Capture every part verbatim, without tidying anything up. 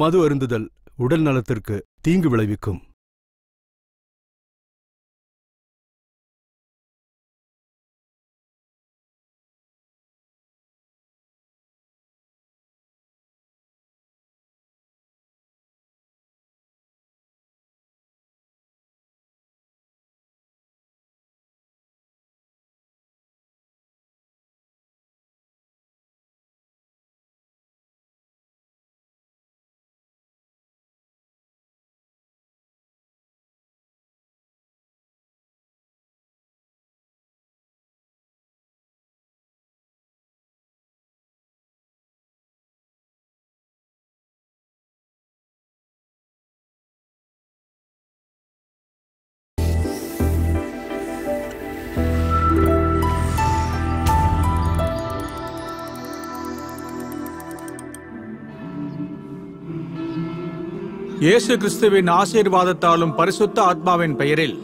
மது அருந்துதல் உடல் நலத்திற்கு தீங்கு விளைவிக்கும். இயேசு கிறிஸ்துவின் ஆசீர்வாதத்தாலும் பரிசுத்த ஆத்மாவின் பெயரில்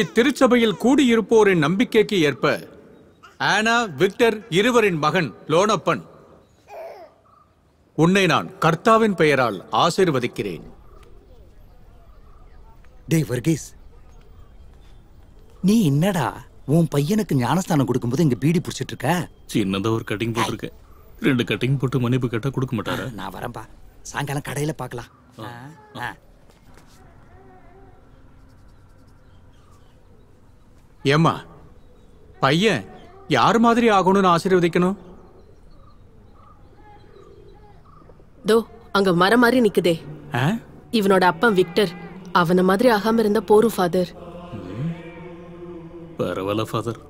இத்திருச்சபையில் கூடியிருப்போரின் நம்பிக்கைக்கு ஏற்ப ஆனா, விக்டர் இருவரின் மகன் லோனப்பன், உன்னை நான் கர்த்தாவின் பெயரால் ஆசீர்வதிக்கிறேன். டேய் வர்கீஸ், நீ என்னடா உன் பையனுக்கு ஞானஸ்தானம் கொடுக்கும்போது இங்க பீடி புடிச்சிட்டு இருக்க? சின்னதா ஒரு கட்டிங் போட்டிருக்க, ரெண்டு கட்டிங் போட்டு மன்னிப்பு கேட்டா கொடுக்க மாட்டாரா? நான் வரம்பா, சாயங்காலம் கடையில பாக்கலாம். ஏம்மா, பையன் யார் மாதிரி ஆகணும்னு ஆசீர்வதிக்கணும்? தோ அங்க மரம் மாதிரி நிக்குதே, இவனோட அப்பன் விக்டர். அவன மாதிரி ஆகாம இருந்த போரும் ஃபாதர். பரவாயில்ல ஃபாதர்.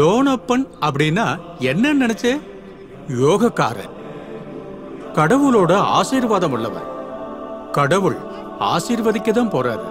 லோனப்பன் அப்படின்னா என்ன நினைச்சே? யோகக்காரன், கடவுளோட ஆசீர்வாதம் உள்ளவன். கடவுள் ஆசீர்வதிக்கதான் போறாரு.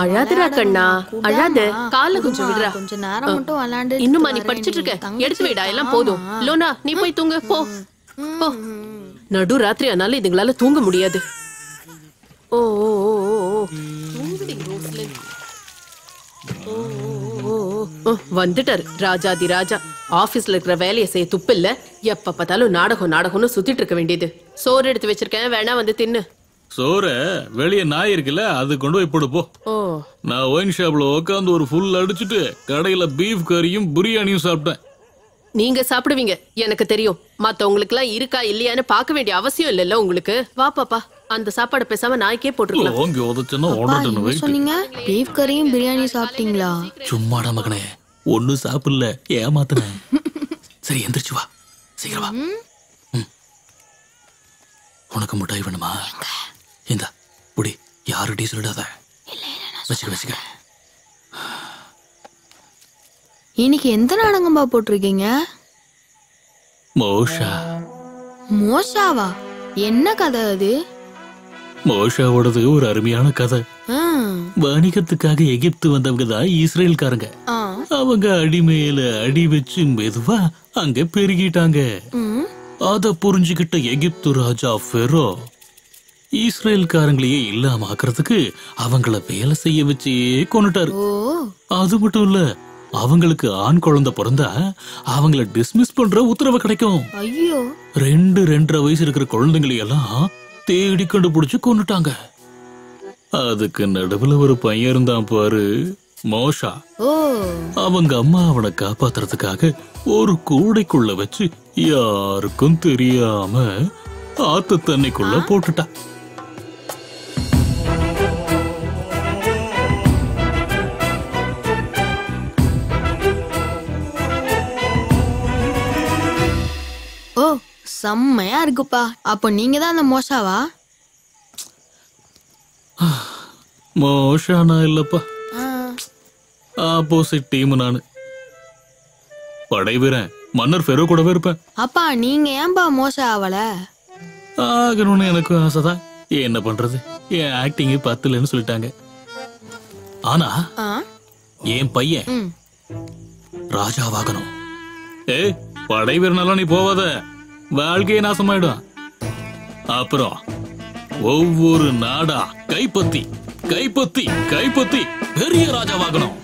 அழாதடா கண்ணா, அழாத. கால கொஞ்சம் விடுறா, கொஞ்ச நேரம் மட்டும் விளையாண்டு. இன்னுமா நீ படிச்சிட்டு இருக்க? எடுத்து வைடா, எல்லாம் போதும். லோனா, நீ போய் தூங்க போ. நடு ராத்திரி ஆனாலும் இதுங்களால தூங்க முடியாது. ஓ ஓ ஓ வந்துட்டாரு ராஜாதி ராஜா. ஆபீஸ்ல இருக்கிற வேலையை செய்ய துப்பில்ல, எப்ப பார்த்தாலும் நாடகம் நாடகம்னு சுத்திட்டு இருக்க வேண்டியது. சோறு எடுத்து வச்சிருக்கேன், வேணா வந்து தின்னு. சோற வெளிய நாய் இருக்குல்ல, அது கொண்டு போய் போடு போ. நான் ஒயின் ஷாப்ல உட்காந்து ஒரு ஃபுல் அடிச்சுட்டு கடையில பீஃப் கறியும் பிரியாணியும் சாப்பிட்டேன். நீங்க சாப்பிடுவீங்க எனக்கு தெரியும். மத்தவங்களுக்கு எல்லாம் இருக்கா இல்லையான்னு பார்க்க வேண்டிய அவசியம் இல்லல்ல உங்களுக்கு. வா பாப்பா, அந்த சாப்பாடு பேசாம நாய்க்கே போட்டுருக்கலாம். ஓங்கி உதச்சனா ஓடட்டணும். வெயிட் சொன்னீங்க, பீஃப் கறியும் பிரியாணி சாப்பிட்டீங்களா? சும்மாடா மகனே, ஒண்ணு சாப்பிடல, ஏமாத்துன. சரி எந்திரச்சு வா, சீக்கிரம் வா. உனக்கு முட்டாய் வேணுமா? இந்த புடி யாருடைய சொல்லிடாத. இன்னைக்கு எந்த நாடகம்பா போட்டிருக்கீங்க? மோஷா. மோஷாவா? என்ன கதை அது? மோஷாவோடது ஒரு அருமையான கதை. வணிகத்துக்காக எகிப்து வந்தவங்க தான் இஸ்ரேல்காரங்க. அவங்க அடிமையில அடி வச்சு மெதுவா அங்க பெருகிட்டாங்க. அத புரிஞ்சுகிட்ட எகிப்து ராஜா ஃபெரோ இஸ்ரேல்காரங்களையே இல்லாம ஆக்குறதுக்கு அவங்கள வேலை செய்ய வச்சே கொண்டுட்டாரு. அது மட்டும் இல்ல, அவங்களுக்கு ஆண் குழந்தை பிறந்தா அவங்கள டிஸ்மிஸ் பண்ற உத்தரவு கிடைக்கும். ரெண்டு ரெண்டரை வயசு இருக்கிற குழந்தைங்களையெல்லாம் தேடி கண்டுபிடிச்சு கொண்டுட்டாங்க. அதுக்கு நடுவுல ஒரு பையன் இருந்தான் பாரு, மோஷா. அவங்க அம்மா அவனை காப்பாத்துறதுக்காக ஒரு கூடைக்குள்ள வச்சு யாருக்கும் தெரியாம ஆத்து தண்ணிக்குள்ள போட்டுட்டா. ஓ, செம்மையா இருக்குப்பா. அப்ப நீங்க தான் அந்த மோஷாவா? மோஷானா இல்லப்பா, ஆப்போசிட் டீம். நானு படைவீரன் மன்னர் ஃபெரோ கூடவே இருப்பேன். அப்பா நீங்க ஏன்பா மோஷா ஆவல? ஆகணும்னு எனக்கும் ஆசைதான். என்ன பண்றது, என் ஆக்டிங் பத்தலன்னு சொல்லிட்டாங்க. ஆனா என் பையன் ராஜாவாகணும். ஏய், படை வீரனால நீ போவாத, வாழ்க்கையை நாசமாயிடும். அப்புறம் ஒவ்வொரு நாடா கைப்பத்தி கைப்பத்தி கைப்பத்தி பெரிய ராஜாவாகணும்.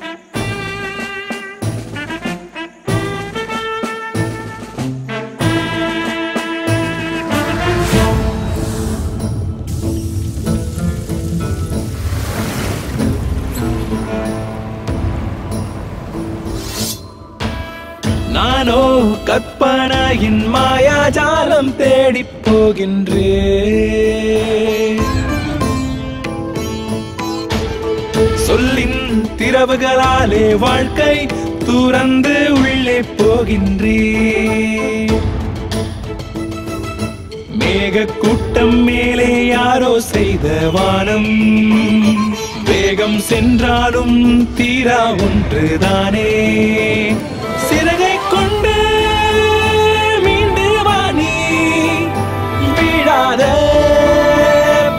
நானோ கற்பனையின் மாயாஜாலம் தேடி போகின்றேன். சொல்லின் திரவுகளாலே வாழ்க்கை துறந்து உள்ளே போகின்றேன். மேக கூட்டம் மேலே யாரோ செய்த வானம், வேகம் சென்றாலும் தீரா ஒன்றுதானே. சிறகை கொண்டு மீண்டு வாணி வீடாத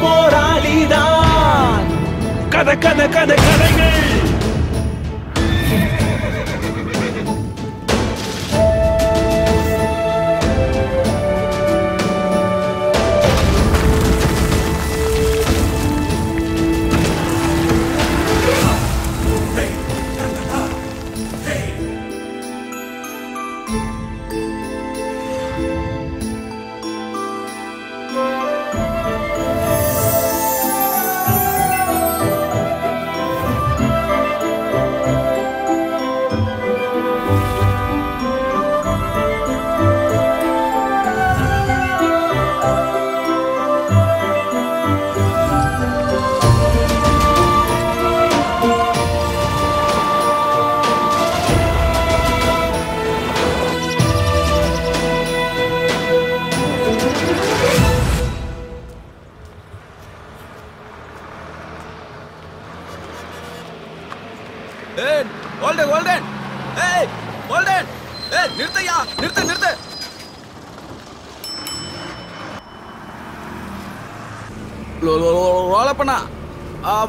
போராளிதான். கத கத கத கதைகள்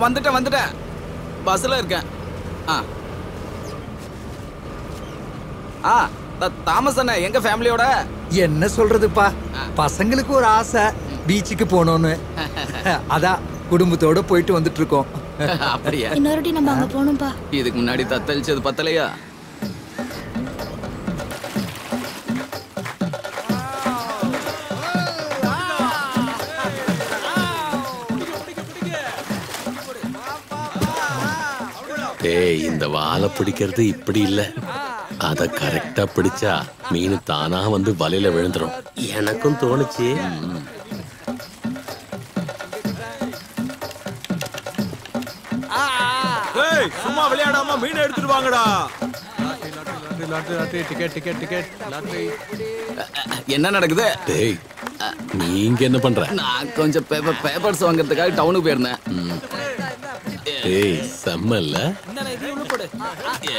வந்துட்டேன் வந்துட்டேன் பஸ்ல இருக்கேன். ஆ ஆ தாமஸ் அண்ணா எங்க ஃபேமிலியோட. என்ன சொல்றதுப்பா, பசங்களுக்கு ஒரு ஆசை பீச்சுக்கு போகணும்னு, அதான் குடும்பத்தோட போயிட்டு வந்துட்டு இருக்கோம். அப்படியே இன்னொருடி நம்ம அங்க போணும்பா. இதுக்கு முன்னாடி தத்தளிச்சது பத்தலையா? இந்த வாழை பிடிக்கிறது இப்படி இல்ல, அத கரெக்டா பிடிச்சா மீன் தானா வந்து வலையில விழுந்துரும். எனக்கும் தோணுச்சு. சும்மா விளையாடாம மீன் எடுத்துட்டு வாங்கடா. என்ன நடக்குது? நீங்க என்ன பண்ற? நான் கொஞ்சம் பேப்பர் பேப்பர்ஸ் வாங்குறதுக்காக டவுனுக்கு போயிருந்தேன்.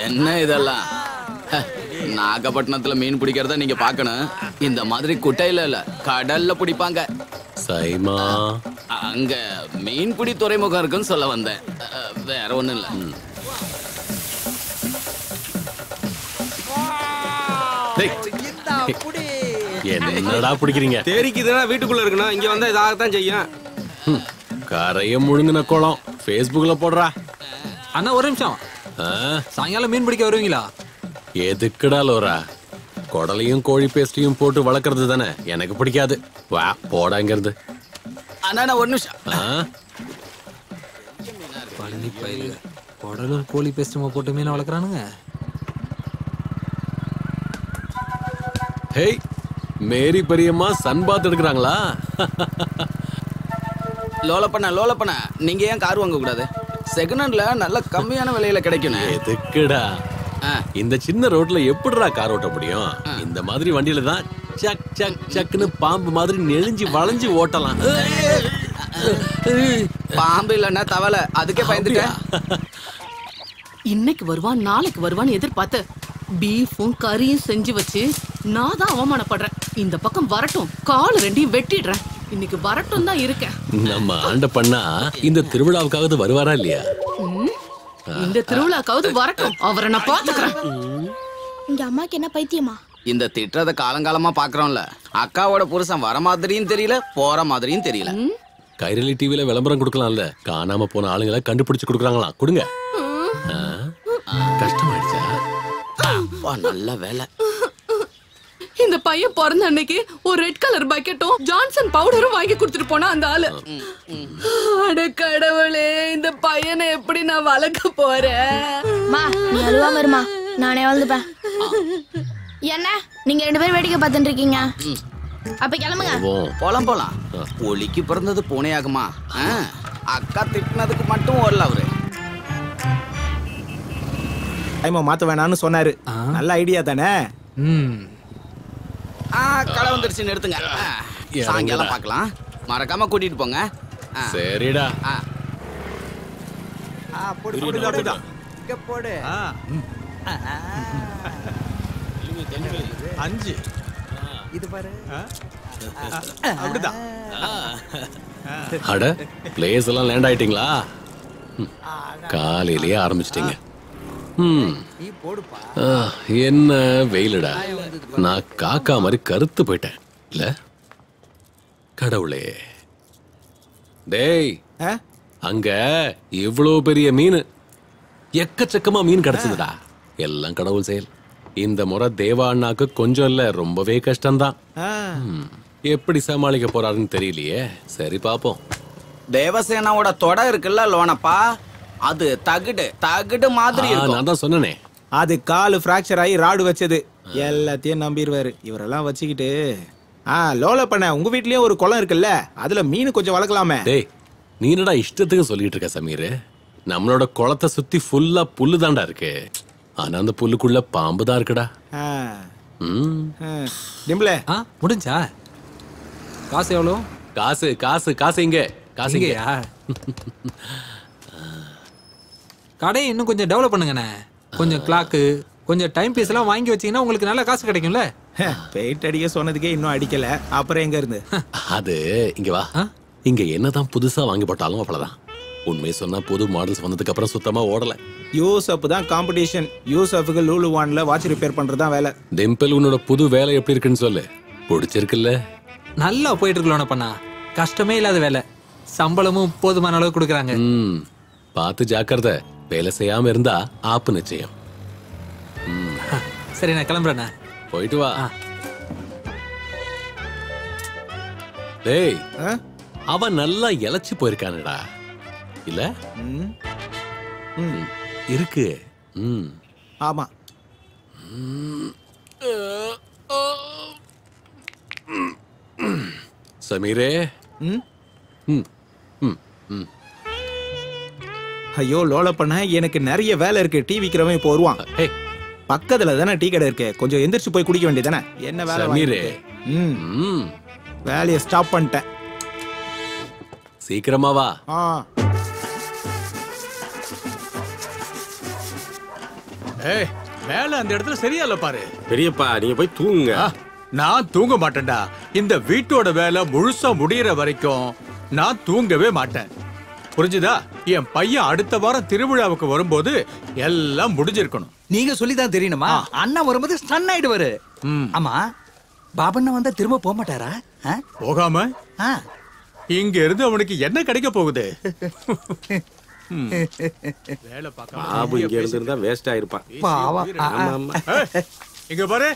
என்ன இதெல்லாம் நாகப்பட்டினத்துல மீன் பிடிக்கிறத நீங்க பாக்கணும். இந்த மாதிரி குட்டையில இல்ல, கடல்ல பிடிப்பாங்க. அங்க மீன்பிடி துறைமுகம் இருக்குன்னு சொல்ல வந்தேன், வேற ஒண்ணும் இல்ல. என்னடா பிடிக்கிறீங்க? தெரிக்குதுன்னா வீட்டுக்குள்ள இருக்கணும், இங்க வந்தா இதாகத்தான் செய்யும். கரைய முழுங்கின குளம் ஃபேஸ்புக்ல போடுறா. அண்ணா ஒரு நிமிஷம், சாயங்காலம் மீன் பிடிக்க வருவீங்களா? எதுக்குடா லோரா, குடலையும் கோழி பேஸ்டையும் போட்டு வளர்க்கறது தானே, எனக்கு பிடிக்காது. வா போடாங்கிறது. அண்ணா ஒரு நிமிஷம், பழனி பயில குடலும் கோழி பேஸ்டுமா போட்டு மீன் வளர்க்குறானுங்க. ஹேய், மேரி பெரியம்மா சன் பாத் எடுக்கிறாங்களா? லோலப்பண்ணா லோலப்பண்ணா, நீங்க ஏன் கார் வாங்க கூடாது? செகண்ட் ஹேண்ட்ல நல்ல கம்மியான விலையில கிடைக்கணும். எதுக்குடா இந்த சின்ன ரோட்ல எப்படிடா கார் ஓட்ட முடியும்? இந்த மாதிரி வண்டியில தான் சக் சக் சக்னு பாம்பு மாதிரி நெளிஞ்சு வளைஞ்சு ஓட்டலாம். பாம்பு இல்லன்னா தவளை, அதுக்கே பயந்துட்டேன். இன்னைக்கு வருவான் நாளைக்கு வருவான்னு எதிர்பார்த்து பீஃபும் கறியும் செஞ்சு வச்சு நான் தான் அவமானப்படுறேன். இந்த பக்கம் வரட்டும், கால் ரெண்டையும் வெட்டிடுறேன். இன்னைக்கு வரட்டும் தான் இருக்கேன். நம்ம ஆண்ட பண்ணா இந்த திருவிழாவுக்காவது வருவாரா இல்லையா? இந்த திருவிழாக்காவது வரட்டும், அவரை நான் பாத்துக்கிறேன். இங்க அம்மாக்கு என்ன பைத்தியமா? இந்த திட்டத்தை காலங்காலமா பாக்குறோம்ல, அக்காவோட புருஷன் வர மாதிரியும் தெரியல, போற மாதிரியும் தெரியல. கைரளி டிவில விளம்பரம் கொடுக்கலாம்ல, காணாம போன ஆளுங்களை கண்டுபிடிச்சு கொடுக்குறாங்களா? கொடுங்க. கஷ்டமாயிடுச்சா? நல்ல வேலை. இந்த பையன் பிறந்த அன்னைக்கு ஒரு ரெட் கலர் பக்கெட்டும் ஜான்சன் பவுடரும் வாங்கி கொடுத்துட்டு போனா அந்த ஆளு. அட கடவுளே, இந்த பையனை எப்படி நான் வளர்க்க போறேன்? நானே வளர்ந்துப்பேன். என்ன நீங்க ரெண்டு பேரும் வேடிக்கை பார்த்துட்டு இருக்கீங்க? அப்ப கிளம்புங்க, போலாம் போலாம். ஒலிக்கு பிறந்தது பூனையாகுமா? அக்கா திட்டினதுக்கு மட்டும் ஓரல அவரு டைமா மாத்த வேணான்னு சொன்னாரு. நல்ல ஐடியா தானே? ம், கடை வந்துருச்சு, நிறுத்துங்க. சாயங்காலம் பார்க்கலாம், மறக்காம கூட்டிட்டு போங்க. சரிடா, போடு. அஞ்சு இது பாரு. அப்படிதான். அட பிளேஸ் எல்லாம் லேண்ட் ஆயிட்டீங்களா? காலையிலேயே ஆரம்பிச்சிட்டீங்க. என்ன வெயிலடா, நான் காக்கா மாதிரி கருத்து போயிட்டேன். இல்ல கடவுளே, டேய் அங்க இவ்வளவு பெரிய மீன், எக்கச்சக்கமா மீன் கிடைச்சதுடா. எல்லாம் கடவுள் செயல். இந்த முறை தேவா அண்ணாக்கு கொஞ்சம் இல்ல, ரொம்பவே கஷ்டம்தான். எப்படி சமாளிக்க போறாருன்னு தெரியலையே. சரி பாப்போம். தேவசேனாவோட தொட இருக்குல்ல லோனப்பா, அது தகுடு தகுடு மாதிரி இருக்கும். நான் தான் சொன்னனே, அது கால் ஃபிராக்சர் ஆகி ராடு வச்சது. எல்லாத்தையும் நம்பிடுவாரு இவரெல்லாம் வச்சுக்கிட்டு. ஆ லோல பண்ண, உங்க வீட்லயே ஒரு குளம் இருக்குல்ல, அதுல மீன் கொஞ்சம் வளர்க்கலாமே. டேய் நீ என்னடா இஷ்டத்துக்கு சொல்லிட்டு இருக்க சமீர்? நம்மளோட குளத்தை சுத்தி ஃபுல்லா புல்லு தாண்டா இருக்கு, ஆனா அந்த புல்லுக்குள்ள பாம்பு தான் இருக்குடா. டிம்பிளே முடிஞ்சா? காசு எவ்வளோ? காசு காசு காசு இங்க, காசு இங்கயா? கடையை இன்னும் கொஞ்சம் டெவலப் பண்ணுங்கண்ணே. கொஞ்சம் கிளாக்கு, கொஞ்சம் டைம் பீஸ் எல்லாம் வாங்கி வச்சீங்கன்னா உங்களுக்கு நல்ல காசு கிடைக்கும்ல. பெயிண்ட் அடிக்க சொன்னதுக்கே இன்னும் அடிக்கல, அப்புறம் எங்க இருந்து அது? இங்க வா. இங்க என்னதான் புதுசா வாங்கி போட்டாலும் அவ்வளவுதான். உண்மையை சொன்னா புது மாடல்ஸ் வந்ததுக்கு அப்புறம் சுத்தமா ஓடல. யூசப் தான் காம்படிஷன். யூசப்க்கு லூலு வான்ல வாட்ச் ரிப்பேர் பண்றதுதான் வேலை. டிம்பிள் உன்னோட புது வேலை எப்படி இருக்குன்னு சொல்லு. பிடிச்சிருக்குல்ல? நல்லா போயிட்டு இருக்கலோன பண்ணா, கஷ்டமே இல்லாத வேலை, சம்பளமும் போதுமான அளவு கொடுக்குறாங்க. பார்த்து ஜாக்கிரத, வேலை செய்யாம இருந்தா ஆப்பு நிச்சயம். சரி நான் கிளம்புறேண்ணா, போயிட்டு வா. டேய் அவன் நல்லா இழைச்சு போயிருக்கானடா இல்ல? இருக்கு. ஆமா சமீரே. ஐயோ லோல பண்ண, எனக்கு நிறைய வேலை இருக்கு. டீ விக்கிறவன் இப்போ வருவான். பக்கத்துல தானே டீ கடை இருக்கு, கொஞ்சம் எந்திரிச்சு போய் குடிக்க வேண்டியதானே. என்ன வேலை? ம், வேலையை ஸ்டாப் பண்ணிட்டேன். சீக்கிரமா வா. ஏய் வேலை அந்த இடத்துல சரியால பாரு. பெரியப்பா நீங்க போய் தூங்குங்க. நான் தூங்க மாட்டேன்டா. இந்த வீட்டோட வேலை முழுசா முடியற வரைக்கும் நான் தூங்கவே மாட்டேன், புரிஞ்சுதா? என் பையன் அடுத்த வாரம் திருவிழாவுக்கு வரும்போது எல்லாம் முடிஞ்சிருக்கணும். நீங்க சொல்லிதான் தெரியணுமா? அண்ணா வரும்போது ஸ்டன் ஆயிடுவாரு. ஆமா, பாபண்ணா வந்தா திரும்ப போக மாட்டாரா? போகாம இங்க இருந்து அவனுக்கு என்ன கிடைக்க போகுது? பாபு இங்க இருந்திருந்தா வேஸ்ட் ஆயிருப்பான். இங்க பாரு,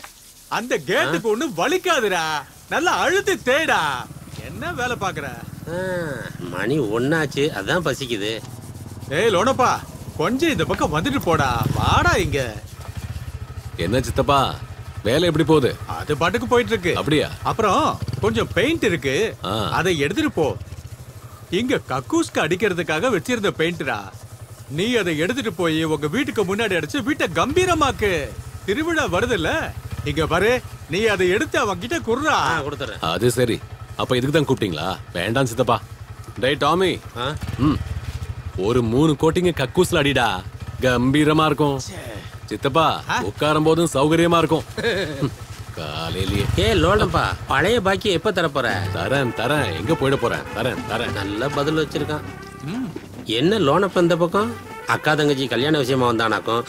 அந்த கேட்டுக்கு ஒண்ணு வலிக்காதுடா, நல்லா அழுத்து தேடா. என்ன வேலை பாக்குற? மணி ஒன்னாச்சு, அதான் பசிக்குது. ஏய் லோனப்பா கொஞ்சம் இந்த பக்கம் வந்துட்டு போடா, வாடா இங்க. என்ன சித்தப்பா வேலை எப்படி போகுது? அது பாட்டுக்கு போயிட்டு இருக்கு. அப்படியா? அப்புறம் கொஞ்சம் பெயிண்ட் இருக்கு, அதை எடுத்துட்டு போ. இங்க கக்கூஸ்க்கு அடிக்கிறதுக்காக வச்சிருந்த பெயிண்டா, நீ அதை எடுத்துட்டு போய் உங்க வீட்டுக்கு முன்னாடி அடிச்சு வீட்டை கம்பீரமாக்கு. திருவிழா வருதுல்ல, இங்க பாரு, நீ அதை எடுத்து அவங்க கிட்ட குடுறா. கொடுத்துறேன். அது சரி, அப்ப இதுக்கு தான் கூப்பிட்டீங்களா? வேண்டாம் சித்தப்பா. டேய் டாமி, ஒரு மூணு கோட்டிங்க கக்கூஸ்ல அடிடா, கம்பீரமா இருக்கும். சித்தப்பா உட்காரும் போதும் சௌகரியமா இருக்கும். காலையிலேயே. ஏ லோல்டம்பா, பழைய பாக்கி எப்போ தரப்போற? தரேன் தரேன், எங்கே போயிட போறேன், தரேன் தரேன். நல்ல பதில் வச்சிருக்கான். என்ன லோனப்ப இந்த பக்கம்? அக்கா தங்கச்சி கல்யாண விஷயமா வந்தானாக்கும்.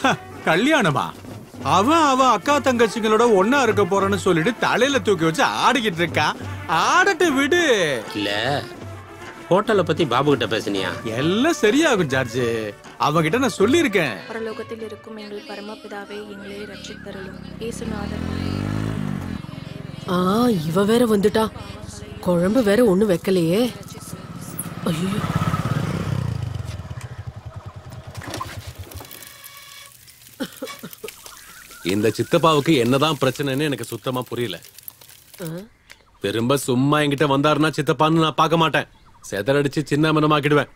கல்யாணமா? அவன் அவன் அக்கா தங்கச்சிங்களோட ஒன்னா இருக்க போறன்னு சொல்லிட்டு தலையில தூக்கி வச்சு ஆடிக்கிட்டு இருக்கான். ஆடட்டு விடு. இல்ல ஹோட்டலை பத்தி பாபு கிட்ட பேசினியா? எல்லாம் சரியாகும் ஜார்ஜ், அவங்கிட்ட நான் சொல்லியிருக்கேன். பரலோகத்தில் இருக்கும் எங்கள் பரமபிதாவே எங்களை ரட்சித்தருளும் இயேசுநாதர். ஆ, இவ வேற வந்துட்டா. குழம்பு வேற ஒண்ணு வைக்கலையே. ஐயோ, இந்த சித்தப்பாவுக்கு என்னதான் பிரச்சனைன்னு எனக்கு சுத்தமா புரியல. திரும்ப சும்மா என்கிட்ட வந்தாருன்னா சித்தப்பான்னு நான் பார்க்க மாட்டேன், செதறடிச்சு சின்ன மனமாக்கிடுவேன்.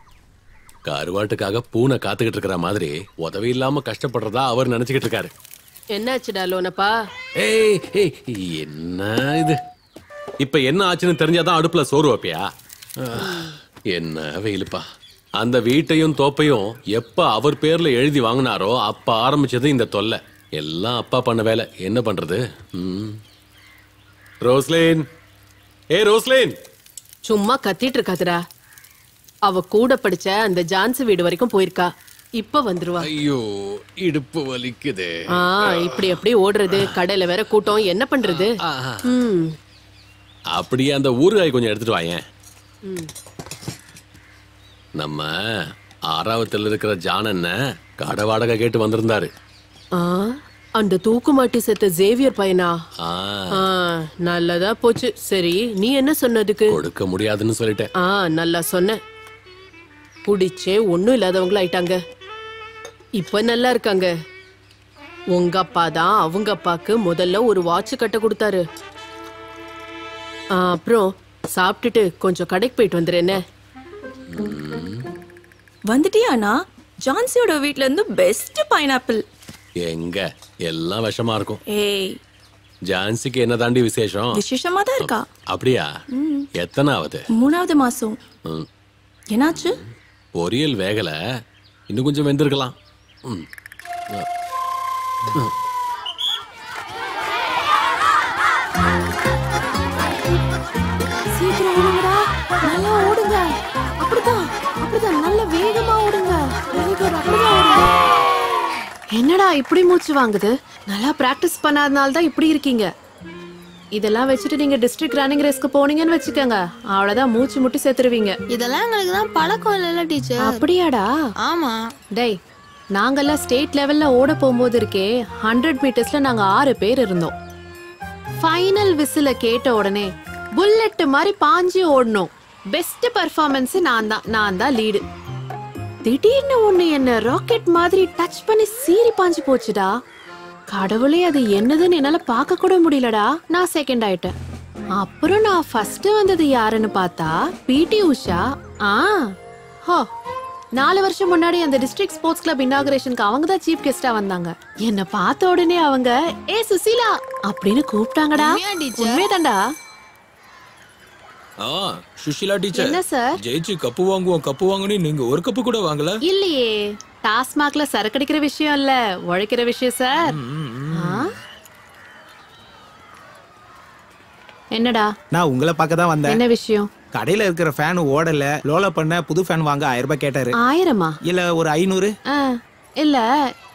கருவாட்டுக்காக பூனை காத்துக்கிட்டு இருக்கிற மாதிரி உதவி இல்லாம கஷ்டப்படுறதா அவர் நினைச்சுக்கிட்டு இருக்காரு. என்னாச்சுடா லோனப்பா? ஏய் என்ன இது, இப்ப என்ன ஆச்சுன்னு தெரிஞ்சாதான் அடுப்புல சோறு வைப்பியா? என்ன வெயிலுப்பா. அந்த வீட்டையும் தோப்பையும் எப்ப அவர் பேர்ல எழுதி வாங்கினாரோ அப்ப ஆரம்பிச்சது இந்த தொல்லை. எல்லாம் அப்பா பண்ண வேலை, என்ன பண்றது? ரோஸ்லின், ஏ ரோஸ்லின், சும்மா கத்திட்டு இருக்காதுடா. அவ கூட படிச்ச அந்த ஜான்ஸ் வீடு வரைக்கும் போயிருக்கா, இப்ப வந்துருவா. ஐயோ இடுப்பு வலிக்குது. ஆ, இப்படி அப்படி ஓடுறது, கடையில வேற கூட்டம், என்ன பண்றது? அப்படியே அந்த ஊறுகாய் கொஞ்சம் எடுத்துட்டு வாங்க. நம்ம ஆறாவத்துல இருக்கிற ஜான் என்ன கடை வாடகை கேட்டு வந்திருந்தாரு. அந்த தூக்குமாட்டி செத்த ஜேவியர் பையனா? நல்லதா போச்சு. சரி, நீ என்ன சொன்னதுக்கு? கொடுக்க முடியாதுன்னு சொல்லிட்டேன். ஆ, நல்லா சொன்ன. குடிச்சே ஒன்னும் இல்லாதவங்கள ஆயிட்டாங்க, இப்ப நல்லா இருக்காங்க. உங்க அப்பா தான் அவங்க அப்பாக்கு முதல்ல ஒரு வாட்ச் கட்ட கொடுத்தாரு. அப்புறம் சாப்பிட்டுட்டு கொஞ்சம் கடைக்கு போயிட்டு வந்துடுறேன்னு வந்துட்டியானா? ஜான்சியோட வீட்ல இருந்து பெஸ்ட் பைனாப்பிள் எங்க? எல்லாம் விஷமா இருக்கும். ஏய், ஜான்சிக்கு என்ன தாண்டி விசேஷம்? விசேஷமா தான் இருக்கா. அப்படியா? எத்தனாவது? மூணாவது மாசம். என்னாச்சு? பொரியல் வேகல, இன்னும் கொஞ்சம் வெந்திருக்கலாம். சீக்கிரம் ஓடுங்கடா, நல்லா ஓடுங்க. அப்படிதான் அப்படிதான், நல்லா வேகமா ஓடுங்க. என்னடா இப்படி மூச்சு வாங்குது? நல்லா பிராக்டிஸ் பண்ணாதனால தான் இப்படி இருக்கீங்க. இதெல்லாம் வச்சுட்டு நீங்க டிஸ்ட்ரிக்ட் ரன்னிங் ரேஸ்க்கு போனீங்கன்னு வச்சுக்கோங்க, அவ்வளவுதான், மூச்சு முட்டி செத்துருவீங்க. இதெல்லாம் எங்களுக்கு தான் பழக்கம் இல்ல டீச்சர். அப்படியாடா? ஆமா. டேய், நாங்கெல்லாம் ஸ்டேட் லெவல்ல ஓட போகும்போது இருக்கே, ஹண்ட்ரட் மீட்டர்ஸ்ல நாங்க ஆறு பேர் இருந்தோம். ஃபைனல் விசில கேட்ட உடனே புல்லெட் மாதிரி பாஞ்சு ஓடணும். பெஸ்ட் பர்ஃபார்மன்ஸ் நான் தான், நான் தான் லீடு. திடீர்னு ஒண்ணு என்ன ராக்கெட் மாதிரி டச் பண்ணி சீறி பாஞ்சு போச்சுடா. கடவுளே, அது என்னதுன்னு என்னால பார்க்க கூட முடியலடா. நான் செகண்ட் ஆயிட்டேன். அப்புறம் நான் ஃபர்ஸ்ட் வந்தது யாருன்னு பார்த்தா பிடி உஷா. ஆ ஹோ, நாலு வருஷம் முன்னாடி அந்த டிஸ்ட்ரிக்ட் ஸ்போர்ட்ஸ் கிளப் இனாகரேஷனுக்கு அவங்க தான் சீஃப் கெஸ்டா வந்தாங்க. என்னை பார்த்த உடனே அவங்க ஏ சுசீலா அப்படின்னு கூப்பிட்டாங்கடா. உண்மையதாண்டா? ஆ, சுஷிலா டீச்சர். என்ன சார்? ஜெயிச்சு கப்பு வாங்குவோம் கப்பு வாங்குனே, நீங்க ஒரு கப்பு கூட வாங்கல. இல்லையே, டாஸ்மாக்ல சரக்கு அடிக்கிற விஷயம் இல்ல, உழைக்கிற விஷயம் சார். என்னடா? நான் உங்களை பார்க்க தான் வந்தேன். என்ன விஷயம்? கடையில இருக்கிற ஃபேன் ஓடல, லோல பண்ண புது ஃபேன் வாங்க ஆயிரம் ரூபாய் கேட்டாரு. ஆயிரமா? இல்ல ஒரு ஐநூறு. இல்ல,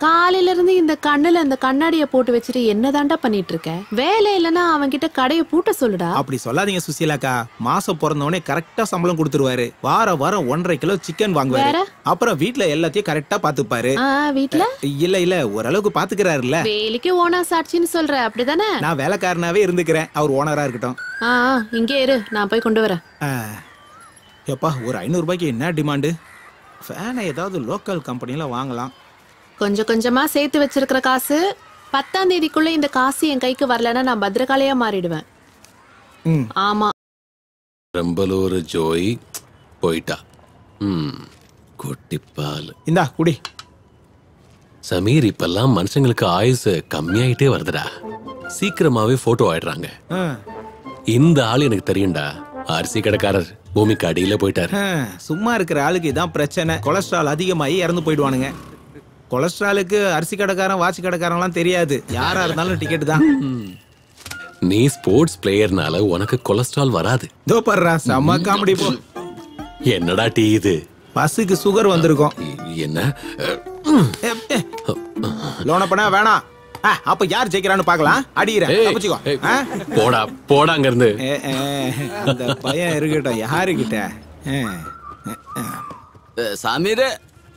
காலையில இருந்து இந்த கண்ணுல அந்த கண்ணாடிய போட்டு வச்சிட்டு என்னதாண்டா பண்ணிட்டு இருக்க? வேலை இல்லன்னா அவன்கிட்ட கடைய பூட்ட சொல்லுடா. அப்படி சொல்லாதீங்க சுசீலாக்கா, மாசம் பிறந்தவனே கரெக்டா சம்பளம் கொடுத்துருவாரு. வார வாரம் ஒன்றரை கிலோ சிக்கன் வாங்குவாரு. அப்புறம் வீட்டுல எல்லாத்தையும் கரெக்டா பாத்துப்பாரு. வீட்டுல இல்ல இல்ல ஓரளவுக்கு பாத்துக்கிறாருல்ல. வேலைக்கு ஓனா சாட்சின்னு சொல்ற, அப்படிதானே? நான் வேலைக்காரனாவே இருந்துக்கிறேன், அவர் ஓனரா இருக்கட்டும். ஆ, இங்கே இரு, நான் போய் கொண்டு வரேன். எப்பா, ஒரு ஐநூறு ரூபாய்க்கு என்ன டிமாண்டு? ஃபேனை ஏதாவது லோக்கல் கம்பெனியில வாங்கலாம். கொஞ்சம் கொஞ்சமா சேர்த்து வச்சிருக்கிற காசு, பத்தாம் தேதிக்குள்ள இந்த காசு என் கைக்கு வரலன்னா நான் பத்திரகாளியா மாறிடுவேன். ஆமா, ரம்பலூர் ஜோய் போயிட்டா. ம், கொட்டிப்பால் இந்தா குடி. சமீர், இப்பெல்லாம் மனுஷங்களுக்கு ஆயுசு கம்மியாயிட்டே வருதுடா, சீக்கிரமாவே போட்டோ ஆயிடுறாங்க. இந்த ஆள் எனக்கு தெரியும்டா, அரிசி கடைக்காரர், பூமிக்கு அடியில போயிட்டாரு. சும்மா இருக்கிற ஆளுக்கு இதான் பிரச்சனை, கொலஸ்ட்ரால் அதிகமாகி இறந்து போயிடுவானுங்க. கொலஸ்ட்ராலுக்கு அரிசி கடைக்காரன் வாட்சி கடைக்காரன்லாம் தெரியாது, யாரா இருந்தாலும் டிக்கெட் தான். நீ ஸ்போர்ட்ஸ் பிளேயர்னால உனக்கு கொலஸ்ட்ரால் வராது. தோ பர்றா சம காமெடி போ. என்னடா டீ இது? பசுக்கு சுகர் வந்திருக்கும். என்ன? லோனப்பனா வேணா. அப்ப யார் ஜெயிக்கறானு பார்க்கலாம். அடிறேன். தப்பிச்சுக்கோ. போடா போடா அங்க இருந்து. அந்த பையன் இருக்கட்ட யாருகிட்ட? சாமீர்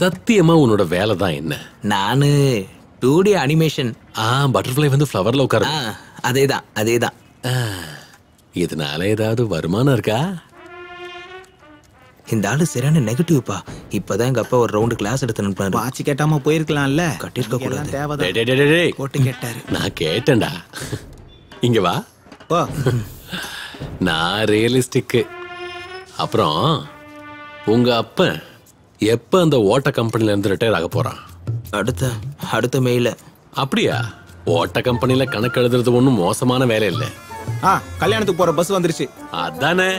சத்தியமா உன்னோட வேலை தான் என்ன? நானு டூ டி அனிமேஷன். ஆ பட்டர்ஃப்ளை வந்து ஃப்ளவர்ல உட்காரு. அதேதான் அதேதான். இதனால ஏதாவது வருமானம் இருக்கா? இந்த ஆளு சரியான நெகட்டிவ்ப்பா. இப்பதான் எங்க அப்பா ஒரு ரவுண்டு கிளாஸ் எடுத்து அனுப்புறாரு. ஆச்சி கேட்டாம போயிருக்கலாம்ல. கட்டிருக்க கூடாது. போட்டு கேட்டாரு. நான் கேட்டேன்டா. இங்க வா. நான் ரியலிஸ்டிக். அப்புறம் உங்க அப்பா எப்ப அந்த ஓட்ட கம்பெனில இருந்து ரிட்டையர் ஆக போறான்? அடுத்த அடுத்த மேல. அப்படியா? ஓட்ட கம்பெனில கணக்கு எழுதுறது ஒன்றும் மோசமான வேலை இல்லை. ஆ கல்யாணத்துக்கு போற பஸ் வந்துருச்சு. அதானே.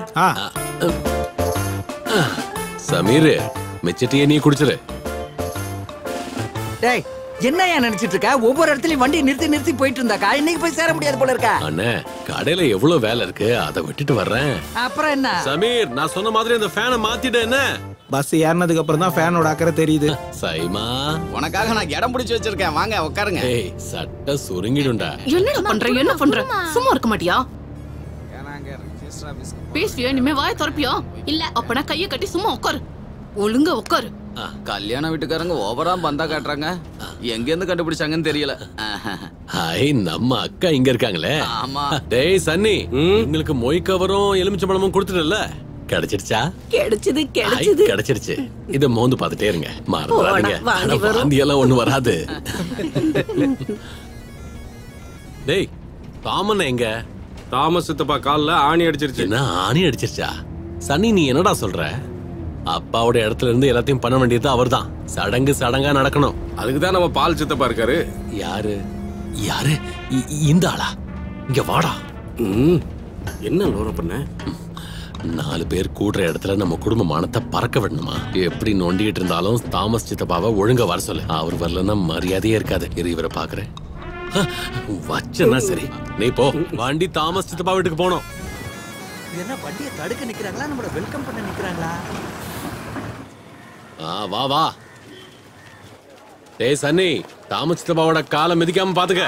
சமீர் மிச்சட்டியே நீ குடிச்சிரு. டேய் என்னையா நினைச்சிட்டு இருக்க? ஒவ்வொரு இடத்துலயும் வண்டி நிறுத்தி நிறுத்தி போயிட்டு இருந்தாக்கா இன்னைக்கு போய் சேர முடியாது போல இருக்கா. அண்ணே கடையில எவ்வளவு வேலை இருக்கு, அதை விட்டுட்டு வர்றேன். அப்புறம் என்ன சமீர், நான் சொன்ன மாதிரி அந்த ஃபேனை மாத்திடு. என்ன பஸ் ஏறினதுக்கு அப்புறம் தான் ஃபேனோட அக்கறை தெரியுது. சைமா உனக்காக நான் இடம் பிடிச்சு வச்சிருக்கேன், வாங்க உட்காருங்க. ஏய் சட்ட சுருங்கிடும்டா. என்ன பண்ற என்ன பண்ற? சும்மா இருக்க மாட்டியா? பேசுறியா? இனிமே வாயை திறப்பியா? இல்ல அப்பனா கையை கட்டி சும்மா உட்காரு. ஒழுங்கா உட்காரு. கல்யாண வீட்டுக்காரங்க ஓவரா பந்தா காட்டுறாங்க, எங்க இருந்து கண்டுபிடிச்சாங்கன்னு தெரியல. ஹாய் நம்ம அக்கா இங்க இருக்காங்களே. ஆமா. டேய் சன்னி, உங்களுக்கு மொய் கவரும் எலுமிச்சை பழமும் கொடுத்துட்டல? கிடைச்சிடுச்சா? கிடைச்சது கிடைச்சது கிடைச்சிடுச்சு. இத மோந்து பார்த்துட்டே இருங்க, மறந்துடாதீங்க. வாந்தி எல்லாம் ஒண்ணு வராது. டேய் தாமன் எங்க? தாமஸ் சித்தப்பா கால்ல ஆணி அடிச்சிருச்சு. என்ன ஆணி அடிச்சிருச்சா? சன்னி நீ என்னடா சொல்ற? அப்பாவோட இடத்துல இருந்து எல்லாத்தையும் பண்ண வேண்டியது அவர்தான். சடங்கு சடங்கா நடக்கணும். அதுக்குதான் நம்ம பால் சித்தப்பா இருக்காரு. யாரு யாரு இந்த ஆளா? இங்க வாடா. ம் என்ன லோர பண்ண? நாலு பேர் கூடுற இடத்துல நம்ம குடும்ப மானத்தை பறக்க விடணுமா? எப்படி நோண்டிட்டு இருந்தாலும் தாமஸ் சித்தப்பாவை ஒழுங்க வர சொல்லு. அவர் வரலன்னா மரியாதையே இருக்காது. இவரை பாக்குறேன் வச்சனா சரி. நீ போ, வண்டி தாமஸ் சித்தப்பா வீட்டுக்கு போனோம். என்ன வண்டியை தடுக்க நிக்கிறாங்களா? நம்மள வெல்கம் பண்ண நிக்கிறாங்களா? ஆ வா வா. டேய் சன்னி, தாமஸ் சித்தப்பாவோட காலை மிதிக்காம பாத்துக்க.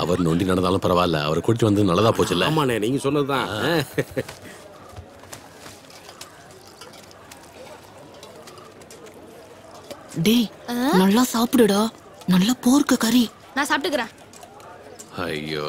அவர் நொண்டி நடந்தாலும் பரவாயில்ல, அவர் குடிச்சு வந்து நல்லதா போச்சுல்ல. நீங்க சொன்னதுதான். டேய் நல்லா சாப்பிடுடா, நல்லா போர்க்க கறி. நான் சாப்பிட்டுக்கிறேன். ஐயோ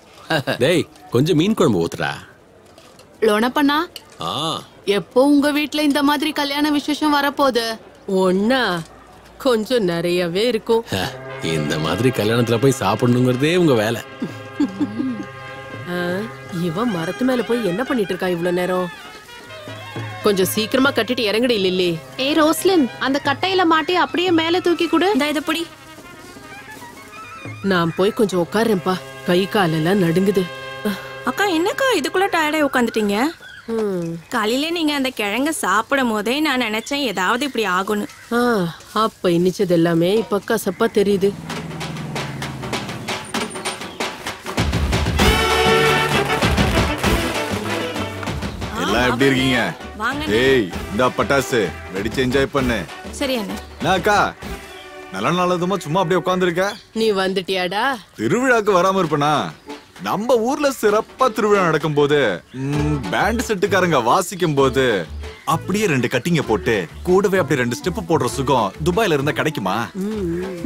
டேய் கொஞ்சம் மீன் குழம்பு ஊத்துறா. லோனப்பண்ணா, எப்போ உங்க வீட்டில் இந்த மாதிரி கல்யாண விசேஷம் வரப்போகுது? ஒன்னா கொஞ்சம் நிறையவே இருக்கும். இந்த மாதிரி கல்யாணத்துல போய் சாப்பிடணுங்கிறதே உங்க வேலை. இவன் மரத்து மேல போய் என்ன பண்ணிட்டு இருக்கா இவ்வளவு நேரம்? கொஞ்சம் சீக்கிரமா கட்டிட்டு இறங்கடி. இல்ல ஏ ரோஸ்லின், அந்த கட்டையில மாட்டி அப்படியே மேல தூக்கி கொடு. இத படி. நான் போய் கொஞ்சம் உட்காருறேன்ப்பா, கை கால் எல்லாம் நடுங்குது. அக்கா என்னக்கா இதுக்குள்ள டயர்டாய் உட்காந்துட்டீங்க? காலையில நீங்க அந்த கிழங்க சாப்பிடும் போதே நான் நினைச்சேன் ஏதாவது இப்படி ஆகும்னு. அப்ப இன்னிச்சது எல்லாமே இப்ப கசப்பா தெரியுது. எல்லாம் எப்படி இருக்கீங்க? வாங்க. ஏய் இந்த பட்டாசு வெடிச்சு என்ஜாய் பண்ணு. சரி அண்ணா. நான் அக்கா நல்ல நாளதுமா சும்மா அப்படியே உட்கார்ந்திருக்க. நீ வந்துட்டியாடா? திருவிழாக்கு வராம இருப்பனா? நம்ம ஊர்ல சிறப்பா திருவிழா நடக்கும் போது பேண்ட் செட்டுக்காரங்க வாசிக்கும் போது அப்படியே ரெண்டு கட்டிங்க போட்டு கூடவே அப்படியே ரெண்டு ஸ்டெப் போடுற சுகம் துபாயில இருந்தா கிடைக்குமா?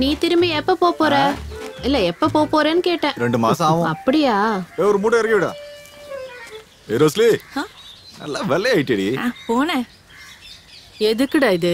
நீ திரும்பி எப்ப போப் போற? இல்ல எப்ப போப் போறேன்னு கேட்டேன். ரெண்டு மாசம் ஆகும். அப்படியா? ஒரு மூட இறக்கி விடு. ஏ ரோஸ்லி, நல்லா வலை ஐடிடி போனே. எதுக்குடா இது?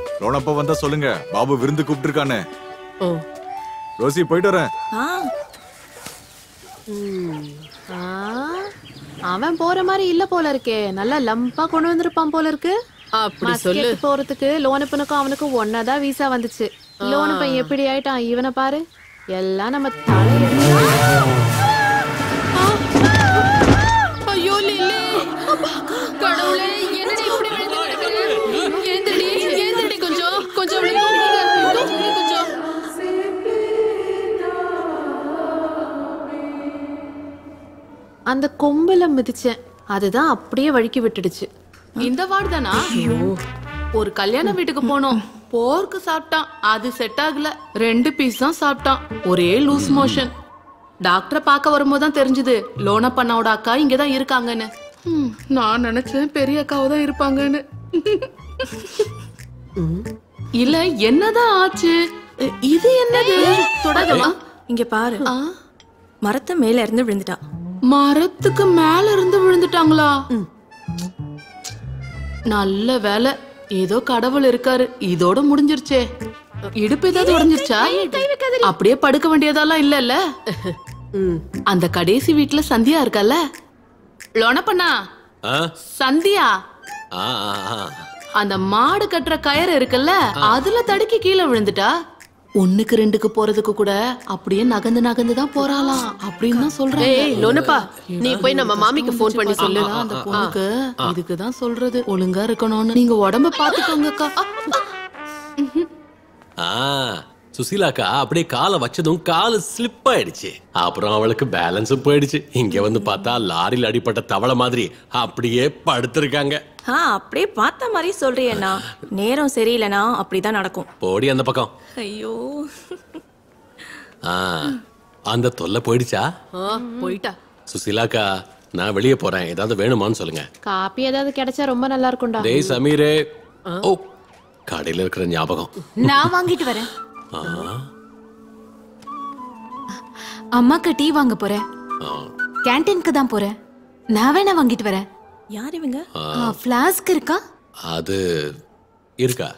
ரோனப்பா வந்தா சொல்லுங்க, பாபு விருந்து கூப்பிட்டு இருக்கானே. ஓ ரோசி, போயிட்டு வரேன். அவன் போற மாதிரி இல்ல போல இருக்கே. நல்லா லம்பா கொண்டு வந்திருப்பான் போல இருக்கு. அப்படி சொல்லு. போறதுக்கு லோனப்பனுக்கும் அவனுக்கும் ஒன்னாதான் வீசா வந்துச்சு. லோனப்பன் எப்படி ஆயிட்டான் இவனை பாரு. எல்லாம் நம்ம தலை. அந்த கொம்புல மிதிச்சேன், அதுதான் அப்படியே வழுக்கி விட்டுடுச்சு. இந்த வார்டு தானா? ஒரு கல்யாண வீட்டுக்கு போனோம், போர்க்கு சாப்பிட்டான். அது செட் ஆகல, ரெண்டு பீஸ் தான் சாப்பிட்டான். ஒரே லூஸ் மோஷன். டாக்டரை பார்க்க வரும்போது தான் தெரிஞ்சது லோனப்பண்ணாவோட அக்கா இங்கதான் இருக்காங்கன்னு. நான் நினைச்சேன் பெரிய அக்காவை தான் இருப்பாங்கன்னு. இல்ல என்னதான் ஆச்சு? இது என்னது? தொடாதமா. இங்க பாரு, மரத்து மேல இருந்து விழுந்துட்டான். மரத்துக்கு மேல இருந்து விழுந்துட்டாங்களா? நல்ல வேலை, ஏதோ கடவுள் இருக்காரு. இதோட முடிஞ்சிருச்சே. இடுப்பு ஏதாவது உடைஞ்சிருச்சா? அப்படியே படுக்க வேண்டியதெல்லாம் இல்லல்ல. அந்த கடைசி வீட்டுல சந்தியா இருக்கல்ல, லோனப்பண்ணா சந்தியா. அந்த மாடு கட்டுற கயிறு இருக்குல்ல, அதுல தடுக்கி கீழே விழுந்துட்டா. ஒண்ணுக்கு ரெண்டுக்கு போறதுக்கு கூட அப்படியே நகந்து நகந்து தான் போறாளாம் அப்படின்னு தான் சொல்றேன். ஏய் லோனப்பா, நீ போய் நம்ம மாமிக்கு ஃபோன் பண்ணி சொல்லு. அந்த பொண்ணுக்கு இதுக்கு தான் சொல்றது, ஒழுங்கா இருக்கணும்னு. நீங்க உடம்ப பாத்துக்கோங்கக்கா. ஆ சுசீலாக்கா அப்படியே காலை வச்சதும் காலு ஸ்லிப் ஆயிடுச்சு. அப்புறம் அவளுக்கு பேலன்ஸும் போயிடுச்சு. இங்க வந்து பார்த்தா லாரியில் அடிப்பட்ட தவளை மாதிரி அப்படியே படுத்திருக்காங்க. ஆ அப்படியே பார்த்த மாதிரி சொல்றியண்ணா. நேரம் சரியில்லைனா அப்படிதான் நடக்கும். போடி அந்த பக்கம். ஐயோ, ஆ அந்த தொல்லை போயிடுச்சா? போயிட்டா. சுசீலாக்கா, நான் வெளியே போறேன், ஏதாவது வேணுமான்னு சொல்லுங்க. காப்பி ஏதாவது கிடைச்சா ரொம்ப நல்லா இருக்கும்டா. டேய் சமீரே, ஓ கடையில் இருக்கிற ஞாபகம், நான் வாங்கிட்டு வரேன். அம்மாக்கு டீ வாங்க போறேன். கேண்டீனுக்கு தான் போறேன். நான் வேணா வாங்கிட்டு வரேன். யார் இவங்க? ஃப்ளாஸ்க் இருக்கா? அது இருக்கா?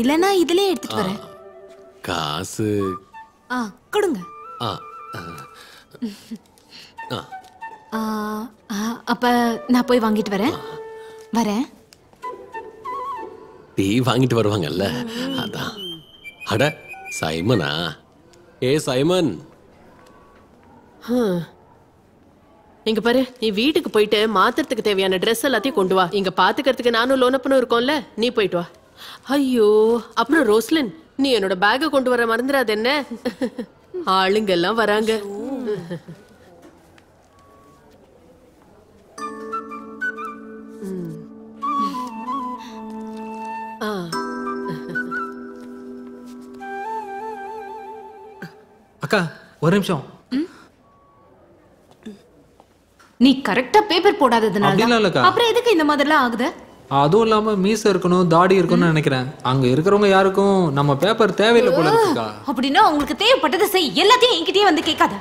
இல்லனா இதுலயே எடுத்துட்டு வரேன். காசு ஆ கொடுங்க. ஆ அப்ப நான் போய் வாங்கிட்டு வரேன். வரேன். டீ வாங்கிட்டு வருவாங்கல்ல, அதான். அட சைமனா? ஏ சைமன், இங்க பாரு, நீ வீட்டுக்கு போயிட்டு மாத்திரத்துக்கு தேவையான ட்ரெஸ் எல்லாத்தையும் கொண்டு வா. இங்க பாத்துக்கிறதுக்கு நானும் லோனப்பனும் இருக்கோம்ல, நீ போயிட்டு வா. ஐயோ, அப்புறம் ரோஸ்லின், நீ என்னோட பேக்கை கொண்டு வர மறந்துடாது. என்ன ஆளுங்க எல்லாம் வராங்க. அக்கா ஒரு நிமிஷம். நீ கரெக்ட்டா பேப்பர் போடாததனால அப்புறம் எதுக்கு இந்த மாதிரிலாம் ஆகுது? அதுவும் இல்லாம மீச இருக்கணும் தாடி இருக்கணும்னு நினைக்கிறேன். அங்க இருக்கிறவங்க யாருக்கும் நம்ம பேப்பர் தேவையில்லை போல இருக்கா? அப்படின்னா உங்களுக்கு தேவைப்பட்டதை செய், எல்லாத்தையும் என்கிட்டயே வந்து கேட்காத.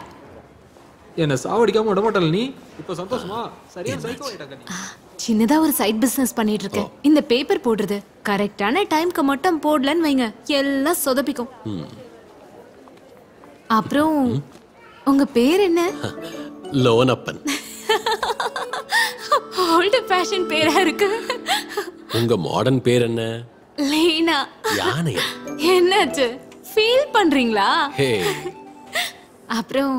என்ன சாவடிக்காம விட மாட்டல நீ? இப்ப சந்தோஷமா? சரியா சைக்கோ ஐட்டக்கா. நீ சின்னதா ஒரு சைட் பிசினஸ் பண்ணிட்டு இருக்கேன். இந்த பேப்பர் போடுறது கரெக்டான டைம்க்கு மட்டும் போடலன்னு வைங்க, எல்லாம் சொதப்பிக்கும். அப்புறம் உங்க பேர் என்ன? லோனப்பன். ஓல்ட் ஃபேஷன் பேரா இருக்கு. உங்க மாடர்ன் பேர் என்ன? லீனா. யானையா? என்னாச்சு? ஃபீல் பண்றீங்களா? ஹே. அப்புறம்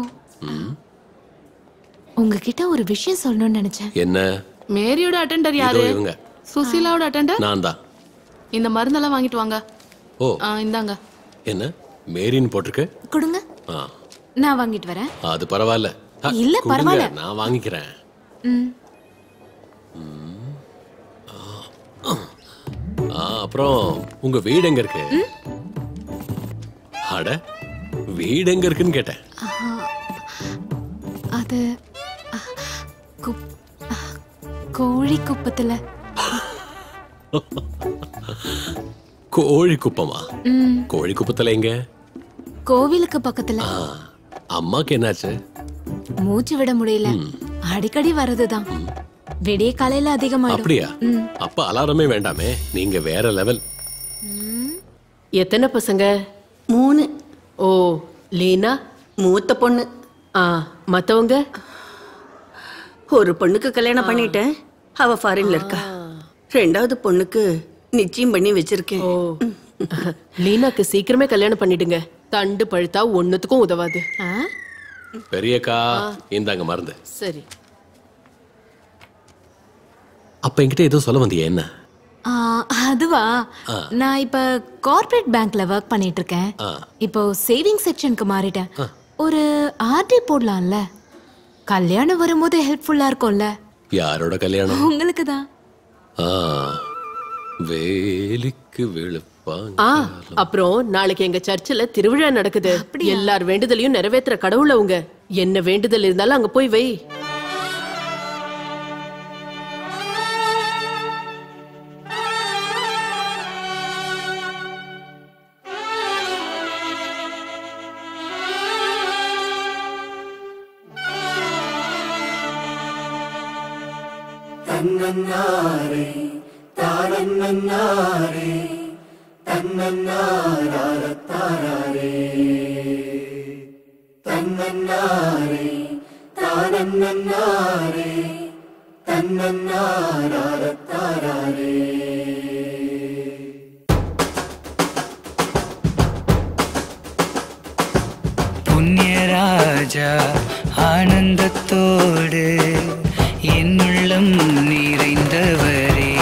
உங்ககிட்ட ஒரு விஷயம் சொல்லணும்னு நினைச்சேன். என்ன? மேரியோட அட்டெண்டர் யாரு? இவங்க. சுசீலாவோட அட்டெண்டர்? நான்தான். இந்த மருந்தெல்லாம் வாங்கிட்டு வாங்க. ஓ. ஆ இந்தாங்க. என்ன? மேரின்னு போட்டுருக்கு. கொடுங்க. ஆ. நான் வாங்கிட்டு வரேன். அது பரவாயில்லை. இல்ல பரவாயில்லை. நான் வாங்கிக்கிறேன். ம். ம். ஆ. ஆ அப்புறம் உங்க வீடு எங்க இருக்கு? அட வீடு எங்க இருக்குன்னு கேட்டேன். அது கோழி குப்பத்துல. கோழி குப்பமா? கோழி குப்பத்துல எங்க? கோவிலுக்கு பக்கத்துல. அம்மாக்கு என்னாச்சு? மூச்சு விட முடியல, அடிக்கடி வரதுதான். விடிய காலையில அதிகமா. அப்படியா? அப்ப அலாரமே வேண்டாமே, நீங்க வேற லெவல். எத்தனை பசங்க? மூணு. ஓ, லீனா மூத்த பொண்ணு. ஆ, மத்தவங்க? ஒரு பொண்ணுக்கு கல்யாணம் பண்ணிட்டேன், அவ ஃபாரின்ல இருக்கா. ரெண்டாவது பொண்ணுக்கு நிச்சயம் பண்ணி வச்சிருக்கேன். ஓ, லீனாக்கு சீக்கிரமே கல்யாணம் பண்ணிடுங்க, தண்டு பழுத்தா ஒண்ணுத்துக்கும் உதவாது. பெரியக்கா இந்தாங்க மருந்து. சரி. அப்ப என்கிட்ட ஏதோ சொல்ல வந்தியா? என்ன அதுவா, நான் இப்ப கார்ப்பரேட் பேங்க்ல வர்க் பண்ணிட்டு இருக்கேன். இப்போ சேவிங் செக்ஷனுக்கு மாறிட்டேன். ஒரு ஆர்டி போடலாம்ல, கல்யாணம் வரும்போது ஹெல்ப்ஃபுல்லா இருக்கும்ல. யாரோட கல்யாணம்? உங்களுக்கு தான். வேலிக்கு வெளுப்பாங்க. அப்புறம் நாளைக்கு எங்க சர்ச்சில் திருவிழா நடக்குது, எல்லார் வேண்டுதலையும் நிறைவேற்ற கடவுள் அவங்க. என்ன வேண்டுதல் இருந்தாலும் அங்க போய் வை. தன்னன்னாரே தாரன்னன்னாரே தன்னன்னாரத்தாரே தன்னன்னாரே தாரன்னன்னாரே தன்னன்னாரத்தாரே. புண்ணியராஜா ஆனந்தத்தோடு என் உள்ளம் நிறைந்தவரே,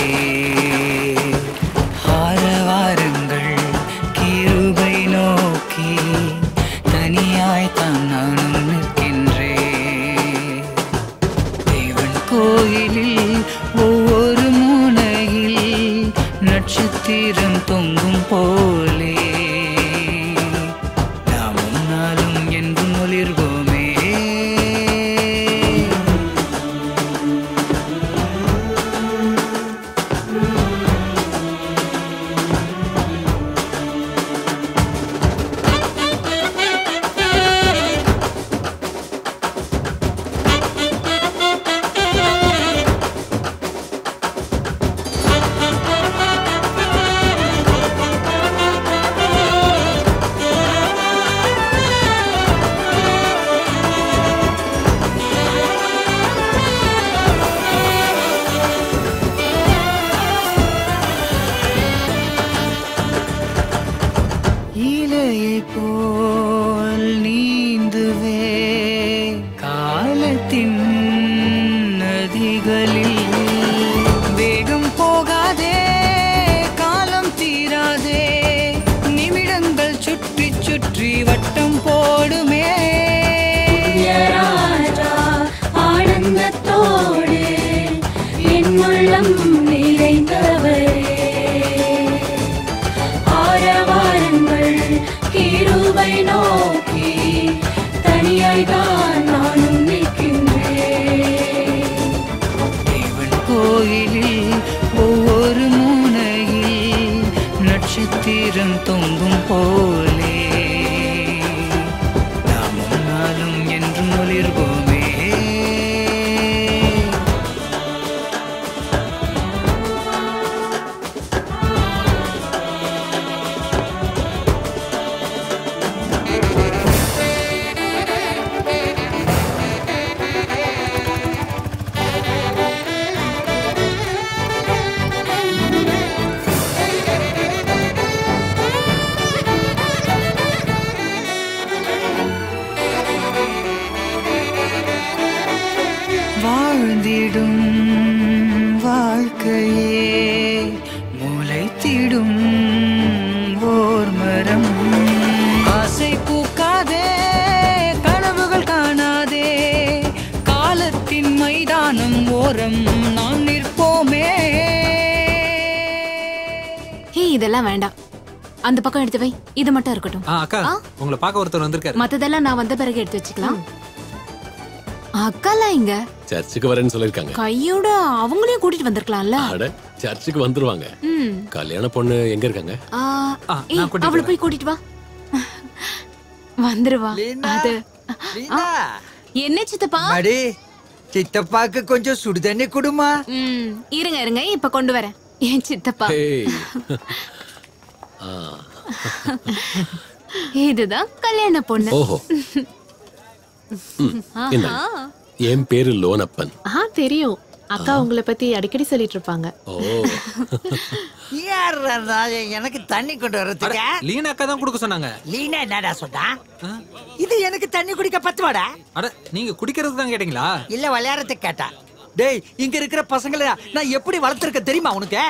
ஆரவாரங்கள் கிருபை நோக்கி தனியாய்த்தான் நானும் நிற்கின்றேன். தேவன் கோயிலில் ஒவ்வொரு மூனையில் நட்சத்திரம் தொங்கும் போலே நாமும் நாளும் என்றும் ஒளிர்வோம். வாழ்ந்திடும் வாழ்க்கையே முளைத்திடும் ஓர் மரம். ஆசை பூக்காதே, கனவுகள் காணாதே, காலத்தின் மைதானம் ஓரம் நாம் நிற்போமே. இதெல்லாம் வேண்டாம், அந்த பக்கம் எடுத்து வை, இது மட்டும் இருக்கட்டும். அக்கா, உங்களை பார்க்க ஒருத்தர் வந்திருக்காரு. மத்ததெல்லாம் நான் வந்த பிறகு எடுத்து வச்சுக்கலாம். அக்காலாம் இங்க சர்ச்சுக்கு வரேன்னு சொல்லிருக்காங்க. கையோட அவங்களையும் கூட்டிட்டு வந்திருக்கலாம்ல. அட, சர்ச்சுக்கு வந்துருவாங்க. கல்யாண பொண்ணு எங்க இருக்காங்க? அவளை போய் கூட்டிட்டு வா, வந்துருவா. அது என்ன சித்தப்பா? அடே, சித்தப்பாக்கு கொஞ்சம் சுடுதண்ணி கொடுமா. இருங்க இருங்க, இப்ப கொண்டு வரேன். ஏன் சித்தப்பா, இதுதான் கல்யாண பொண்ணு. ஓஹோ, என் பேரு லோனப்பன். தெரியும் அக்கா, உங்களை பத்தி அடிக்கடி சொல்லிட்டு இருப்பாங்க. எனக்கு தண்ணி கொண்டு வரது லீனா அக்கா தான் குடுக்க சொன்னாங்க. லீனா என்னடா சொன்னா? இது எனக்கு தண்ணி குடிக்க பத்துவாடா. அட, நீங்க குடிக்கிறது தான் கேட்டீங்களா? இல்ல, விளையாடுறதுக்கு கேட்டா. டேய், இங்க இருக்கிற பசங்களை நான் எப்படி வளர்த்திருக்க தெரியுமா உனக்கு?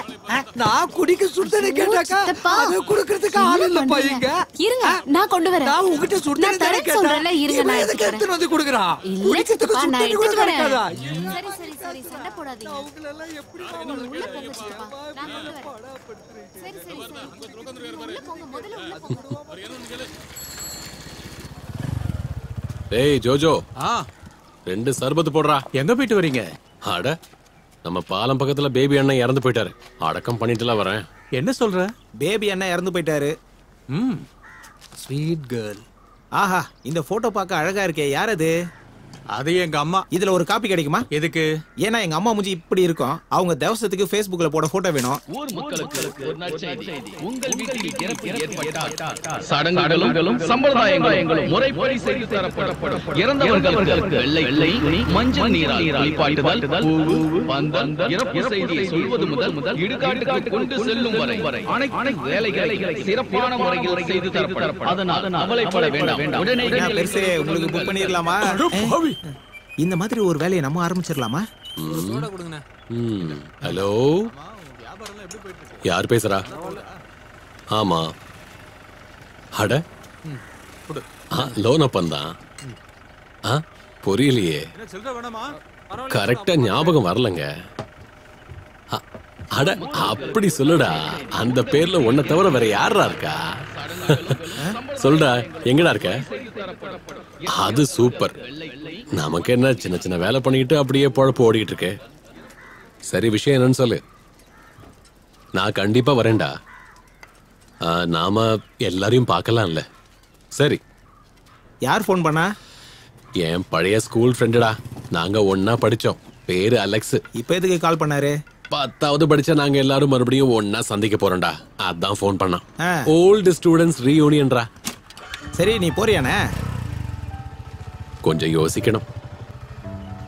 நான் குடிக்க சுடுதண்ணி கேட்டாக்கா, அது குடுக்கிறதுக்கு ஆள் இல்லப்பா இங்க. இருங்க, நான் கொண்டு வரேன். நான் உன்கிட்ட சுடுதண்ணி தரேன் சொல்றேன்ல. இருங்க, நான் எடுத்து வந்து வந்து குடுக்குறேன். குடிக்கிறதுக்கு சுடுதண்ணி கூட கிடைக்காதா? சரி சரி சரி, சண்டை போடாதீங்க. அவங்கள எல்லாம் எப்படி உள்ள போங்க சித்தப்பா, நான் கொண்டு வரேன். சரி சரி சரி, உள்ள போங்க, முதல்ல உள்ள போங்க. டேய் ஜோஜோ, ஆ ரெண்டு சர்பத்து போடுறா. எங்க போயிட்டு வரீங்க? அட, நம்ம பாலம் பக்கத்துல பேபி அண்ணன் இறந்து போயிட்டாரு. அடக்கம் பண்ணிட்டுலாம் வரேன். என்ன சொல்ற? பேபி அண்ணன் இறந்து போயிட்டாரு? ம், ஸ்வீட் கேர்ள். ஆஹா, இந்த போட்டோ பார்க்க அழகா இருக்கே, யார் அது? அது எங்க அம்மா. இதுல ஒரு காப்பி கிடைக்குமா? எதுக்கு? ஏன்னா எங்க அம்மா மூஞ்சி இப்படி இருக்கும், அவங்க தேவசத்துக்கு Facebookல போட போட்டோ வேணும். ஊர் மக்களுக்கு ஒரு நற்செய்தி. உங்கள் வீட்டில் இறப்பு ஏற்பட்டால் சடங்குகளும் சம்பிரதாயங்களும் முறைப்படி செய்து தரப்படும். இறந்தவர்களுக்கு வெள்ளை மஞ்சள் நீரால் குளிப்பாட்டுதல், பந்தல், இறப்பு செய்தியை சொல்வது முதல் முதல் இடுகாட்டுக்கு கொண்டு செல்லும் வரை அனைத்து வேலைகளை சிறப்பான முறையில் செய்து தரப்படும். அதனால் கவலைப்பட வேண்டாம். உடனே பெருசே உங்களுக்கு புக் பண்ணிடலாமா? இந்த மாதிரி ஒரு வேலையை நம்ம ஆரம்பிச்சிடலாமா? ஹலோ, யார் பேசுறா? ஆமா, அட லோனப்பன் தான். புரியலையே, கரெக்டா ஞாபகம் வரலங்க. அட, அப்படி சொல்லுடா. அந்த பேர்ல ஒன்ன தவிர வேற யாரா இருக்கா? சொல்டா, எங்கடா இருக்க? அது சூப்பர். நமக்கு என்ன சின்ன சின்ன வேலை பண்ணிக்கிட்டு அப்படியே பொழப்பு ஓடிக்கிட்டு இருக்கு. சரி, விஷயம் என்னன்னு சொல்லு. நான் கண்டிப்பா வரேன்டா. நாம எல்லாரையும் பார்க்கலாம்ல. சரி, யார் ஃபோன் பண்ணா? என் பழைய ஸ்கூல் ஃப்ரெண்டுடா, நாங்க ஒன்னா படிச்சோம். பேரு அலெக்ஸ். இப்ப எதுக்கு கால் பண்ணாரு? பத்தாவது படிச்சா நாங்க எல்லாரும் மறுபடியும் ஒன்னா சந்திக்க போறோம்டா, அதான் ஃபோன் பண்ணா. ஓல்டு ஸ்டூடெண்ட்ஸ் ரீயூனியன்டா. சரி, நீ போறியானே? கொஞ்சம் யோசிக்கணும்.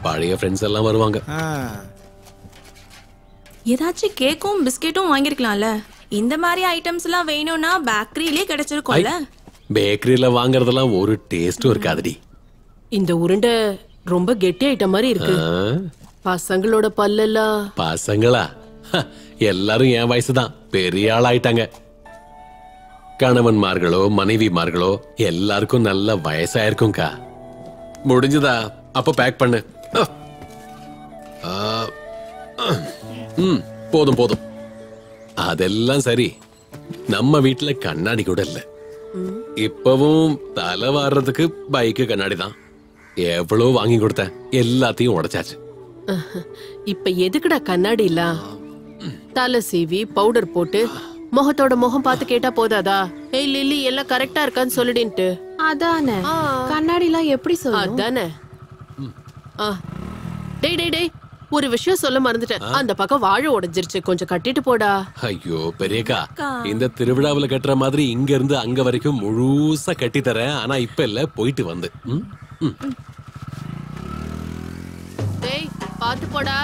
பழைய ஃப்ரெண்ட்ஸ் எல்லாம் வருவாங்க. ஏதாச்சும் கேக்கும் பிஸ்கெட்டும் வாங்கிருக்கலாம்ல. இந்த மாதிரி ஐட்டம்ஸ் எல்லாம் வேணும்னா பேக்கரியிலே கிடைச்சிருக்கும்ல. பேக்கரியில வாங்குறதெல்லாம் ஒரு டேஸ்டும் இருக்காதுடி. இந்த உருண்டை ரொம்ப கெட்டி ஐட்டம் மாதிரி இருக்கு. பசங்களோட பல்லெல்லாம். பசங்களா? எல்லாரும் என் வயசுதான், பெரிய ஆள் ஆயிட்டாங்க. கணவன்மார்களோ மனைவிமார்களோ எல்லாருக்கும் நல்ல வயசாயிருக்கும்க்கா. முடிஞ்சதா? அப்ப பேக் பண்ணு. ம், போதும் போதும். அதெல்லாம் சரி, நம்ம வீட்டுல கண்ணாடி கூட இல்ல. இப்பவும் தலை வாடுறதுக்கு பைக்கு கண்ணாடி தான். எவ்வளோ வாங்கி கொடுத்த, எல்லாத்தையும் உடைச்சாச்சு. இப்ப எதுக்குடா கண்ணாடி இல்ல? தலை சீவி பவுடர் போட்டு முகத்தோட முகம் பார்த்து கேட்டா போதாதா? ஏய் லில்லி, எல்லாம் கரெக்டா இருக்கான்னு சொல்லிடுன்ட்டு. அதானே கண்ணாடிலாம் எப்படி சொல்ல? அதானே. டேய் டேய் டேய், ஒரு விஷயம் சொல்ல மறந்துட்டேன். அந்த பக்கம் வாழை உடைஞ்சிருச்சு, கொஞ்சம் கட்டிட்டு போடா. ஐயோ பெரியக்கா, இந்த திருவிழாவில் கட்டுற மாதிரி இங்க இருந்து அங்க வரைக்கும் முழுசா கட்டி தரேன். ஆனா இப்ப இல்ல, போயிட்டு வந்து. டேய், பாத்து போடா.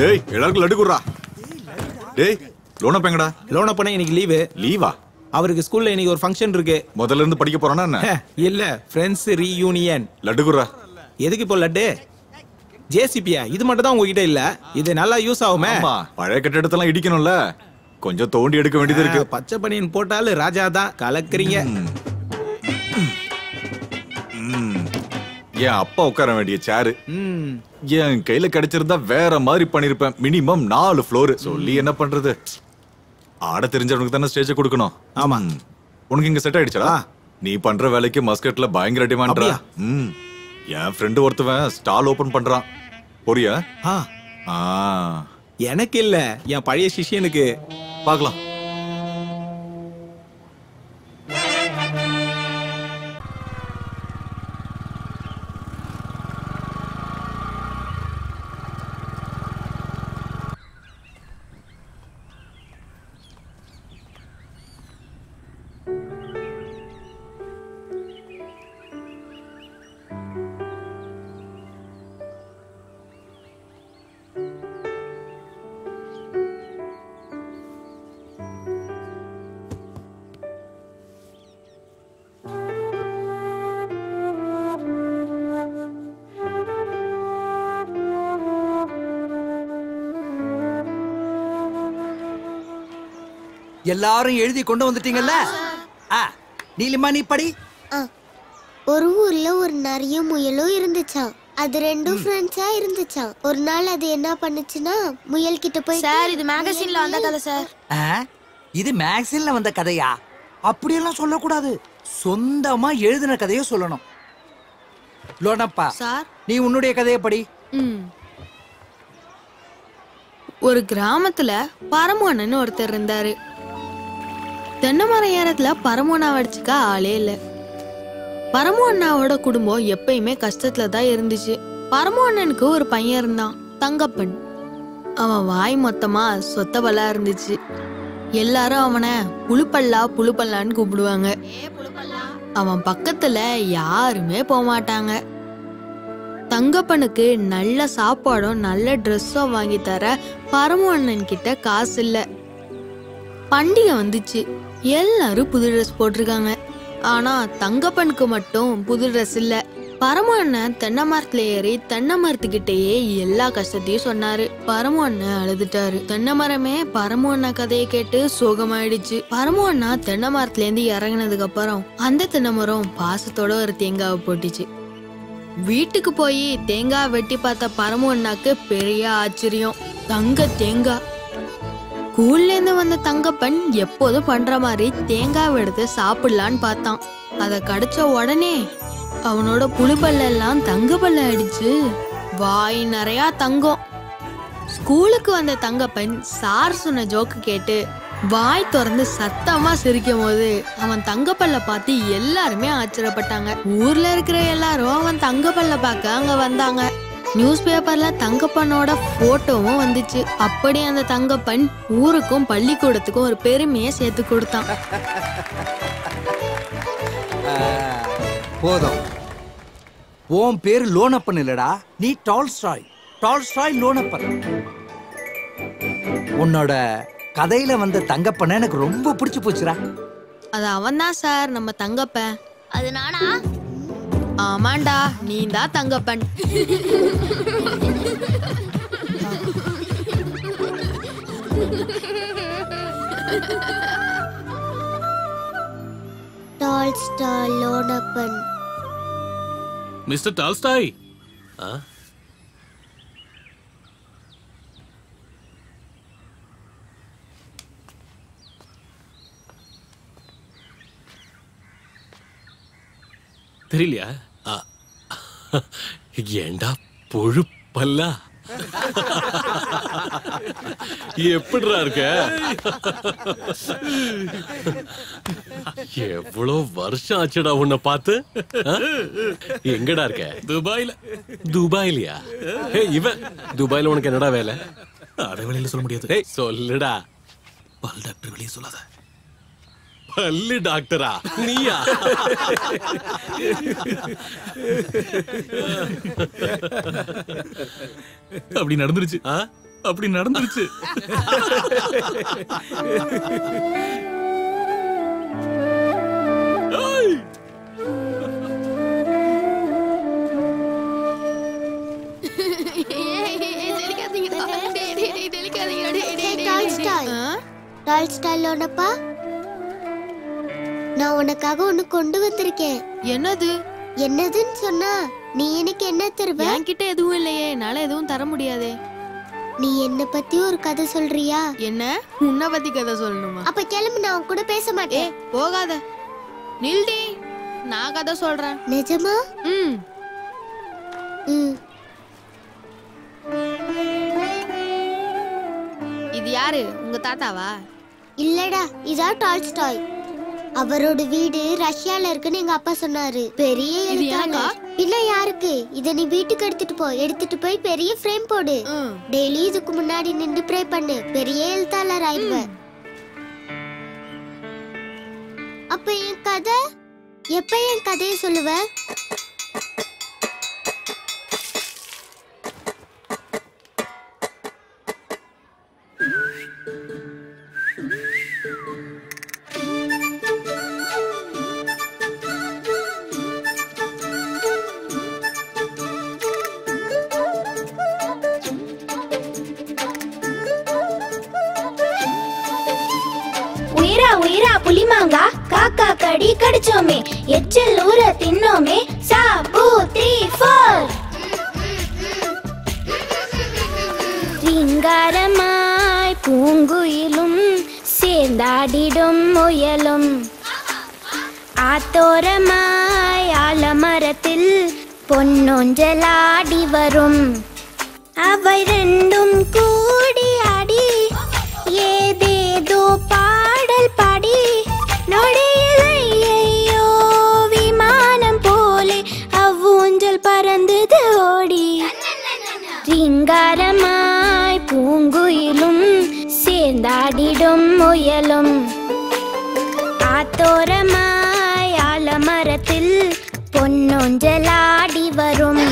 Day, எல்லாருக்கும் லட்டு குடுறா. டேய், லோன் அப்பங்கடா. லோன் அப்பனே இன்னைக்கு லீவு. லீவா? அவருக்கு ஸ்கூல்ல இன்னைக்கு ஒரு ஃபங்க்ஷன் இருக்கு. முதல்ல இருந்து படிக்க போறானா என்ன? இல்ல, फ्रेंड्स ரீயூனியன். லட்டு குடுறா. எதுக்கு இப்போ லட்டு? ஜேசிபியா இது மட்டும் தான் உங்ககிட்ட இல்ல. இது நல்லா யூஸ் ஆகுமே. ஆமா, பழைய கட்டடத்தலாம் இடிக்கணும்ல. கொஞ்சம் தோண்டி எடுக்க வேண்டியது இருக்கு. பச்சை பனியன் போட்டால ராஜா தான் கலக்குறீங்க. ஏன் அப்பா உட்கார வேண்டிய சேரு என் கையில கிடைச்சிருந்தா வேற மாதிரி பண்ணிருப்பேன். மினிமம் நாலு ஃப்ளோர். சொல்லி என்ன பண்றது, ஆட தெரிஞ்சவனுக்கு தானே ஸ்டேஜ் கொடுக்கணும். ஆமா, உனக்கு இங்க செட் ஆயிடுச்சா? நீ பண்ற வேலைக்கு மஸ்கட்ல பயங்கர டிமாண்ட்ரா. ம், என் ஃப்ரெண்டு ஒருத்தவன் ஸ்டால் ஓபன் பண்றான். போறியா? ஆ, எனக்கு இல்ல, என் பழைய சிஷியனுக்கு. பார்க்கலாம். எல்லாரும் எழுதி கொண்டு வந்துட்டீங்கல்ல? நீலிமா, நீ படி. ஒரு ஊர்ல ஒரு நரியும் முயலும் இருந்துச்சான். அது ரெண்டும் ஃப்ரெண்ட்ஸா இருந்துச்சான். ஒரு நாள் அது என்ன பண்ணுச்சுன்னா, முயல் கிட்ட போய், சார் இது மேகசின்ல வந்த கதை சார். இது மேகசின்ல வந்த கதையா? அப்படியெல்லாம் சொல்லக்கூடாது, சொந்தமா எழுதின கதைய சொல்லணும். லோனப்பா சார், நீ உன்னுடைய கதையை படி. ஒரு கிராமத்துல பரமோனன்னு ஒருத்தர் இருந்தாரு. தென்னை மரம் ஏறத்துல பரமோனாவை அடிச்சுக்க ஆளே இல்ல. பரமோ அண்ணாவோட குடும்பம் எப்பயுமே கஷ்டத்துலதான் இருந்துச்சு. பரமோ அண்ணனுக்கு ஒரு பையன் இருந்தான், தங்கப்பன். அவன் வாய் மொத்தமா சொத்தவலா இருந்துச்சு. எல்லாரும் அவனை புழுப்பல்லா புழுப்பல்லான்னு கூப்பிடுவாங்க. அவன் பக்கத்துல யாருமே போகமாட்டாங்க. தங்கப்பனுக்கு நல்ல சாப்பாடும் நல்ல ட்ரெஸ்ஸும் வாங்கி தர பரமோ அண்ணன் கிட்ட காசு இல்ல. பண்டிகை வந்துச்சு, எல்லாரும் புது ட்ரெஸ் போட்டிருக்காங்க. ஆனா தங்கப்பனுக்கு மட்டும் புது ட்ரெஸ் இல்ல. பரமோ அண்ணன் தென்னை மரத்துல ஏறி தென்னை மரத்துக்கிட்டேயே எல்லா கஷ்டத்தையும் சொன்னாரு. பரமோ அண்ணன் அழுதுட்டாரு. தென்னை மரமே பரமோ அண்ணா கதையை கேட்டு சோகமாயிடுச்சு. பரமோ அண்ணா தென்னை மரத்துல இருந்து இறங்கினதுக்கு அப்புறம் அந்த தென்னை மரம் பாசத்தோட ஒரு தேங்காவை போட்டுச்சு. வீட்டுக்கு போய் தேங்காய் வெட்டி பார்த்த பரமோ அண்ணாக்கு பெரிய ஆச்சரியம், தங்க தேங்காய். ஸ்கூல்ல இருந்து வந்த தங்கப்பன் எப்போதும் பண்ற மாதிரி தேங்காய் எடுத்து சாப்பிடலான்னு பார்த்தான். அதை கடிச்ச உடனே அவனோட புழுப்பல்ல எல்லாம் தங்க பல்ல அடிச்சு வாய் நிறையா தங்கம். ஸ்கூலுக்கு வந்த தங்கப்பன் சார் சொன்ன ஜோக்கு கேட்டு வாய் திறந்து சத்தமா சிரிக்கும் போது அவன் தங்கப்பல்ல பார்த்து எல்லாருமே ஆச்சரியப்பட்டாங்க. ஊர்ல இருக்கிற எல்லாரும் அவன் தங்கப்பல்ல பார்க்க அங்க வந்தாங்க. நியூஸ் பேப்பர்ல தங்கப்பனோட போட்டோவும் வந்துச்சு. அப்படி அந்த தங்கப்பன் ஊருக்கும் பள்ளிக்கூடத்துக்கும் ஒரு பெருமையை சேர்த்து கொடுத்தான். போதும், உன் பேரு லோனப்பன் இல்லடா, நீ டால்ஸ்டாய். டால்ஸ்டாய் லோனப்பன். உன்னோட கதையில வந்த தங்கப்பனை எனக்கு ரொம்ப பிடிச்சு போச்சுடா. அது அவன் தான் சார், நம்ம தங்கப்ப. அது நானா? ஆமாண்டா, நீ தான் Thangappan. Tolstoy Lonappan. Mister Tolstoy, தெரியலையா? ஏண்டா பொழுப்பல்லா, எப்படிரா இருக்க? எவ்வளோ வருஷம் ஆச்சுடா உன்னை பார்த்து. எங்கடா இருக்க? துபாயில. துபாயிலயா? ஏ இவன் துபாயில உனக்கு என்னடா வேலை? அட வேலையில சொல்ல முடியாது. சொல்லுடா. பல் டாக்டர் வெளியே சொல்லாத. பல்லு டாக்டரா நீயா? அப்படி நடந்துருச்சு. அப்படி நடந்துருச்சு. டால் ஸ்டைல் ஒண்ணப்பா நான் உனக்காக ஒன்னு கொண்டு வந்திருக்கேன். என்னது என்னதுன்னு சொன்னா நீ எனக்கு என்ன தருவ? என்கிட்ட எதுவும் இல்லையே, என்னால எதுவும் தர முடியாதே. நீ என்ன பத்தி ஒரு கதை சொல்றியா? என்ன உன்னை பத்தி கதை சொல்லணுமா? அப்ப கிளம்பி, நான் கூட பேச மாட்டேன். போகாத நில்டி, நான் கதை சொல்றேன். நிஜமா? ம் ம். இது யாரு, உங்க தாத்தாவா? இல்லடா, இதா டால்ஸ்டாய். அவரோட வீடு ரஷ்யால இருக்குன்னு எங்க அப்பா சொன்னாரு. பெரிய எழுத்தாளர். பின்ன யாருக்கு? இத நீ வீட்டுக்கு எடுத்துட்டு போ, எடுத்துட்டு போய் பெரிய ஃப்ரேம் போடு. டெய்லி இதுக்கு முன்னாடி நின்று ப்ரே பண்ணு, பெரிய எழுத்தாளர் ஆயிடுவ. அப்ப என் கதை எப்ப என் கதைய சொல்லுவ? கடிச்சோமே, எச்சல் ஊற தின்னோமே, சா பூ த்ரீ ஃபோர். ரீங்காரமாய் பூங்குயிலும் சேர்ந்தாடிடும் முயலும், ஆத்தோரமாய் ஆலமரத்தில் பொன்னொஞ்சலாடி வரும். அவை ரெண்டும் கூடி ஆடி ஏதேதோ பாடல் பாடி ரீங்காரமாய் பூங்குயிலும் சேர்ந்தாடிடும் முயலும், ஆத்தோரமாய் ஆலமரத்தில் பொன்னொஞ்சலாடி வரும்.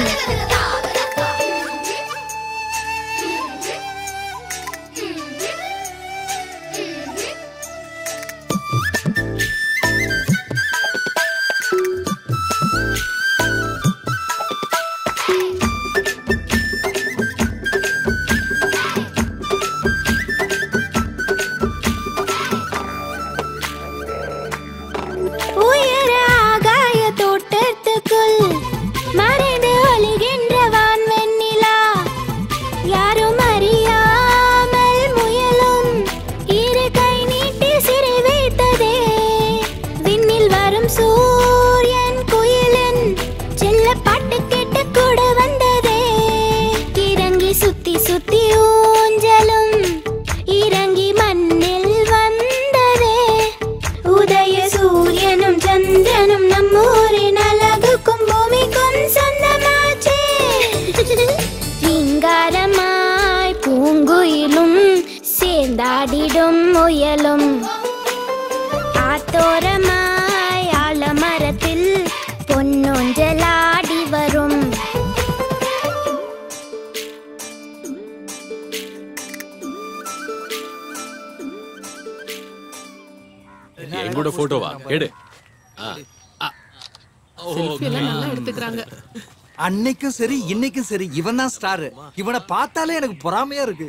அன்னைக்கும் சரி இன்னைக்கும் சரி இவன் தான் ஸ்டார். இவனை பார்த்தாலே எனக்கு பொறாமையா இருக்கு.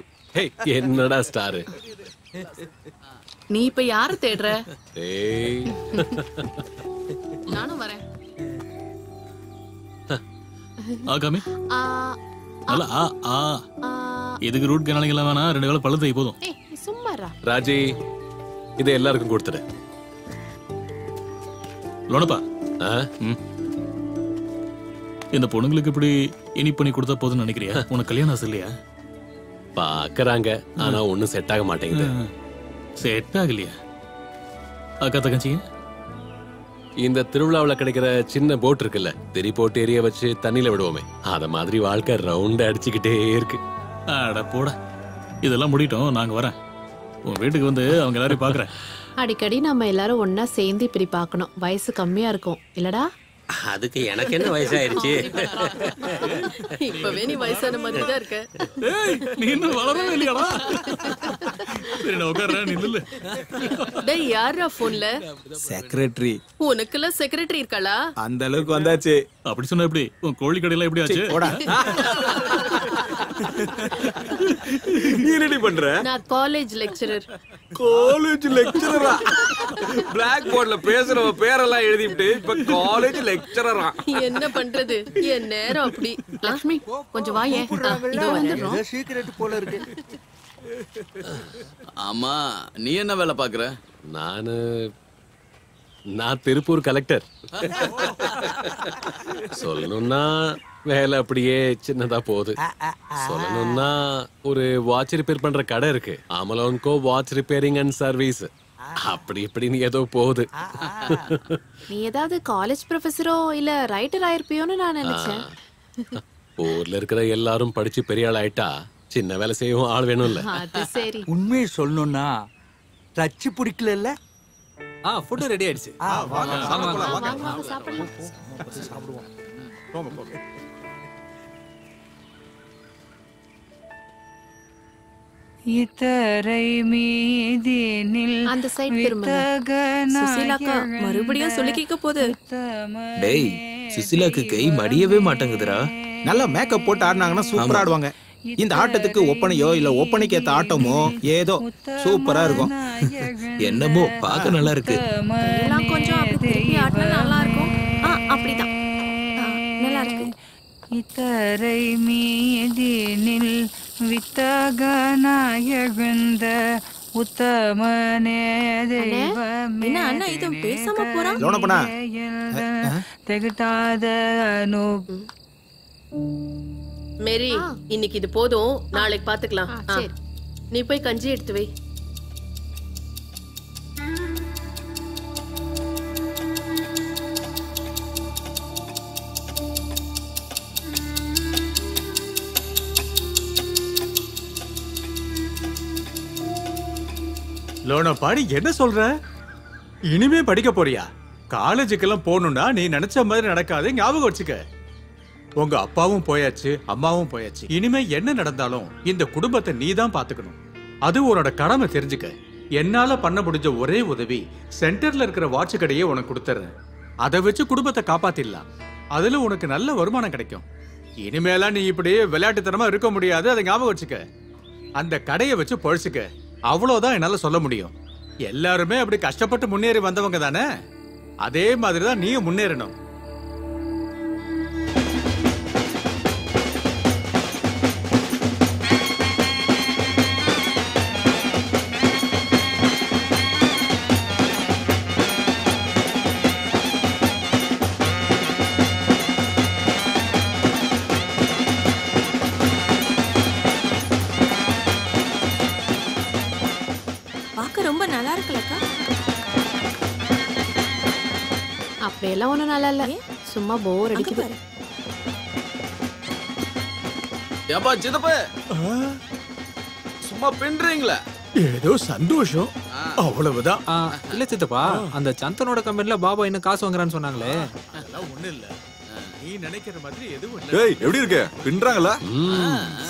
என்னடா ஸ்டார் நீ, இப்ப யாரு தேடுற? நானும் வரேன். ஆகாமி இதுக்கு ரூட் கனாலிங்களா வேணா, ரெண்டு வேலை பழுத்தை போதும். சும்மாரா ராஜி, இதை எல்லாருக்கும் கொடுத்துரு. லோனப்பா, இந்த பொண்ணுங்களுக்கு இப்படி இனி பண்ணி கொடுத்தா போதும் நினைக்கிறியா? உனக்கு கல்யாணம் ஆசை இல்லையா? பாக்குறாங்க, ஆனா ஒன்னும் செட் ஆக மாட்டேங்குது. செட் ஆகலையா? அக்கா தங்கச்சிங்க, இந்த திருவிழாவில் கிடைக்கிற சின்ன போட் இருக்குல்ல, தெரி போட் ஏரிய வச்சு தண்ணியில விடுவோமே, அத மாதிரி வாழ்க்கை ரவுண்ட் அடிச்சுக்கிட்டே இருக்கு. அட போட, இதெல்லாம் முடிட்டோம், நாங்க வரேன். உன் வீட்டுக்கு வந்து அவங்க எல்லாரையும் பாக்குறேன். அடிக்கடி நம்ம எல்லாரும் ஒன்னா சேர்ந்து இப்படி பாக்கணும், வயசு கம்மியா இருக்கும் இல்லடா? அதுக்கு எனக்கு என்ன வயசாயிருச்சு? இப்பவே நீ வயசான மாதிரி தான் இருக்க. ஏய் நீ இன்னும் வளரவே இல்லையாடா. சரி நான் உட்கார்றா நில்லு. டேய் யாரா போன்ல? செக்ரட்டரி. உனக்குள்ள செக்ரட்டரி இருக்கலா? அந்த அளவுக்கு வந்தாச்சு. அப்படி சொன்னா எப்படி? உன் கோழி கடையில எப்படி ஆச்சு? போடா. நீ என்னடி பண்ற? நான் காலேஜ் லெக்சரர். காலேஜ் லெக்சரரா? பிளாக் போர்ட்ல பேசுறவ பேரெல்லாம் எழுதிட்டு இப்ப காலேஜ் லெக்சரரா? என்ன பண்றது? என் நேரம் அப்படி. லட்சுமி கொஞ்சம் வாயே. இதோ வந்துறோம். சீக்ரெட் போல இருக்கு. ஆமா நீ என்ன வேலை பாக்குற? நானு நான் திருப்பூர் கலெக்டர். சொல்லணும்னா வேலை அப்படியே சின்னதா போகுது. சொல்லணும்னா ஒரு வாட்ச் ரிப்பேர் பண்ற கடை இருக்கு. அமலோன்கோ வாட்ச் ரிப்பேரிங் அண்ட் சர்வீஸ். அப்படி இப்படின்னு ஏதோ போகுது. நீ ஏதாவது காலேஜ் ப்ரொஃபஸரோ இல்ல ரைட்டர் ஆயிருப்பியோன்னு நான் நினைச்சேன். ஊர்ல இருக்கிற எல்லாரும் படிச்சு பெரிய ஆள் ஆயிட்டா சின்ன வேலை செய்யவும் ஆள் வேணும்ல. உண்மையை சொல்லணும்னா தச்சு பிடிக்கல. ஆ ஃபுட் ரெடி ஆயிடுச்சு. வாங்க வாங்க சாப்பிடலாம். சாப்பிடுவோம். போங்க போங்க. இத்தரை மீதினில் அந்த சைடு திரும்ப. சுசிலாக்கா மறுபடியும் சொல்லிக்க போது. டேய் சுசிலாக்கு கை மடியவே மாட்டேங்குதுடா. நல்லா மேக்கப் போட்டு ஆடுனாங்கன்னா சூப்பரா ஆடுவாங்க. இந்த ஆட்டத்துக்கு ஒப்பனையோ இல்ல ஒப்பனைக்கு ஏத்த ஆட்டமோ ஏதோ சூப்பரா இருக்கும். என்னமோ பார்க்க நல்லா இருக்கு. எல்லாம் கொஞ்சம் அப்படி திருப்பி ஆடுனா நல்லா இருக்கும். ஆ அப்படிதான் நல்லா இருக்கு. இத்தரை மீதினில் வித்தகனாயகுந்த உத்தமனே தெய்வமே. என்ன அண்ணா இது பேசாம போறான்? லோன பண்ணா தெகடாத அனு மேரி. இன்னைக்கு இது போதும், நாளைக்கு பாத்துக்கலாம். நீ போய் கஞ்சி எடுத்து வை. லோனா பாடி என்ன சொல்ற? இனிமே படிக்க போறியா? காலேஜுக்கெல்லாம் போகணும்னா நீ நினைச்ச மாதிரி நடக்காது, ஞாபகம் வச்சுக்க. உங்க அப்பாவும் போயாச்சு, அம்மாவும் போயாச்சு. இனிமே என்ன நடந்தாலும் இந்த குடும்பத்தை நீ தான் பாத்துக்கணும். அது உன்னோட கடமை, தெரிஞ்சுக்க. என்னால பண்ண முடிஞ்ச ஒரே உதவி, சென்டர்ல இருக்கிற வாட்ச் கடையே உனக்கு கொடுத்துறேன். அதை வச்சு குடும்பத்தை காப்பாத்திடலாம். அதுல உனக்கு நல்ல வருமானம் கிடைக்கும். இனிமேலாம் நீ இப்படியே விளையாட்டுத்தனமா இருக்க முடியாது, அதை ஞாபகம் வச்சுக்க. அந்த கடையை வச்சு பொழைச்சுக்க, அவ்வளோதான் என்னால சொல்ல முடியும். எல்லாருமே அப்படி கஷ்டப்பட்டு முன்னேறி வந்தவங்க தானே, அதே மாதிரிதான் நீயும் முன்னேறணும். எல்லாம் ஒன்றும் நல்லா இல்லை, சும்மா போர் அடிக்குது. ஏப்பா சிதப்பா சும்மா பின்றீங்களா? ஏதோ சந்தோஷம், அவ்வளவுதான். இல்லை சித்தப்பா, அந்த சந்தனோட கம்பெனில பாபா இன்னும் காசு வாங்குறான்னு சொன்னாங்களே, அதெல்லாம் ஒன்றும் இல்லை. நீ நினைக்கிற மாதிரி எதுவும் இல்லை. டேய் எப்படி இருக்க? பின்றாங்களா?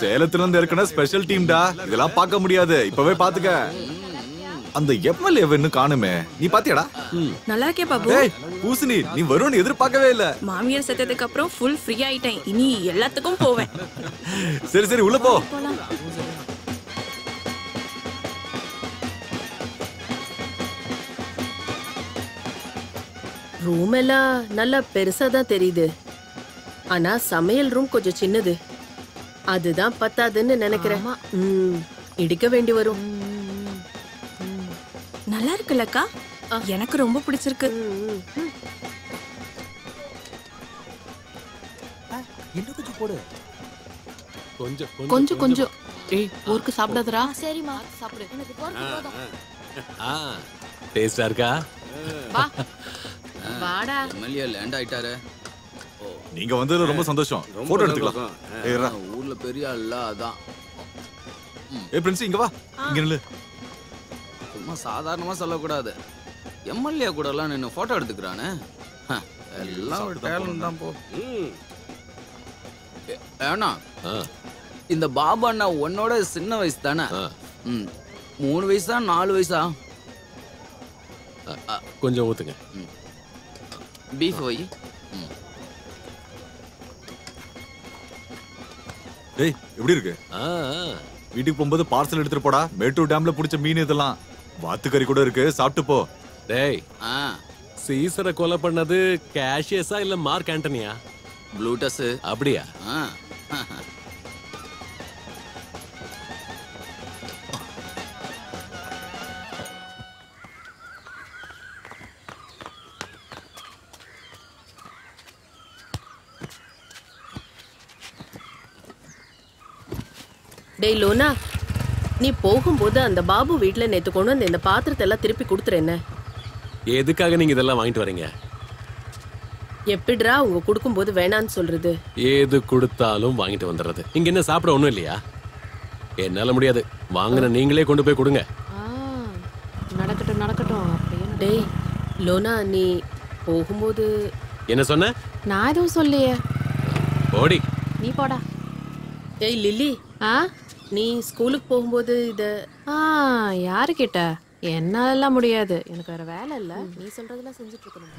சேலத்துல இருந்து இருக்கனா ஸ்பெஷல் டீம்டா. இதெல்லாம் பார்க்க முடியாது, இப்பவே பாத்துக்க. அந்த எம்எல்ஏ இன்னும் காணுமே, நீ பாத்தியாடா? நல்லா இருக்கே பாபு. டேய் பூசணி, நீ வருவன்னு எதிர்பார்க்கவே இல்ல. மாமியார் செத்ததுக்கு அப்புறம் ஃபுல் ஃப்ரீ ஆயிட்டேன், இனி எல்லாத்துக்கும் போவேன். சரி சரி உள்ள போ. ரூம் எல்லாம் நல்லா பெருசா தான் தெரியுது, ஆனா சமையல் ரூம் கொஞ்சம் சின்னது. அதுதான் பத்தாதுன்னு நினைக்கிறேன். இடிக்க வேண்டி வரும். நல்லா இருக்குல்லக்கா, எனக்கு ரொம்ப பிடிச்சிருக்கு. கொஞ்சம் கொஞ்சம் ஊருக்கு சாப்பிடாதரா. சரிமா சாப்பிடு. டேஸ்டா இருக்கா? வா வாடா. எம்எல்ஏ லேண்ட் ஆயிட்டாரு. நீங்க வந்ததுல ரொம்ப சந்தோஷம். போட்டோ எடுத்துக்கலாம். ஊர்ல பெரிய ஆளா அதான். ஏய் பிரின்ஸ் இங்க வா, இங்க நில்லு. சும்மா சாதாரணமா சொல்லக்கூடாது, எம்எல்ஏ கூடலாம் நின்று ஃபோட்டோ எடுத்துக்கிறானே, எல்லாம் ஒரு டேலண்ட் தான் போ. ஏன்னா இந்த பாபா அண்ணா உன்னோட சின்ன வயசு தானே? மூணு வயசா நாலு வயசா? கொஞ்சம் ஊத்துங்க. பீஃப் வை. டேய் எப்படி இருக்கு? வீட்டுக்கு போகும்போது பார்சல் எடுத்துட்டு போடா. மேட்டூர் டேம்ல பிடிச்ச மீன் இதெல்லாம். வாத்துக்கறி கூட இருக்கு, சாப்பிட்டு போ. டேய் சீசரை கொலை பண்ணது கேஷியஸா இல்ல மார்க் ஆண்டனியா? ப்ளூட்டஸ். அப்படியா? டேய் லோனா, நீ போகும்போது அந்த பாபு வீட்டில் நேற்று கொண்டு வந்து இந்த பாத்திரத்தை எல்லாம் திருப்பி கொடுத்துறேன். எதுக்காக நீங்கள் இதெல்லாம் வாங்கிட்டு வரீங்க? எப்படிடா அவங்க கொடுக்கும்போது வேணான்னு சொல்கிறது? ஏது கொடுத்தாலும் வாங்கிட்டு வந்துடுறது. இங்கே என்ன சாப்பிட ஒன்றும் இல்லையா? என்னால் முடியாது. வாங்கின நீங்களே கொண்டு போய் கொடுங்க. நடக்கட்டும் நடக்கட்டும். டேய் லோனா, நீ போகும்போது என்ன சொன்ன? நான் எதுவும் சொல்லையே. போடி நீ போடா. டேய் லில்லி, ஆ நீ ஸ்கூலுக்கு போகும்போது இதை யாரு கேட்ட? என்னாலெல்லாம் முடியாது, எனக்கு வேறு வேலை இல்லை. நீ சொல்கிறதெல்லாம் செஞ்சுட்டு இருக்கணும்.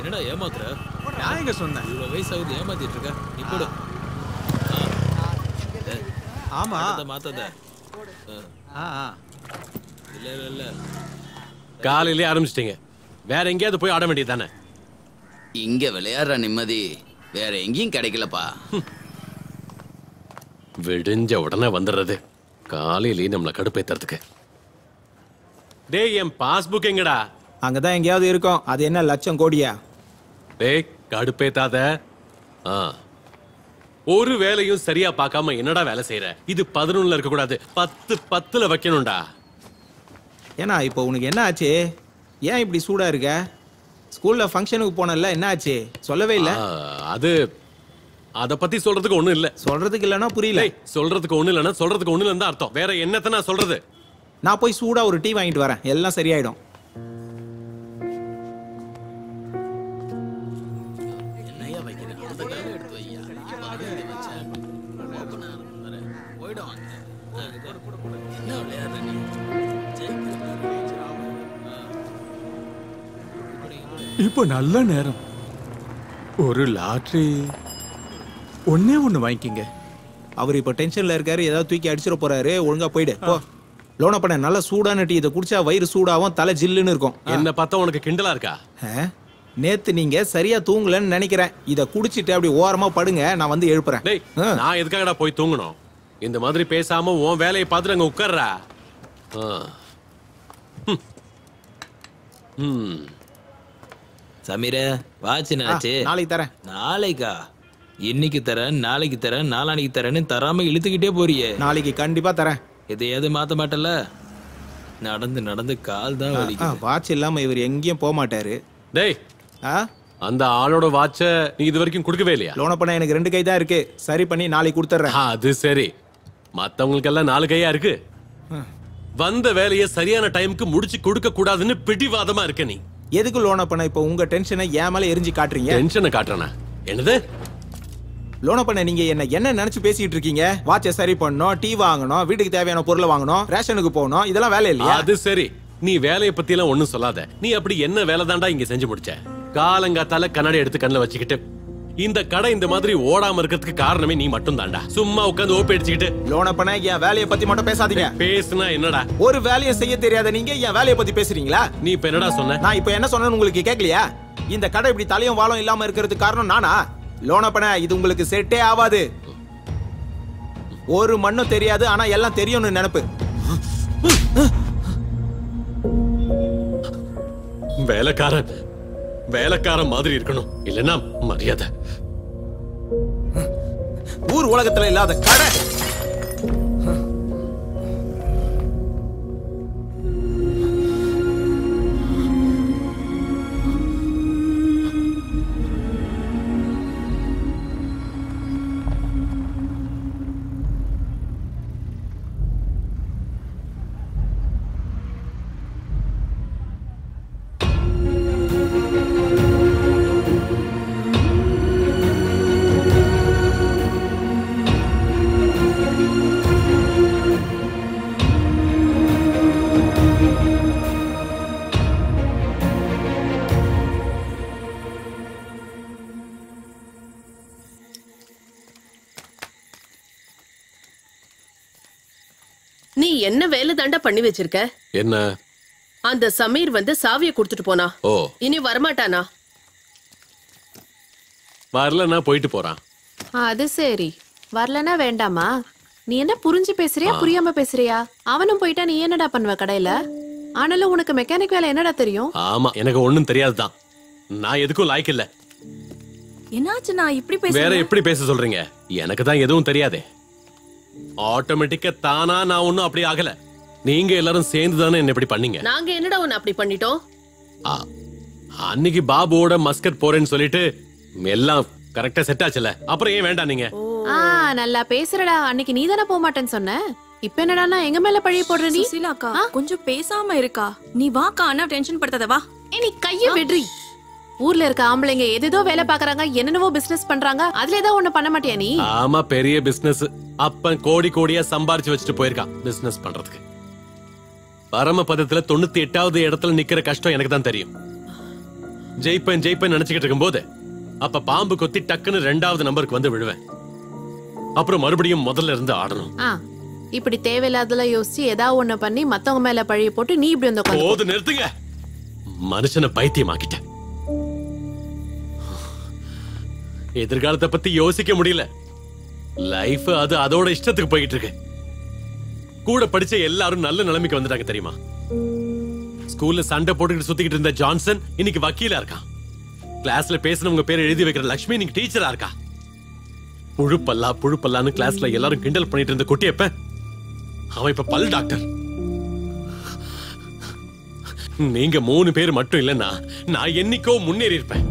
என்னடா ஏமாத்துற? நான் எங்கே சொன்னேன்? இவ்வளோ வயசாகுது ஏமாத்திட்டு இருக்க. இப்போ ஆமாம் மாத்தாத. இல்லை இல்லை இல்லை காலையிலே ஆரம்பிச்சிட்டிங்க. வேற எங்கேயாவது போய் ஆட வேண்டியது தானே? இங்கே விளையாடுற நிம்மதி வேற எங்கேயும் கிடைக்கலப்பா. விடிஞ்ச உடனே வந்துடுறது, காலையிலேயே நம்மளை கடுப்பேத்துறதுக்கு. டேய் என் பாஸ்புக் எங்கடா? அங்கதான் எங்கேயாவது இருக்கும். அது என்ன லட்சம் கோடியா? டேய் கடுப்பேத்தாத. ஒரு வேலையும் சரியா பார்க்காம என்னடா வேலை செய்யற? இது பதினொன்னுல இருக்க கூடாது, பத்து பத்துல வைக்கணும்டா. ஏன்னா இப்போ உனக்கு என்ன ஆச்சு? ஏன் இப்படி சூடா இருக்க? ஸ்கூல்ல ஃபங்க்ஷனுக்கு போனல, என்ன ஆச்சு? சொல்லவே இல்ல. அது அத பத்தி சொல்றதுக்கு ஒண்ணு இல்ல. சொல்றதுக்கு இல்லனா புரியல. சொல்றதுக்கு ஒண்ணு இல்லனா சொல்றதுக்கு ஒண்ணு இல்லன்னு அர்த்தம். வேற என்னத்த நான் சொல்றது? நான் போய் சூடா ஒரு டீ வாங்கிட்டு வரேன், எல்லாம் சரியாயிடும். என்னைய வைக்கிறேன் அந்த கால எடுத்து வையா. பாதியில வச்சேன். ஓபனா இருந்தற. போய்டா வந்து. போடு போடு போடு. என்ன விளையாடுற நீ? இப்போ நல்ல நேரம். ஒரு லாட்ரி ஒன்னே ஒன்று வாங்கிக்கிங்க. அவர் இப்போ டென்ஷனில் இருக்காரு, ஏதாவது தூக்கி அடிச்சிட போறாரு. ஒழுங்கா போயிடு. ஓ லோன பண்ண நல்லா சூடான டீ. இதை குடிச்சா வயிறு சூடாகவும் தலை ஜில்லுன்னு இருக்கும். என்ன பார்த்தா உனக்கு கிண்டலா இருக்கா? நேத்து நீங்க சரியா தூங்கலன்னு நினைக்கிறேன். இதை குடிச்சிட்டு அப்படி ஓரமா படுங்க, நான் வந்து எழுப்புறேன். நான் எதுக்காகடா போய் தூங்கணும்? இந்த மாதிரி பேசாம உன் வேலையை பார்த்துட்டு அங்கே உட்கார்றா. ம் சமீர வாட்சினாச்சு. நாளைக்கு தரேன். நாளைக்கா? இன்னைக்கு தரேன், நாளைக்கு தரேன், நாளானிக்கு தரேன்னு தராம இழுத்துக்கிட்டே போறியே. நாளைக்கு கண்டிப்பா தரேன். எதையாவது மாத்த மாட்டல. நடந்து நடந்து கால் தான் வலிக்குது. வாட்ச் இல்லாம இவர் எங்கேயும் போக மாட்டாரு. டேய் அந்த ஆளோட வாட்ச நீ இது வரைக்கும் கொடுக்கவே இல்லையா? லோன பண்ண எனக்கு ரெண்டு கை தான் இருக்கு, சரி பண்ணி நாளைக்கு கொடுத்துறேன். அது சரி, மத்தவங்களுக்கு எல்லாம் நாலு கையா இருக்கு. வந்த வேலையை சரியான டைமுக்கு முடிச்சு கொடுக்க கூடாதுன்னு பிடிவாதமா இருக்க நீ. எதுக்கு லோன பண்ண இப்போ உங்க டென்ஷனை ஏமால எரிஞ்சு காட்டுறீங்க? டென்ஷனை காட்டுறேனா? என்னது லோன பண்ண, நீங்க என்ன என்ன நினைச்சு பேசிட்டு இருக்கீங்க? வாட்சை சரி பண்ணணும், டீ வாங்கணும், வீட்டுக்கு தேவையான பொருளை வாங்கணும், ரேஷனுக்கு போகணும், இதெல்லாம் வேலை இல்லையா? அது சரி, நீ வேலையை பத்தி எல்லாம் ஒண்ணும் சொல்லாத. நீ அப்படி என்ன வேலை தாண்டா இங்க செஞ்சு முடிச்ச? காலங்காத்தால கண்ணாடி எடுத்து கண்ணில் வச்சுக்கிட்டு இந்த கடை இந்த மாதிரி ஓடாம இருக்கிறதுக்கு காரணமே நீ மட்டும் தாண்டா. சும்மா உட்காந்து ஓப்பி அடிச்சுக்கிட்டு. லோன பண்ண என் வேலையை பத்தி மட்டும் பேசாதீங்க. பேசுனா என்னடா? ஒரு வேலையை செய்ய தெரியாத நீங்க என் வேலையை பத்தி பேசுறீங்களா? நீ இப்ப என்னடா சொன்ன? நான் இப்ப என்ன சொன்னேன்னு உங்களுக்கு கேட்கலையா? இந்த கடை இப்படி தலையும் வாழும் இல்லாம இருக்கிறதுக்கு காரணம் நானா? லோன பண்ண இது உங்களுக்கு செட்டே ஆகாது. ஒரு மண்ணும் தெரியாது, ஆனா எல்லாம் தெரியும்னு நினைப்பு. வேலைக்காரன் வேலைக்கார மாதிரி இருக்கணும், இல்லனா மரியாதை. ஊர் உலகத்துல இல்லாத கடை. என்ன வேலை தாண்டா பண்ணி வச்சிருக்க? என்ன? அந்த சமீர் வந்து சாவியை கொடுத்துட்டு போனா. ஓ. இனி வரமாட்டானா? வரலனா போயிட்டு போறான். அது சரி. வரலனா வேண்டாமா? நீ என்ன புரிஞ்சு பேசுறியா புரியாம பேசுறியா? அவனும் போயிட்டா நீ என்னடா பண்ணுவ கடையில? ஆனாலும் உனக்கு மெக்கானிக் வேலை என்னடா தெரியும்? ஆமா, எனக்கு ஒண்ணும் தெரியாதுதான். நான் எதுக்கும் லாய்க்கு இல்ல. என்னாச்சு நான் இப்படி பேச? வேற எப்படி பேச சொல்றீங்க? எனக்கு தான் எதுவும் தெரியாதே. ஆட்டோமேட்டிக்கா தானா நான் ஒண்ணும் அப்படி ஆகல. நீங்க எல்லாரும் சேர்ந்து தானே என்ன இப்படி பண்ணீங்க. நாங்க என்னடா உன்னை அப்படி பண்ணிட்டோம்? அன்னைக்கு பாபுவோட மஸ்கட் போறேன்னு சொல்லிட்டு எல்லாம் கரெக்டா செட் ஆச்சுல. அப்புறம் ஏன் வேண்டாம் நீங்க? ஆ நல்லா பேசுறடா. அன்னைக்கு நீ தான போக மாட்டேன்னு சொன்ன. இப்ப என்னடானா எங்க மேல பழி போடுற நீ? சீலாக்கா கொஞ்சம் பேசாம இருக்கா. நீ வாக்கா அண்ணா டென்ஷன் படுத்தாத வா. ஏ நீ கைய வெட்றி. ஊர்ல இருக்க ஆம்பளைங்க ஏதேதோ வேலை பாக்குறாங்க, என்னென்னவோ பிசினஸ் பண்றாங்க. அதுல ஏதோ ஒண்ணு பண்ண மாட்டியா நீ? ஆமா, பெரிய பிசினஸ். அப்பன் கோடி கோடியா சம்பாரிச்சு வச்சிட்டு போயிருக்கான் பிசினஸ் பண்றதுக்கு. பரமபதத்துல தொண்ணூத்தி எட்டாவது இடத்துல நிக்கிற கஷ்டம் எனக்கு தான் தெரியும். ஜெய்பன் ஜெய்பன் நினைச்சுக்கிட்டு இருக்கும் போது அப்ப பாம்பு கொத்தி டக்குன்னு ரெண்டாவது நம்பருக்கு வந்து விழுவேன். அப்புறம் மறுபடியும் முதல்ல இருந்து ஆடணும். இப்படி தேவையில்லாதெல்லாம் யோசிச்சு ஏதாவது ஒண்ணு பண்ணி மத்தவங்க மேல பழிய போட்டு நீ இப்படி வந்து போது. நிறுத்துங்க, மனுஷனை பைத்தியமாக்கிட்ட. எதிர்காலத்தை பத்தி யோசிக்க முடியல. லைஃப் அது அதோட இஷ்டத்துக்கு போயிட்டு இருக்கு. கூட படிச்ச எல்லாரும் நல்ல நிலைமைக்கு வந்துட்டாங்க தெரியுமா? ஸ்கூல்ல சண்டை போட்டுக்கிட்டு சுத்திக்கிட்டு இருந்த ஜான்சன் இன்னைக்கு வக்கீலா இருக்கான். கிளாஸ்ல பேசினவங்க பேர் எழுதி வைக்கிற லட்சுமி இன்னைக்கு டீச்சரா இருக்கா. புழுப்பல்லா புழுப்பல்லான்னு கிளாஸ்ல எல்லாரும் கிண்டல் பண்ணிட்டு இருந்த குட்டியப்ப அவன் இப்ப பல் டாக்டர். நீங்க மூணு பேர் மட்டும் இல்லன்னா நான் என்னைக்கோ முன்னேறி இருப்பேன்.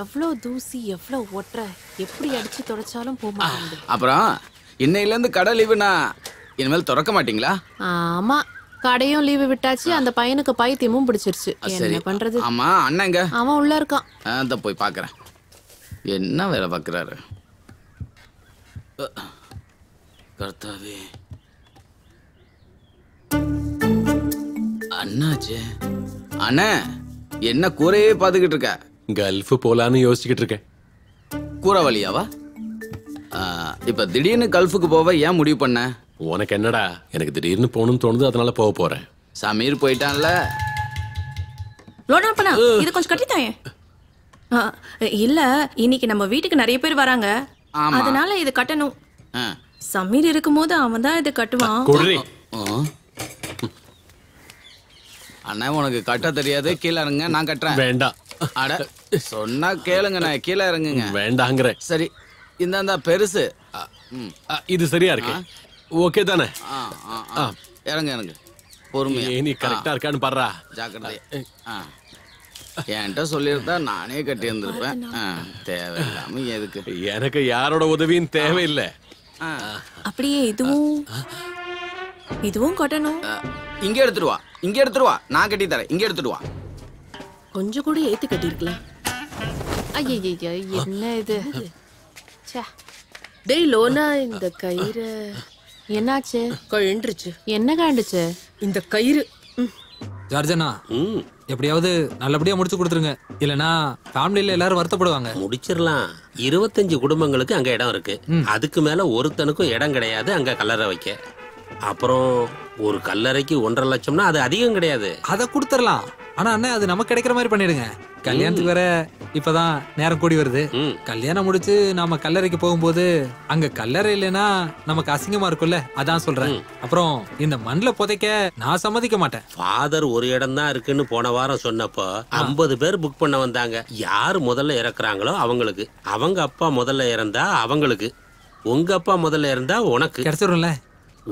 எவ்வளோ தூசி எவ்வளோ ஒற்ற, எப்படி அடிச்சு தொடச்சாலும் போக மாட்டேங்குது. அப்புறம் இன்னையிலேருந்து கடை லீவுனா இனிமேல் திறக்க மாட்டீங்களா? ஆமா, கடையும் லீவு விட்டாச்சு. அந்த பையனுக்கு பைத்தியமும் பிடிச்சிருச்சு. என்ன பண்றது? ஆமா அண்ணங்க அவன் உள்ள இருக்கான். அதை போய் பார்க்குறேன். என்ன வேலை பார்க்குறாரு? கர்த்தாவே அண்ணாச்சு அண்ணே, என்ன கூரையே பார்த்துக்கிட்டு இருக்க? கல்ஃபு போலான்னு யோசிச்சுக்கிட்டு இருக்கேன். கூரை வழியாவா? இப்ப திடீர்னு கல்ஃபுக்கு போவ ஏன் முடிவு பண்ண? உனக்கு என்னடா? எனக்கு திடீர்னு போகணும்னு தோணுது, அதனால போக போறேன். சமீர் போயிட்டான்ல, இது கொஞ்சம் கட்டித்தாயே. இல்ல இன்னைக்கு நம்ம வீட்டுக்கு நிறைய பேர் வராங்க, அதனால இது கட்டணும். சமீர் இருக்கும்போது அவன் தான் இது கட்டுவான். அண்ணா உனக்கு கட்ட தெரியாது, கீழே இருங்க நான் கட்டுறேன். வேண்டாம் அட சொன்னா கேளுங்க நான் கீழ இறங்குங்க. வேண்டாங்கறே. சரி. இந்தாண்டா பெருசு. இது சரியா இருக்கு. ஓகே தானே? ஆ ஆ இறங்க இறங்க. பொறுமையா. நீ கரெக்ட்டா இருக்கான்னு பாறா. ஜாக்கிரதை. ஆ. ஏன்டா சொல்லிருந்தா நானே கட்டி வந்திருப்பேன். தேவையில்லாம எதுக்கு? எனக்கு யாரோட உதவியும் தேவையில்லை. அப்படியே இதுவும் இதுவும் கட்டணும். இங்க எடுத்துடுவா. இங்க எடுத்துடுவா. நான் கட்டி தரேன். இங்க எடுத்துடுவா. கொஞ்சம் கூட ஏத்து கட்டிருக்கலாம். ஐயய்யய்யா என்ன இது? சே. டேய் லோனா இந்த கயிறு என்னாச்சு? கழண்டுச்சு. என்ன கழண்டுச்சு? இந்த கயிறு. ஜார்ஜனா ம் எப்படியாவது நல்லபடியா முடிச்சு கொடுத்துருங்க. இல்லனா ஃபேமிலில எல்லாரும் வருத்தப்படுவாங்க. முடிச்சிரலாம். இருபத்தஞ்சு குடும்பங்களுக்கு அங்க இடம் இருக்கு. அதுக்கு மேல ஒருத்தனுக்கும் இடம் கிடையாது அங்க கல்லறை வைக்க. அப்புறம் ஒரு கல்லறைக்கு ஒன்றரை லட்சம்னா அது அதிகம் கிடையாது. அத கொடுத்துறலாம். ஆனா அண்ணா அது நமக்கு கிடைக்கிற மாதிரி பண்ணிடுங்க. கல்யாணத்துக்கு வேற இப்பதான் நேரம் கூடி வருது. கல்யாணம் முடிச்சு நாம கல்லறைக்கு போகும்போது அங்க கல்லறை இல்லைன்னா நமக்கு அசிங்கமா இருக்கும்ல, அதான் சொல்றேன். அப்புறம் இந்த மண்ல புதைக்க நான் சம்மதிக்க மாட்டேன். ஃபாதர் ஒரு இடம் தான் இருக்குன்னு போன வாரம் சொன்னப்போ ஐம்பது பேர் புக் பண்ண வந்தாங்க. யாரு முதல்ல இறக்குறாங்களோ அவங்களுக்கு, அவங்க அப்பா முதல்ல இறந்தா அவங்களுக்கு, உங்க அப்பா முதல்ல இருந்தா உனக்கு கிடைச்சிடும்ல.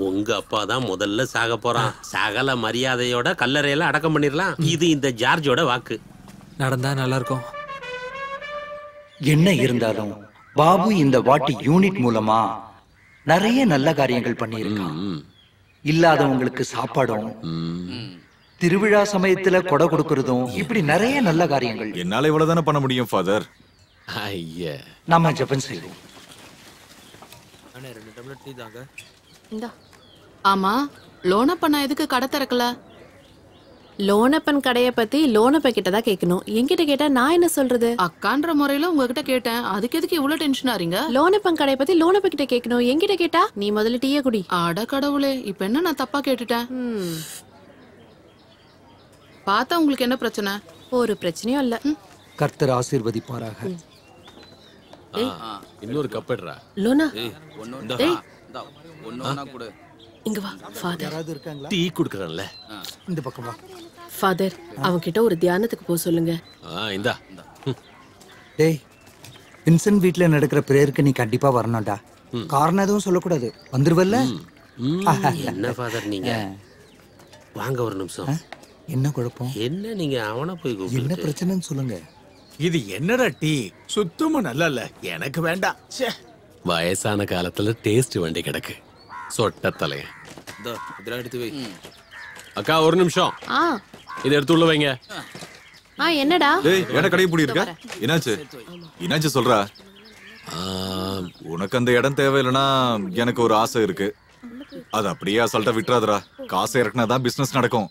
உங்க அப்பா தான் முதல்ல சாக போறான். சகல மரியாதையோட கல்லறையில அடக்கம் பண்ணிடலாம். இது இந்த ஜார்ஜோட வாக்கு. நடந்தா நல்லா இருக்கும். என்ன இருந்தாலும் பாபு இந்த வாட்டி யூனிட் மூலமா நிறைய நல்ல காரியங்கள் பண்ணிருக்கான். இல்லாதவங்களுக்கு சாப்பாடும், திருவிழா சமயத்துல கொடை கொடுக்கறதும், இப்படி நிறைய நல்ல காரியங்கள். என்னால இவ்வளவுதானே பண்ண முடியும் ஃபாதர். ஐயா நாம ஜெபம் செய்வோம். அண்ணே ரெண்டு டம்ளர் டீ தாங்க. ஆமா லோனப்பண்ணா எதுக்கு கடை திறக்கல? லோனப்பன் கடைய பத்தி லோனப்ப கிட்டதான் கேட்கணும். என்கிட்ட கேட்டா நான் என்ன சொல்றது? அக்கான்ற முறையில உங்ககிட்ட கேட்டேன். அதுக்கு எதுக்கு இவ்வளவு டென்ஷனா இருக்கீங்க? லோனப்பன் கடைய பத்தி லோனப்ப கிட்ட கேட்கணும். என்கிட்ட கேட்டா நீ முதல்ல டீயே குடி. அட கடவுளே, இப்ப என்ன நான் தப்பா கேட்டுட்டேன்? பார்த்தா உங்களுக்கு என்ன பிரச்சனை? ஒரு பிரச்சனையும் இல்ல. கர்த்தர் ஆசீர்வதிப்பாராக. இன்னொரு கப் எடுறா லோனா. டேய் ஒண்ணா கூட இங்க வா ஃாதர். யாராவது இருக்காங்களா? டீ குடிக்கறேன்ல. இந்த பக்கம் வா ஃாதர். அவன் கிட்ட ஒரு தியானத்துக்கு போ சொல்லுங்க. ஆ இந்தா. டேய் வின்சென்ட் வீட்ல நடக்கிற பிரேயருக்கு நீ கண்டிப்பா வரணும்டா. காரணம் எதுவும் சொல்ல கூடாது. வந்திருவல்ல? என்ன ஃாதர் நீங்க வாங்க ஒரு நிமிஷம். என்ன குழப்பம்? என்ன நீங்க அவன போய் கூப்பிடு. என்ன பிரச்சனைன்னு சொல்லுங்க. இது என்னடா டீ? சுத்தமா நல்லா இல்ல. எனக்கு வேண்டாம். ச்சே வயசான காலத்துல டேஸ்ட் வண்டி கிடக்கு. சொட்ட தலைய இதெல்லாம் எடுத்து வை. அக்கா ஒரு நிமிஷம். ஆ இத எடுத்து உள்ள வைங்க. ஆ என்னடா? டேய் என்ன கடை பூடி இருக்க? என்னாச்சு? என்னாச்சு சொல்றா? உனக்கு அந்த இடம் தேவையில்லைனா எனக்கு ஒரு ஆசை இருக்கு. அது அப்படியே அசால்ட்டா விட்டுறாதடா. காசு இறக்குனாதான் பிசினஸ் நடக்கும்.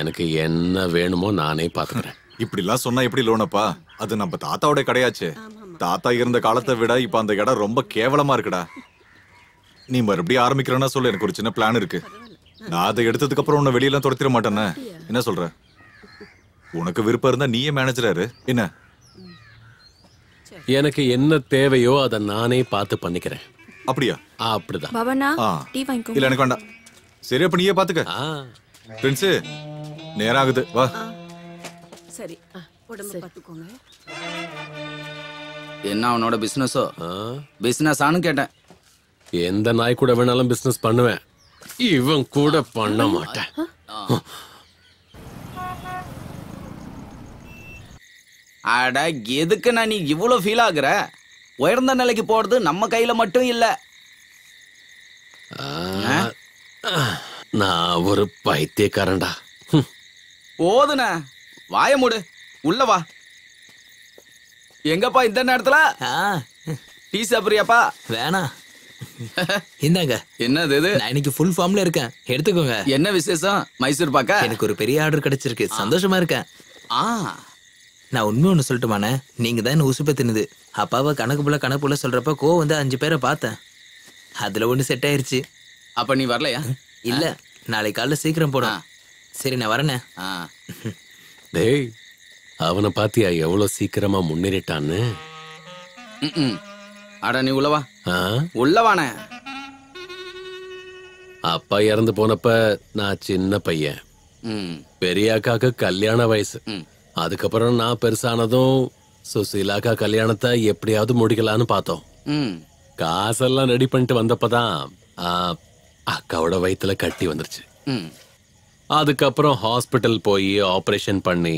எனக்கு என்ன வேணுமோ நானே பாத்துக்கறேன். இப்படிலாம் சொன்னா எப்படி லோனப்பா? அது நம்ம தாத்தாவோட கடையாச்சு. தாத்தா இருந்த காலத்தை விட இப்ப அந்த இடம் ரொம்ப கேவலமா இருக்குடா. நீ மறுபடியும் ஆரம்பிக்கிறேன்னா சொல்லு. எனக்கு ஒரு சின்ன பிளான் இருக்கு. நான் அதை எடுத்ததுக்கு அப்புறம் உன்னை வெளியெல்லாம் துரத்திட மாட்டேன்னு. என்ன சொல்ற? உனக்கு விருப்பம் இருந்தா நீயே மேனேஜராரு. என்ன எனக்கு என்ன தேவையோ அதை நானே பார்த்து பண்ணிக்கிறேன். அப்படியா? அப்படிதான். இல்ல எனக்கு வேண்டாம். சரி அப்ப நீயே பாத்துக்க. பிரின்ஸ் நேரம் ஆகுது, வா. சரி உடம்ப பாத்துக்கோங்க. என்ன அவனோட பிசினஸோ? பிசினஸ் ஆனு கேட்டேன். எந்த நாய் கூட வேணாலும் பிசினஸ் பண்ணுவேன். இவன் கூட பண்ண மாட்டேன். அட எதுக்கு நான் நீ இவ்வளவு ஃபீல் ஆகுற? உயர்ந்த நிலைக்கு போறது நம்ம கையில மட்டும் இல்ல. நான் ஒரு பைத்தியக்காரன்டா. போதுன வாய மூடு, உள்ள வா. எங்கப்பா இந்த நேரத்துல டீ சாப்பிடுறியாப்பா? வேணா இந்தாங்க. என்னது இது? நான் இன்னைக்கு ஃபுல் ஃபார்ம்ல இருக்கேன், எடுத்துக்கோங்க. என்ன விசேஷம்? மைசூர் பாக்க எனக்கு ஒரு பெரிய ஆர்டர் கிடைச்சிருக்கு. சந்தோஷமா இருக்கேன். ஆ நான் உண்மை ஒண்ணு சொல்லட்டுமானே? நீங்க தான் என்ன உசுப்ப தின்னுது. அப்பாவை கணக்கு போல கணக்கு போல சொல்றப்ப கோ வந்து அஞ்சு பேரை பார்த்தேன். அதுல ஒண்ணு செட் ஆயிருச்சு. அப்ப நீ வரலையா? இல்ல நாளை காலைல சீக்கிரம் போடும். சரி நான் வரேனே. டேய் அவனை பாத்தியா எவ்வளவு சீக்கிரமா முன்னேறிட்டான்னு? அட நீ உள்ளவா உள்ளவான. அப்பா இறந்து போனப்ப நான் சின்ன பையன். பெரிய அக்காக்கு கல்யாண வயசு. அதுக்கப்புறம் நான் பெருசானதும் சுசீலாக்கா கல்யாணத்தை எப்படியாவது முடிக்கலான்னு பார்த்தோம். காசெல்லாம் ரெடி பண்ணிட்டு வந்தப்பதான் அக்காவோட வயிற்றுல கட்டி வந்துருச்சு. அதுக்கப்புறம் ஹாஸ்பிட்டல் போய் ஆபரேஷன் பண்ணி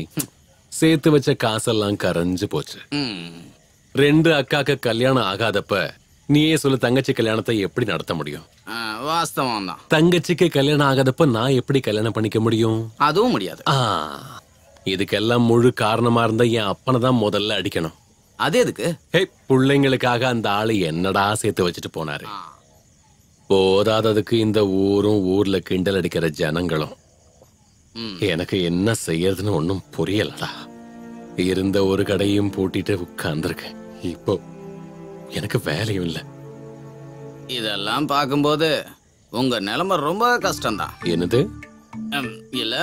சேர்த்து வச்ச காசெல்லாம் கரைஞ்சு போச்சு. ரெண்டு அக்காக்கு கல்யாணம் ஆகாதப்ப நீயே சொல்லு, தங்கச்சி கல்யாணத்தை எப்படி நடத்த முடியும்? வாஸ்தவம் தான். தங்கச்சிக்கு கல்யாணம் ஆகாதப்ப நான் எப்படி கல்யாணம் பண்ணிக்க முடியும்? அதுவும் முடியாது. இதுக்கெல்லாம் முழு காரணமா இருந்தா என் அப்பனை தான் முதல்ல அடிக்கணும். அது எதுக்கு? ஹே, பிள்ளைங்களுக்காக அந்த ஆளு என்னடா சேர்த்து வச்சுட்டு போனாரு. போதாததுக்கு இந்த ஊரும் ஊர்ல கிண்டல் அடிக்கிற ஜனங்களும். எனக்கு என்ன செய்யறதுன்னு ஒன்னும் புரியலடா. இருந்த ஒரு கடையும் பூட்டிட்டு உட்கார்ந்துருக்கேன். இப்போ எனக்கு வேலையும் இல்லை. இதெல்லாம் பார்க்கும்போது உங்க நிலைமை ரொம்ப கஷ்டம்தான். என்னது? இல்ல,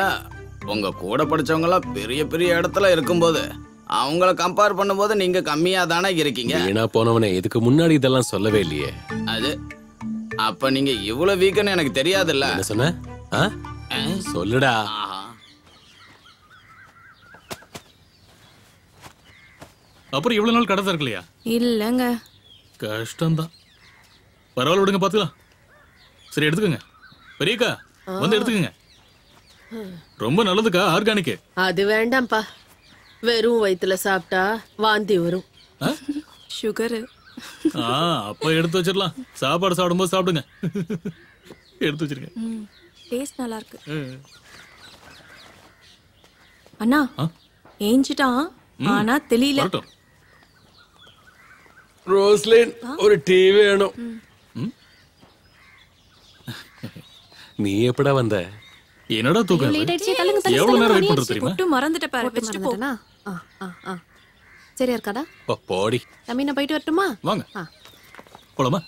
உங்க கூட படிச்சவங்களாம் பெரிய பெரிய இடத்துல இருக்கும்போது அவங்கள கம்பேர் பண்ணும்போது நீங்க கம்மியா தானே இருக்கீங்க. ஏன்னா போனவனே, இதுக்கு முன்னாடி இதெல்லாம் சொல்லவே இல்லையே. அது அப்ப நீங்க இவ்வளவு வீக்குன்னு எனக்கு தெரியாதுல்ல. சொன்ன சொல்லுடா. அப்புறம் இவ்வளவு நாள் கடை தரக்கலையா? இல்லங்க, கஷ்டம்தான். பரவாயில்ல, விடுங்க, பாத்துக்கலாம். சரி, எடுத்துக்கங்க. பெரியக்கா வந்து எடுத்துக்கங்க. ரொம்ப நல்லதுக்கா, ஆர்கானிக். அது வேண்டாம்ப்பா, வெறும் வயிற்றுல சாப்பிட்டா வாந்தி வரும். சுகரு. அப்ப எடுத்து வச்சிடலாம். சாப்பாடு சாப்பிடும்போது சாப்பிடுங்க. எடுத்து வச்சிருங்க. டேஸ்ட் நல்லா இருக்கு அண்ணா. ஏஞ்சிட்டான் ஆனா தெரியல. ரோஸ்லின், ஒரு டீ வேணும். நீ எப்படா வந்த? என்னடா தூக்கம்? எவ்வளவு நேரம் வெயிட் பண்றது தெரியுமா? மறந்துட்ட பாரு. வெச்சிட்டு போனா. ஆ ஆ சரியா இருக்கடா. போடி தம்பி, நான் போயிட்டு வரட்டுமா? வாங்க போலாமா.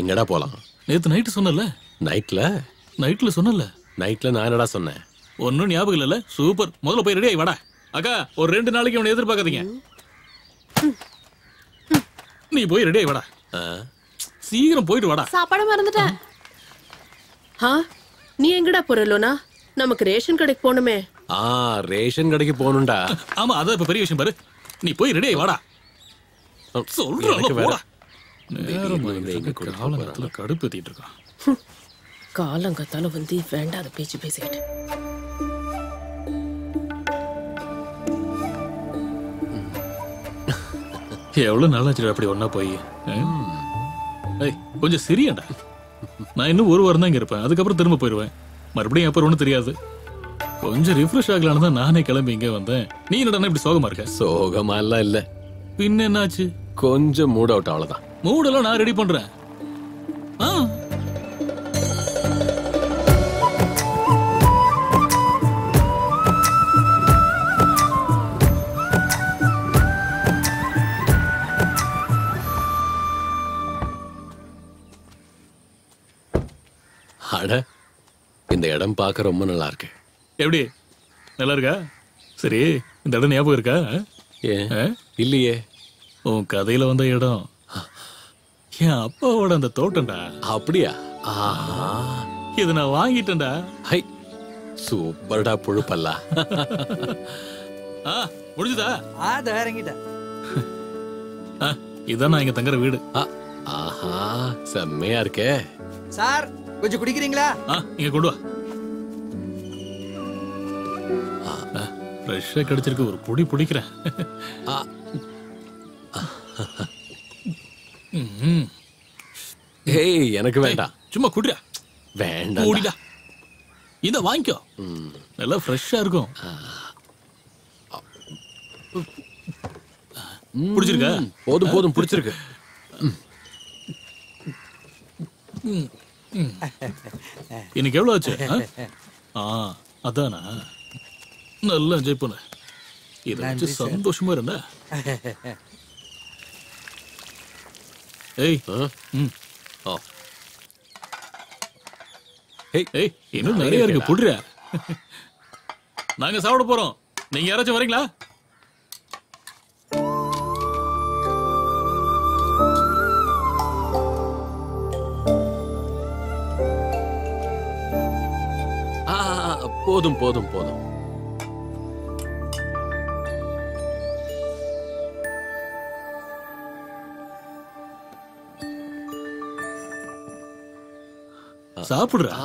எங்கடா போலாம்? நேத்து நைட் சொன்னல. நைட்ல? நைட்ல சொன்னல. நைட்ல நான் என்னடா சொன்னேன்? ஒண்ணும் ஞாபகம் இல்லல. சூப்பர். முதல்ல போய் ரெடி ஆயி வாடா. அக்கா, ஒரு ரெண்டு நாளைக்கு அவனை எதிர்பார்க்காதீங்க. நீ போய் ரெடி ஆயி வாடா. சீக்கிரம் போயிட்டு வாடா. சாப்பாடு மறந்துட்டேன். ஆ, நீ எங்கடா போறலோனா? நமக்கு ரேஷன் கடைக்கு போணுமே. ஆ, ரேஷன் கடைக்கு போணும்டா. ஆமா, அத இப்ப பெரிய விஷயம் பாரு. நீ போய் ரெடி ஆயி வாடா. சொல்றேன் போடா. நேரம் எங்க கூட ஆளல கடுப்பேத்திட்டு இருக்கான். காலங்கத்தால வந்து வேண்டாத பேச்சு பேசிக்கிட்டு. எவ்வளவு நல்லா அப்படி ஒன்னா போய் கொஞ்சம் சிரியண்டா. நான் இன்னும் ஒரு வாரம் தான் இங்க இருப்பேன். அதுக்கப்புறம் திரும்ப போயிடுவேன். மறுபடியும் அப்புறம் ஒன்றும் தெரியாது. கொஞ்சம் ரிஃப்ரெஷ் ஆகலான்னு தான் நானே கிளம்பி இங்கே வந்தேன். நீ என்னடா இப்படி சோகமா இருக்க? சோகமா எல்லாம் இல்ல. பின்ன என்னாச்சு? கொஞ்சம் மூட் அவுட், அவ்வளவுதான். மூடெல்லாம் நான் ரெடி பண்றேன். ஆ, இந்த இடம் பார்க்க ரொம்ப நல்லா இருக்கு. எப்படி நல்லா இருக்கா? சரி, இந்த இடம் ஞாபகம் இருக்கா? இல்லையே. உன் கதையில வந்த இடம் என் அப்பாவோட அந்த தோட்டம்டா. அப்படியா? இது நான் வாங்கிட்டேன்டா. ஹை, சூப்பர்டா. புழுப்பல்லா முடிஞ்சுதா? இறங்கிட்டேன். இதான் நான் இங்க தங்குற வீடு. ஆஹா, செம்மையா இருக்கே. சார் கொஞ்சம் குடிக்கிறீங்களா? இங்க கொண்டு வா. ஃப்ரெஷ்ஷா கிடைச்சிருக்கு, ஒரு பொடி பிடிக்கிறேன். ஏய், எனக்கு வேண்டாம். சும்மா குடிடா. வேண்டாம், குடிடா. இத வாங்கிக்கோ, நல்லா ஃப்ரெஷ்ஷா இருக்கும். பிடிச்சிருக்கா? போதும் போதும், பிடிச்சிருக்கு. இன்னைக்கு எவ்வளவு ஆச்சு? அதானா, நல்லா என்ஜாய் பண்ண. இதை சந்தோஷமா இருந்தா. இன்னும் நிறைய இருக்கு, புடுற. நாங்க சாப்பிட போறோம். நீங்க யாராச்சும் வரீங்களா? போதும் போதும் போதும். சாப்பிடுறா.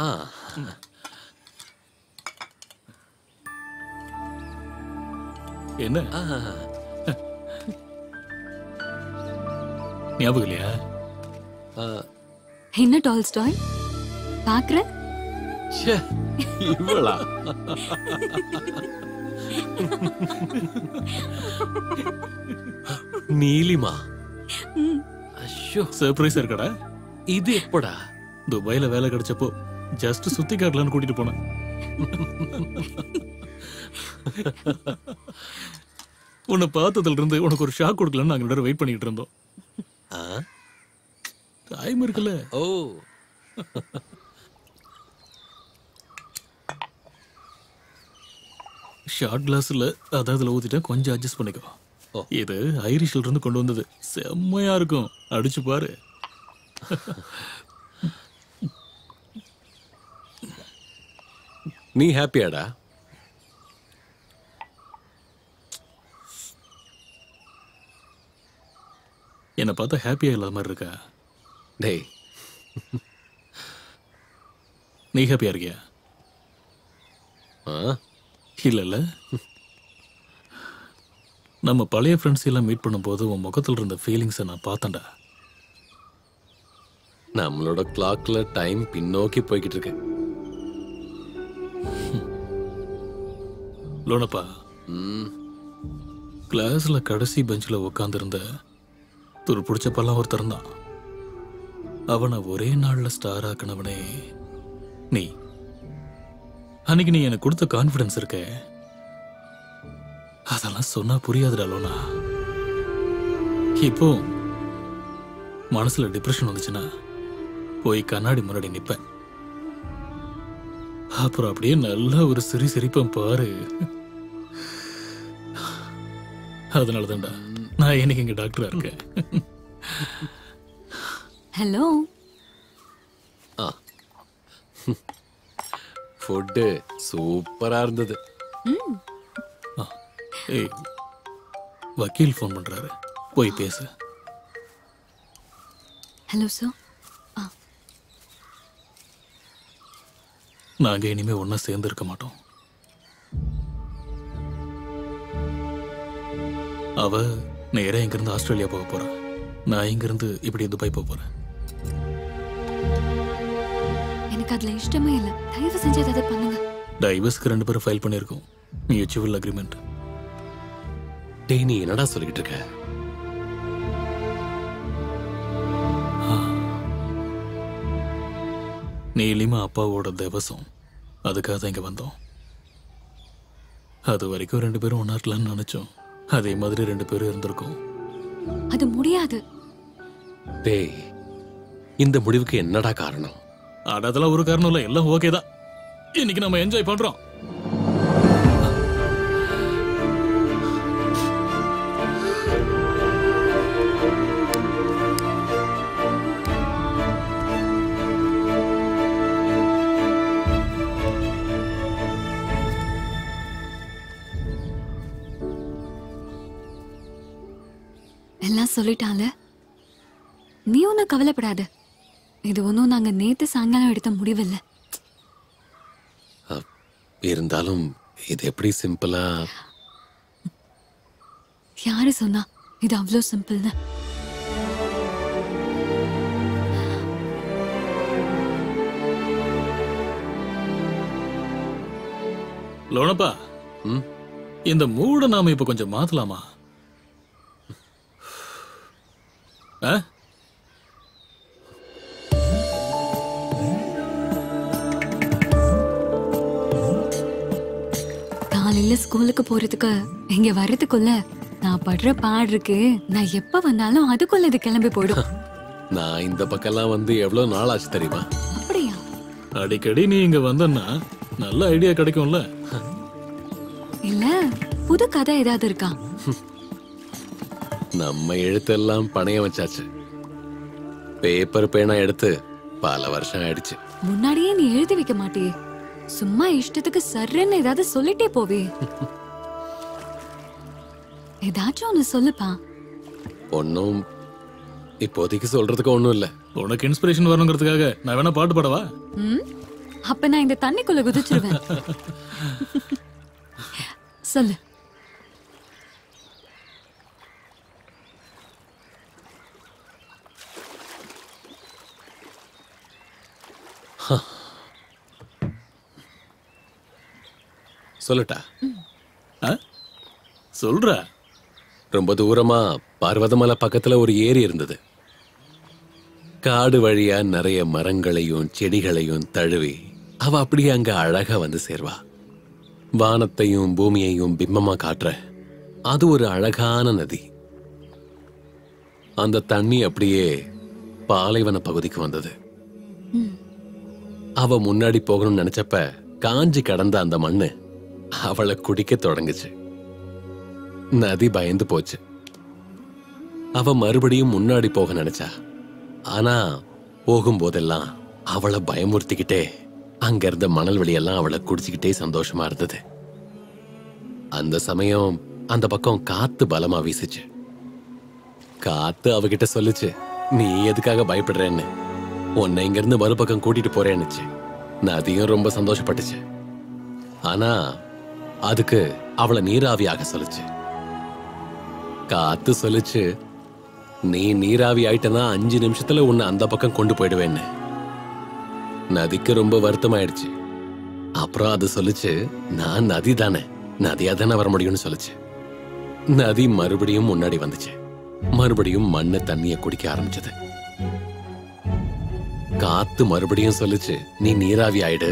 என்ன ஞாபகம் இல்லையா? என்ன டால்ஸ்டாய் பாக்குற? இவ்வளா நீலிமா சர்ப்ரைஸ் இருக்கடா. இது எப்படா? துபாயில வேலை கிடைச்சப்போ ஜஸ்ட் சுத்தி காட்டலான்னு கூட்டிட்டு போனேன். உன்னை பார்த்ததுல இருந்து உனக்கு ஒரு ஷாக் கொடுக்கலன்னு நாங்க எல்லாரும் வெயிட் பண்ணிட்டு இருந்தோம். டைம் இருக்குல்ல? ஓ ஷார்ட் கிளாஸ்ல அதாவது ஊத்திட்டா கொஞ்சம் அட்ஜஸ்ட் பண்ணிக்கோ. இது ஐரிஷ்ல இருந்து கொண்டு வந்தது, செம்மையா இருக்கும், அடிச்சு பாரு. நீ ஹாப்பியாடா? என்னை பார்த்தா ஹாப்பியா இல்லாத மாதிரி இருக்கா? டேய், நீ ஹாப்பியா இருக்கியா? இல்லைல்ல, நம்ம பழைய ஃப்ரெண்ட்ஸ் எல்லாம் மீட் பண்ணும்போது உன் முகத்தில் இருந்த ஃபீலிங்ஸை நான் பார்த்தேன்டா. நம்மளோட கிளாக்ல டைம் பின்னோக்கி போய்கிட்டு இருக்கு. லோனப்பா, கிளாஸ்ல கடைசி பெஞ்சில் உட்காந்துருந்த துரு பிடிச்சப்பெல்லாம் ஒருத்தர் தான். அவனை ஒரே நாளில் ஸ்டார் ஆக்கினவனே நீ. அன்னைக்கு நீ எனக்கு கொடுத்த கான்ஃபிடன்ஸ் இருக்க, அதெல்லாம் சொன்னா புரியாதுடா லோனா. இப்போ மனசுல டிப்ரெஷன் வந்துச்சுன்னா போய் கண்ணாடி முன்னாடி நிப்பேன். அப்புறம் அப்படியே நல்ல ஒரு சிரி சிரிப்பேன் பாரு. அதனாலதான்டா நான் எனக்கு இங்க டாக்டரா இருக்கேன். ஹலோ, ஃபுட்டு சூப்பரா இருந்தது. ஏய், வக்கீல் ஃபோன் பண்றாரு, போய் பேசு. ஹலோ சார், நாங்க இனிமே ஒன்னா சேர்ந்து இருக்க மாட்டோம். அவ நேரா இங்கிருந்து ஆஸ்திரேலியா போக போறேன், நான் இங்கிருந்து இப்படி துபாய் போக போறேன். எனக்கு அதுல இஷ்டமே இல்லை. டைவர்ஸ் செஞ்சு ஏதாவது பண்ணுங்க. டைவர்ஸ்க்கு ரெண்டு பேரும் ஃபைல் பண்ணியிருக்கோம், மியூச்சுவல் அக்ரிமெண்ட். நீ என்னடா சொல்லிட்டு இருக்க? நீலிமா அப்பாவோட தேவசம், அதுக்காக தான் இங்க வந்தோம். அது வரைக்கும் ரெண்டு பேரும் ஒன்னா இருக்கலாம்னு நினைச்சோம். அதே மாதிரி ரெண்டு பேரும் இருந்திருக்கோம். அது முடியாது. டேய், இந்த முடிவுக்கு என்னடா காரணம்? அதெல்லாம் ஒரு காரணம் இல்ல, எல்லாம் ஓகே தான். இன்னைக்கு நம்ம என்ஜாய் பண்றோம். சொல்லிட்டால நீ ஒன்னும் கவலைப்படாத. இது ஒன்னும் நாங்க நேத்து சாயங்காலம் எடுத்த முடிவில்ல. இருந்தாலும் இது எப்படி சிம்பிளா? யாரு சொன்னா இது அவ்வளோ சிம்பிள்னு? லோனப்பா, இந்த மூட நாம இப்ப கொஞ்சம் மாத்தலாமா? காலையில ஸ்கூலுக்கு போறதுக்கு இங்க வர்றதுக்குள்ள நான் படுற பாடு இருக்கு. நான் எப்ப வந்தாலும் அதுக்குள்ள இது கிளம்பி போயிடும். நான் இந்த பக்கம்லாம் வந்து எவ்வளவு நாள் ஆச்சு தெரியுமா? அப்படியா? அடிக்கடி நீ இங்க வந்தன்னா நல்ல ஐடியா கிடைக்கும்ல. இல்ல புது கதை ஏதாவது இருக்கா? நம்ம எழுத்தெல்லாம் பணைய வச்சாச்சு. பேப்பர் பேனா எடுத்து பல வருஷம் ஆயிடுச்சு. முன்னாடியே நீ எழுதி வைக்க மாட்டியே, சும்மா இஷ்டத்துக்கு சர்ன்னு ஏதாவது சொல்லிட்டே போவே. ஏதாச்சும் ஒன்னு சொல்லுப்பா. ஒன்னும் இப்போதைக்கு சொல்றதுக்கு ஒண்ணும் இல்ல. உனக்கு இன்ஸ்பிரேஷன் வரணும்ங்கிறதுக்காக நான் வேணா பாட்டு பாடவா? ம். அப்ப நான் இந்த தண்ணிக்குள்ள குதிச்சிடுவேன். சொல்லு. சொல்லட்டா? ஆ? சொல்றா. ரொம்ப தூரமா பர்வதமலை பக்கத்துல ஒரு ஏரி இருந்தது. காடு வழியா நிறைய மரங்களையும் செடிகளையும் தழுவி அவ அப்படியே அங்க அழகா வந்து சேர்வா. வானத்தையும் பூமியையும் பிம்பமா காட்டுற அது ஒரு அழகான நதி. அந்த தண்ணி அப்படியே பாலைவன பகுதிக்கு வந்தது. அவ முன்னாடி போகணும்னு நினைச்சப்ப காஞ்சி கடந்த அந்த மண்ணு அவளை குடிக்க தொடங்குச்சு. நதி பயந்து போச்சு. அவ மறுபடியும் முன்னாடி போக நினைச்சா. ஆனா போகும்போதெல்லாம் அவளை பயமுறுத்திக்கிட்டே அங்க இருந்த மணல் வெளியெல்லாம் அவளை குடிச்சுக்கிட்டே சந்தோஷமா இருந்தது. அந்த சமயம் அந்த பக்கம் காத்து பலமா வீசுச்சு. காத்து அவகிட்ட சொல்லுச்சு, நீ எதுக்காக பயப்படுறேன்னு, உன்னை இங்க இருந்து மறுபக்கம் கூட்டிட்டு போறேன்னுச்சு. நதியும் ரொம்ப சந்தோஷப்பட்டுச்சு. ஆனா அதுக்கு அவளை நீராவியாக சொல்லுச்சு. காத்து சொல்லுச்சு, நீ நீராவி ஆயிட்டனா அஞ்சு நிமிஷத்துல உன்னை அந்த பக்கம் கொண்டு போயிடுவேன்னு. நதிக்கு ரொம்ப வருத்தமாயிடுச்சு. அப்புறம் அது சொல்லுச்சு, நான் நதி தானே, நதியா தானே வர முடியும்னு சொல்லுச்சு. நதி மறுபடியும் முன்னாடி வந்துச்சு. மறுபடியும் மண்ணு தண்ணிய குடிக்க ஆரம்பிச்சது. காத்து மறுபடியும் சொல்லுச்சு, நீ நீராவி ஆயிடு,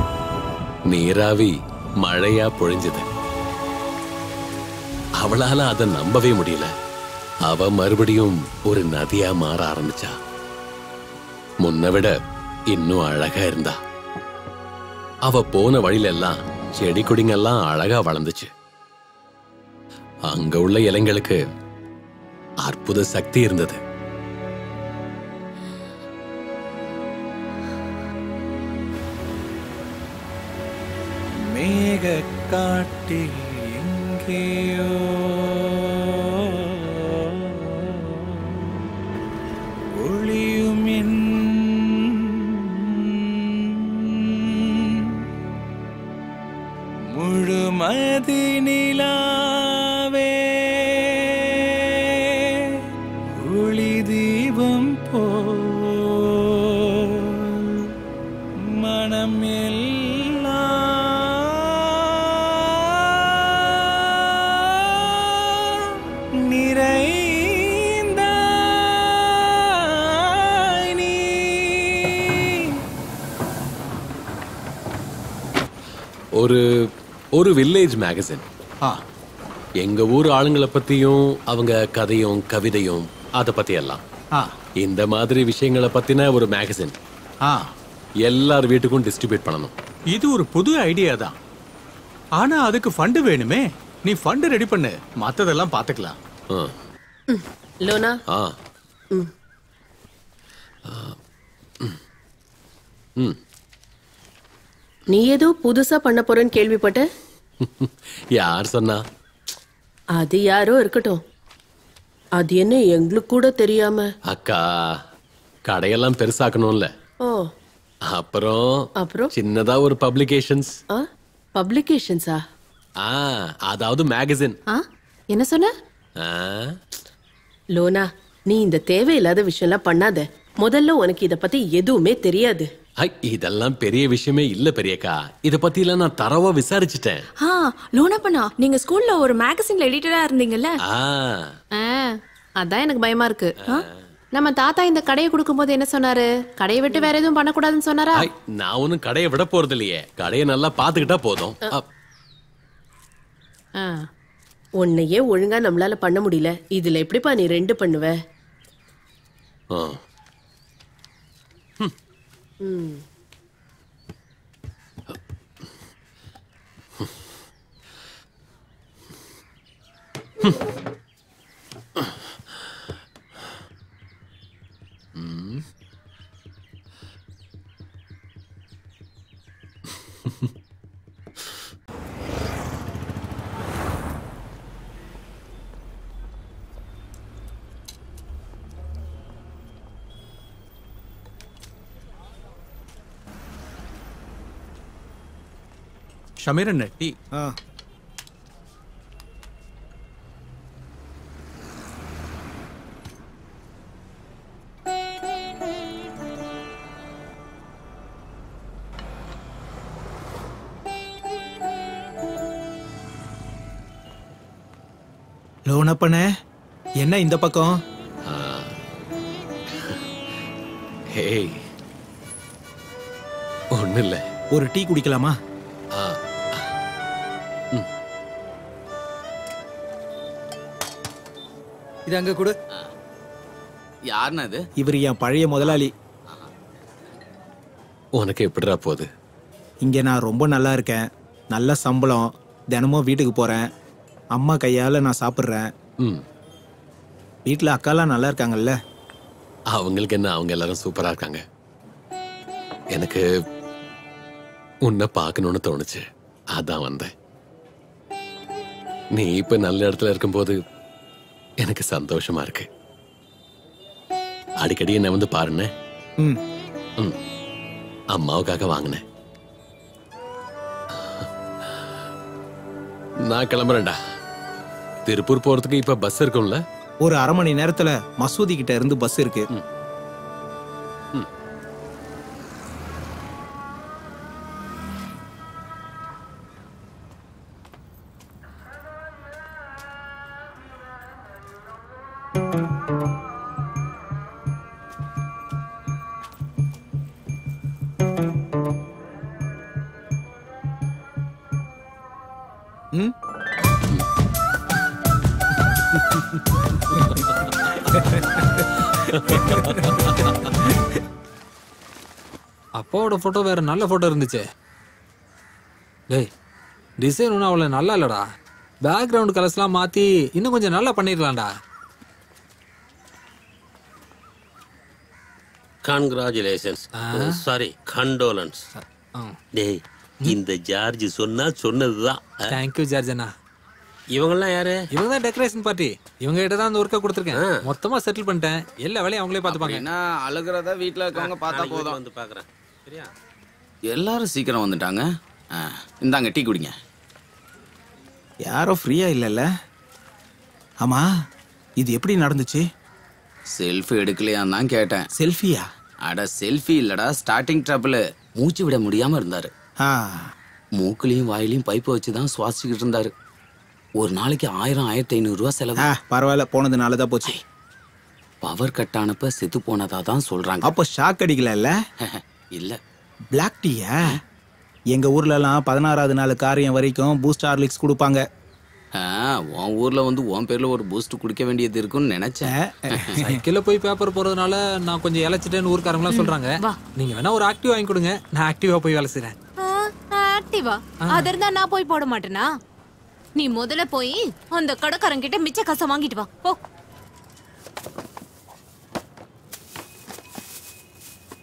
நீராவி மழையா பொழிஞ்சது. அவளால அதை நம்பவே முடியல. அவ மறுபடியும் ஒரு நதியா மாற ஆரம்பிச்சா. முன்ன விட இன்னும் அழகா இருந்தா. அவ போன வழியில எல்லாம் செடி கொடிங்கெல்லாம் அழகா வளர்ந்துச்சு. அங்க உள்ள இலைங்களுக்கு அற்புத சக்தி இருந்தது. மேக காட்டி ஒளியுமின் முழுமதி நிலாவே ஒளி தீபம் போல் மனமில் ஒரு ஒரு வில்லேஜ் மேகசின். எங்க ஊர் ஆளுங்களை பத்தியும் அவங்க கதையும் கவிதையும் அதை பத்தி எல்லாம் இந்த மாதிரி விஷயங்களை பத்தின ஒரு மேகசின் எல்லார் வீட்டுக்கும் டிஸ்ட்ரிபியூட் பண்ணணும். இது ஒரு புது ஐடியா தான். ஆனா அதுக்கு ஃபண்ட் வேணுமே. நீ ஃபண்ட் ரெடி பண்ணு, மத்ததெல்லாம் பாத்துக்கலாம். லோனா நீ ஏதோ புதுசா பண்ண போறேன்னு கேள்விப்பட்ட. யார் சொன்னா? அது யாரோ இருக்கட்டும். அது என்ன எங்களுக்கு கூட தெரியாம. அக்கா கடையெல்லாம் பெருசாக்கணும்ல. ஓ அப்புறம் அப்புறம் சின்னதா ஒரு பப்ளிகேஷன்ஸ். பப்ளிகேஷன்ஸா? ஆ அதாவது மேகசின். என்ன சொன்ன லோனா? நீ இந்த தேவையில்லாத விஷயம்லாம் பண்ணாத. முதல்ல உனக்கு இத பத்தி எதுவுமே தெரியாது. இதெல்லாம் பெரிய விஷயமே இல்ல பெரியக்கா. இத பத்தி எல்லாம் நான் தரவா விசாரிச்சிட்டேன். ஆ லோனா பண்ணா, நீங்க ஸ்கூல்ல ஒரு மேகசின்ல எடிட்டரா இருந்தீங்கல்ல? ஆ அதான் எனக்கு பயமா இருக்கு. நம்ம தாத்தா இந்த கடையை கொடுக்கும்போது என்ன சொன்னாரு? கடையை விட்டு வேற எதுவும் பண்ண கூடாதுன்னு சொன்னாரா? நான் ஒன்னும் கடையை விட போறது இல்லையே. கடையை நல்லா பாத்துக்கிட்டா போதும். ஒன்னையே ஒழுங்கா நம்மளால பண்ண முடியல, இதுல எப்படிப்பா நீ ரெண்டு பண்ணுவ? Hmm. Shamiran Natti. Ah. Loanapane, enna indha pakkam? Ah. Hey. Onnu illa. Oru tea kudikalama? இதாங்க குடு. யார்னா இது? இவர் என் பழைய முதலாளி. உனக்கு எப்படிடா போகுது? இங்க நான் ரொம்ப நல்லா இருக்கேன். நல்ல சம்பளம். தினமும் வீட்டுக்கு போறேன். அம்மா கையால நான் சாப்பிடுறேன். ம். வீட்ல அக்காலாம் நல்லா இருக்காங்கல்ல? அவங்களுக்கு என்ன, அவங்க எல்லாரும் சூப்பரா இருக்காங்க. எனக்கு உன்னை பார்க்கணும்னு தோணுச்சு. அதான் வந்தேன். நீ இப்ப நல்ல இடத்துல இருக்கும்போது எனக்கு சந்தோஷமா இருக்கு. அடிக்கடி என்ன வந்து பாருன்னு அம்மாவுக்காக வாங்கினேன். நான் கிளம்புறேன்டா. திருப்பூர் போறதுக்கு இப்ப பஸ் இருக்கும்ல? ஒரு அரை மணி நேரத்துல மசூதி கிட்ட இருந்து பஸ் இருக்கு. அப்பாவோட போட்டோ வேற நல்ல போட்டோ இருந்துச்சு. டேய், டிசைன் ஒன்றும் அவ்வளோ நல்லா இல்லடா. பேக்ரவுண்ட் கலர்ஸ்லாம் மாற்றி இன்னும் கொஞ்சம் நல்லா பண்ணிடலாம்டா. கங்க்ராச்சுலேஷன்ஸ். Sorry, condolences. டேய், இந்த ஜார்ஜ் சொன்னா சொன்னதுதான். தேங்க்யூ ஜார்ஜ் அண்ணா. இவங்கெல்லாம் யாரு? இவங்க தான் டெக்கரேஷன் பார்ட்டி. இவங்க கிட்ட தான் அந்த ஒர்க்கை கொடுத்துருக்கேன். மொத்தமா செட்டில் பண்ணிட்டேன். எல்லா வேலையும் அவங்களே பார்த்துப்பாங்க. நான் அழுகிறதா வீட்டில் இருக்கவங்க பார்த்தா போதும். வந்து பார்க்குறேன். சரியா? எல்லாரும் சீக்கிரம் வந்துட்டாங்க. இந்தாங்க டீ குடிங்க. யாரும் ஃப்ரீயா இல்லைல்ல? ஆமா, இது எப்படி நடந்துச்சு? செல்ஃபி எடுக்கலையான்னு தான் கேட்டேன். செல்ஃபியா? அட செல்ஃபி இல்லடா, ஸ்டார்டிங் ட்ரபிள். மூச்சு விட முடியாம இருந்தாரு. மூக்குலையும் வாயிலையும் பைப்பை வச்சுதான் சுவாசிக்கிட்டு இருந்தாரு. ஒரு நாளைக்கு ஆயிரம் ஆயிரத்தி ஐநூறு ரூபா செலவு. பரவாயில்ல, போனதுனால தான் போச்சு. பவர் கட் ஆனப்ப செத்து போனதா தான் சொல்றாங்க. அப்போ ஷாக் அடிக்கல? இல்ல. பிளாக் டீயா? எங்க ஊர்லலாம் பதினாறாவது நாள் காரியம் வரைக்கும் பூஸ்ட் ஹார்லிக்ஸ் கொடுப்பாங்க. உன் ஊர்ல வந்து உன் பேர்ல ஒரு பூஸ்ட் குடிக்க வேண்டியது இருக்குன்னு நினைச்சேன். சைக்கிளில் போய் பேப்பர் போறதுனால நான் கொஞ்சம் இழைச்சிட்டேன்னு ஊர்க்காரங்களாம் சொல்றாங்க. நீங்க வேணா ஒரு ஆக்டிவ் வாங்கி கொடுங்க, நான் ஆக்டிவா போய் வேலை செய்றேன். ஆக்டிவா? அது இருந்தா நான் போய் போட மாட்டேனா? நீ முதல்ல போய் அந்த கடைக்காரங்கிட்ட மிச்ச காசை வாங்கிட்டு வா. போ.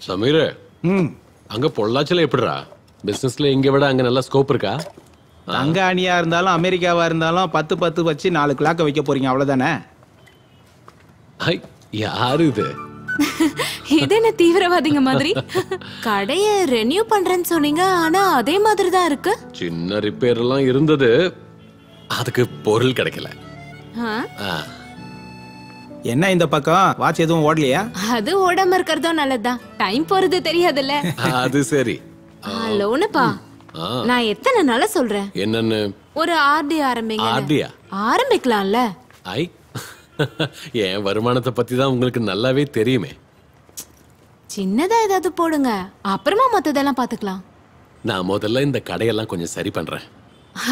சமீரே, ம் அங்க பொள்ளாச்சில எப்படிடா பிசினஸ்ல இங்க விட அங்க நல்ல ஸ்கோப் இருக்கா? அங்க அணியா இருந்தாலும் அமெரிக்காவா இருந்தாலும் பத்து பத்து வச்சு நாலு கிளாக்க வைக்க போறீங்க, அவ்வளவுதானே? யாரு இது? இது என்ன தீவிரவாதிங்க மாதிரி? கடையை ரெனியூ பண்றேன்னு சொன்னீங்க, ஆனா அதே மாதிரி தான் இருக்கு. சின்ன ரிப்பேர் எல்லாம் இருந்தது, அதுக்கு பொருள் கிடைக்கல. என்ன இந்த பக்கம் வாட்ச் எதுவும் ஓடலையா? அது ஓடாம இருக்கிறதோ நல்லதுதான். டைம் போறது தெரியாதுல்ல. அது சரி. லோனப்பா, நான் எத்தனை நாளா சொல்றேன் என்னன்னு, ஒரு ஆர்டி ஆரம்பிங்க. ஆர்டியா? ஆரம்பிக்கலாம்ல. ஐ, என் வருமானத்தை பத்தி தான் உங்களுக்கு நல்லாவே தெரியுமே. சின்னதா ஏதாவது போடுங்க, அப்புறமா மத்ததெல்லாம் பாத்துக்கலாம். நான் முதல்ல இந்த கடையெல்லாம் கொஞ்சம் சரி பண்றேன்.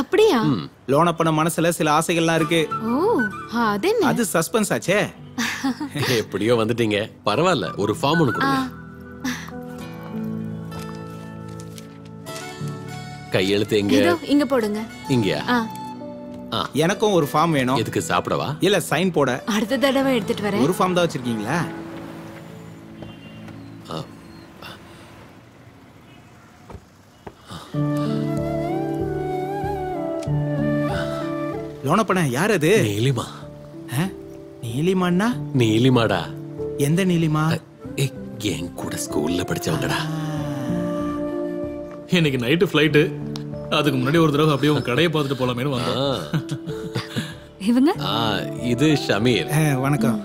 அப்படியா? லோனப்பன மனசுல சில ஆசைகள்லாம் இருக்கு. ஓ, அது என்ன? அது சஸ்பென்ஸ் ஆச்சே. எப்படியோ வந்துட்டீங்க, பரவாயில்ல. ஒரு ஃபார்ம் ஒன்று கொடுங்க. கையெழுத்து எங்க? இதோ இங்க போடுங்க. இங்கயா? ஆ. எனக்கும் ஒரு ஃபார்ம் வேணும். எதுக்கு சாப்பிடவா? இல்ல சைன் போட. அடுத்த தடவை எடுத்துட்டு வரேன். ஒரு ஃபார்ம் தான் வச்சிருக்கீங்களா? லோனப்பனா யார் அது? நீலிமா. நீலிமான்னா? நீலிமாடா. எந்த நீலிமா? என் கூட ஸ்கூல்ல படிச்சவங்கடா. இன்னைக்கு நைட்டு ஃப்ளைட்டு, அதுக்கு முன்னாடி ஒரு தடவை அப்படியே உங்க கடையை பார்த்துட்டு போலாமேனு வந்தோம். இவங்க? இது ஷமீர். வணக்கம்.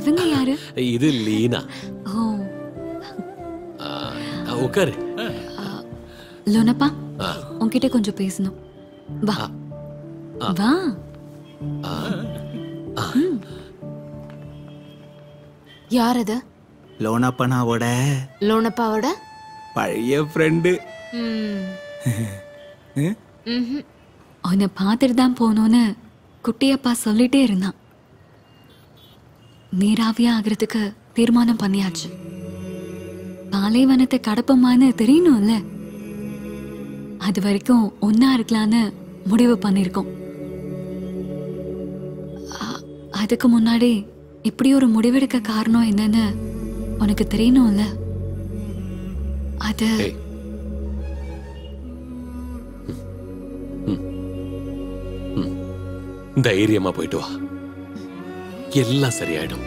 இவங்க யாரு? இது லீனா. ஓ. உட்காரு. லோனப்பா, உன்கிட்ட கொஞ்சம் பேசணும். வா வா. யார் அது? லோனப்பனாவோட லோனப்பாவோட பழைய ஃப்ரெண்டு. அவனை பார்த்துட்டு தான் போனோன்னு குட்டியப்பா சொல்லிட்டே இருந்தான். நீராவியா ஆகிறதுக்கு தீர்மானம் பண்ணியாச்சு. பாலைவனத்தை கடப்பமானு தெரியணும்ல, அது வரைக்கும் ஒன்னா இருக்கலான்னு முடிவு பண்ணிருக்கோம். அதுக்கு முன்னாடி இப்படி ஒரு முடிவெடுக்க காரணம் என்னன்னு உனக்கு தெரியணும்ல, அது தைரியமா போயிட்டு வா, எல்லாம் சரியாயிடும்.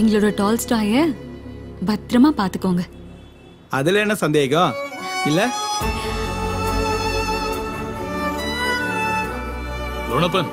எங்களோட டால்ஸ்டாயை பத்திரமா பார்த்துக்கோங்க. அதுல என்ன சந்தேகம்? இல்ல லோனப்பன்,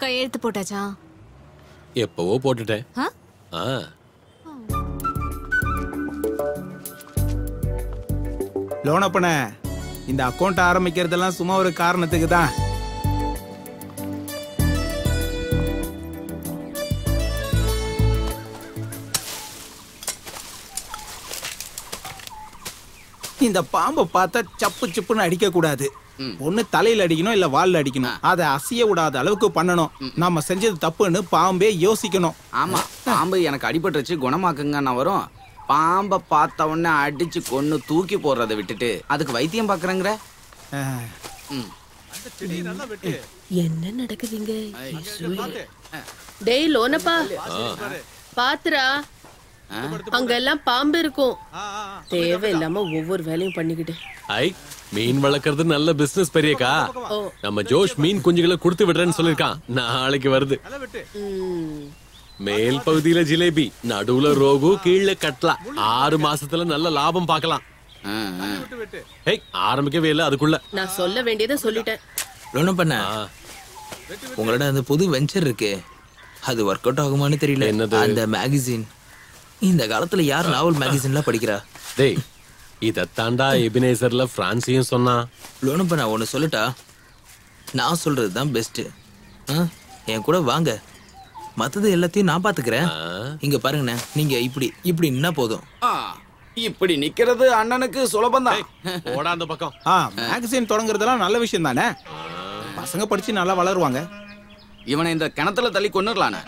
கையெழுத்து போட்டாச்சா? எப்பவோ போட்டுட்டேன். லோனப்பன, இந்த அக்கௌண்ட் ஆரம்பிக்கிறதெல்லாம் சும்மா ஒரு காரணத்துக்கு தான். இந்த பாம்பை பார்த்தா சப்பு சிப்புன்னு அடிக்க கூடாது. ஒண்ணு தலையில அடிக்கணும், இல்ல வால்ல அடிக்கணும். அதை அசைய விடாத அளவுக்கு பண்ணணும். நாம செஞ்சது தப்புன்னு பாம்பே யோசிக்கணும். ஆமா, பாம்பு எனக்கு அடிபட்டுருச்சு குணமாக்குங்கன்னு வரும். பாம்பை பார்த்த உடனே அடிச்சு கொன்னு தூக்கி போடுறதை விட்டுட்டு அதுக்கு வைத்தியம் பாக்குறேங்கிற. என்ன நடக்குதுங்க? டேய் லோனப்பா, பாத்துறா, அங்கெல்லாம் பாம்பு இருக்கும். தேவையில்லாம ஒவ்வொரு வேலையும் பண்ணிக்கிட்டு. ஐ, மீன் வளர்க்கறது நல்ல பிசினஸ் பெரியக்கா. நம்ம ஜோஷ் மீன் குஞ்சுகளை கொடுத்து விடுறேன்னு சொல்லிருக்கான். நாளைக்கு வருது. மேல் பகுதியில ஜிலேபி, நடுவுல ரோகு, கீழே கட்லா. ஆறு மாசத்துல நல்ல லாபம் பாக்கலாம். ஆரம்பிக்கவே இல்ல, அதுக்குள்ள நான் சொல்ல வேண்டியதை சொல்லிட்டேன். லோனம் பண்ண உங்களோட அந்த புது வெஞ்சர் இருக்கு, அது ஒர்க் அவுட் ஆகுமான்னு தெரியல. என்னது அந்த மேகசின்? இந்த காலத்துல யார் நாவல் மேகசின்ல படிக்கிறா? டேய், இத தாண்டா எபினேசர்ல பிரான்சியும் சொன்னா. லோனப்பா, நான் ஒன்னு சொல்லிட்டா, நான் சொல்றதுதான் பெஸ்ட். என் கூட வாங்க, மத்தது எல்லாத்தையும் நான் பாத்துக்கிறேன். இங்க பாருங்கண்ணா, நீங்க இப்படி இப்படி நின்னா போதும். இப்படி நிக்கிறது அண்ணனுக்கு சுலபம் தான். ஓடா அந்த பக்கம். ஆ, மேகசின் தொடங்குறதெல்லாம் நல்ல விஷயம் தானே. பசங்க படிச்சு நல்லா வளருவாங்க. இவனை இந்த கிணத்துல தள்ளி கொன்னுடலானே.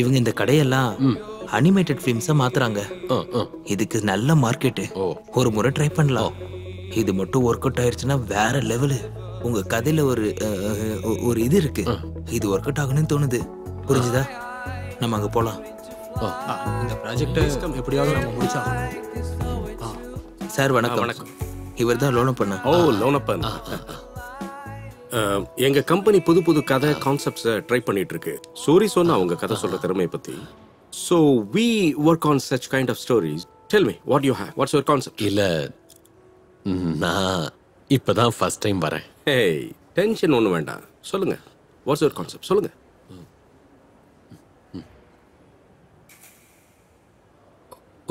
இவங்க இந்த கடையெல்லாம் அனிமேட்டட் ஃபிலிம்ஸா மாத்துறாங்க. இதுக்கு நல்ல மார்க்கெட். ஒரு முறை ட்ரை பண்ணலாம். இது மட்டும் ஒர்க் அவுட் ஆயிருச்சுன்னா வேற லெவலு. உங்க கதையில ஒரு ஒரு இது இருக்கு, இது ஒர்க் அவுட் ஆகணும்னு தோணுது. புரிஞ்சுதா? நம்ம அங்க போலாம். இந்த ப்ராஜெக்ட் எப்படியாவது நம்ம முடிச்சாகணும். சார் வணக்கம். இவர் தான் லோனப்பன். ஓ லோனப்பன், எங்க கம்பெனி புது புது கதை கான்செப்ட்ஸை ட்ரை பண்ணிட்டு இருக்கு. சூரி சொன்னா அவங்க கதை சொல்ற திறமையை பத்தி. So we work on such kind of stories. Tell me what you have, what's your concept? இல்ல நான் இப்பதான் ஃபர்ஸ்ட் டைம் வரேன். ஏய் டென்ஷன் ஒன்றும் வேண்டாம், சொல்லுங்க. வாட்ஸ் யுவர் கான்செப்ட் சொல்லுங்க.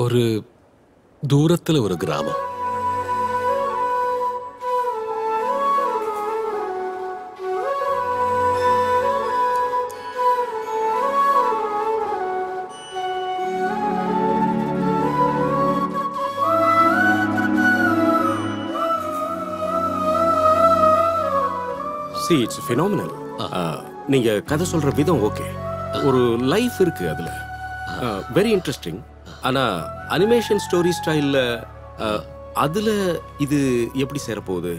ஒரு தூரத்துல ஒரு கிராமம், see it's phenomenal. நீங்க கதை சொல்ற விதம் ஓகே, ஒரு லைஃப் இருக்கு அதுல, வெரி இன்ட்ரெஸ்டிங். ஆனா அனிமேஷன் ஸ்டோரி ஸ்டைல்ல அதுல இது எப்படி சேர போகுது?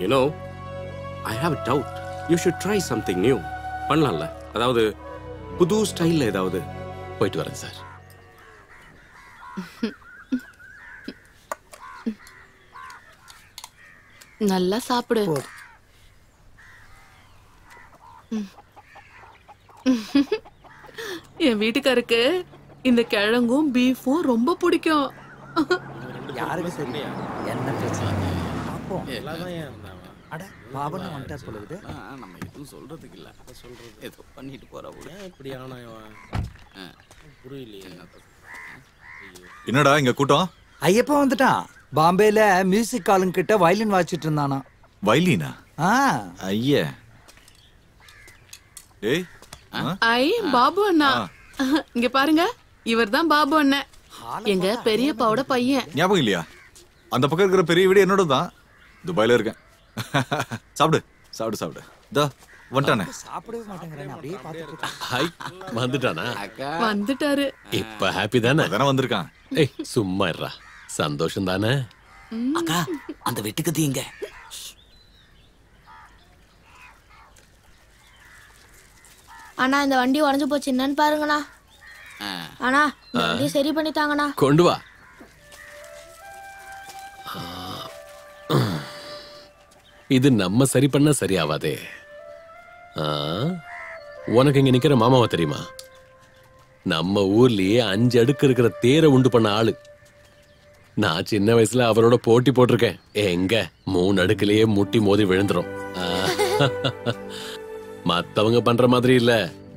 You know I have a doubt, you should try something new. பண்ணலாம்ல, அதாவது புது ஸ்டைல்ல ஏதாவது. போயிட்டு வரேன் சார். நல்லா சாப்பிடு. என் வீட்டுக்காருக்கு இந்த கிழங்கும் பீஃபும் ரொம்ப பிடிக்கும். என்னடா இங்க கூட்டம்? ஐயப்பா வந்துட்டான். பாம்பேல மியூசிக் காலுங்க கிட்ட வயலின் வாசிச்சிட்டு இருந்தானா. வயலினா? ஐயா ஏய் ஐ பாபு அண்ணா இங்க பாருங்க, இவர்தான் பாபு அண்ணா, எங்க பெரிய பாவோட பையன். ஞாபகம் இல்லையா? அந்த பக்கம் இருக்கிற பெரிய வீடு என்னோட தான், துபாயில இருக்கேன். சாப்பிடு சாப்பிடு சாப்பிடு. இதோ வந்துட்டானே. சாப்பிடவே மாட்டேங்கறானே, அப்படியே பாத்துட்டு இருக்கான். ஹாய் வந்துட்டானா? வந்துட்டாரு. இப்ப ஹாப்பி தானே? அதானே வந்திருக்கான். ஏய் சும்மா இருடா, சந்தோஷம் தானே? அக்கா அந்த வெட்டுக்கு தீங்க. அண்ணா இந்த வண்டி உடைஞ்சு போச்சு, என்னன்னு பாருங்கண்ணா. அண்ணா இந்த வண்டி சரி பண்ணிட்டாங்கண்ணா, கொண்டு வா. இது நம்ம சரி பண்ண சரியாவாதே. உனக்கு இங்க நிக்கிற மாமாவா தெரியுமா? நம்ம ஊர்லயே அஞ்சு அடுக்கு இருக்கிற தேரை உண்டு பண்ண ஆளு. நான் சின்ன வயசுல அவரோட போட்டி போட்டிருக்கேன். எங்க மூணு அடுக்குலயே முட்டி மோதி விழுந்துரும். மத்தவங்க பண்ற மாதிரி இல்ல,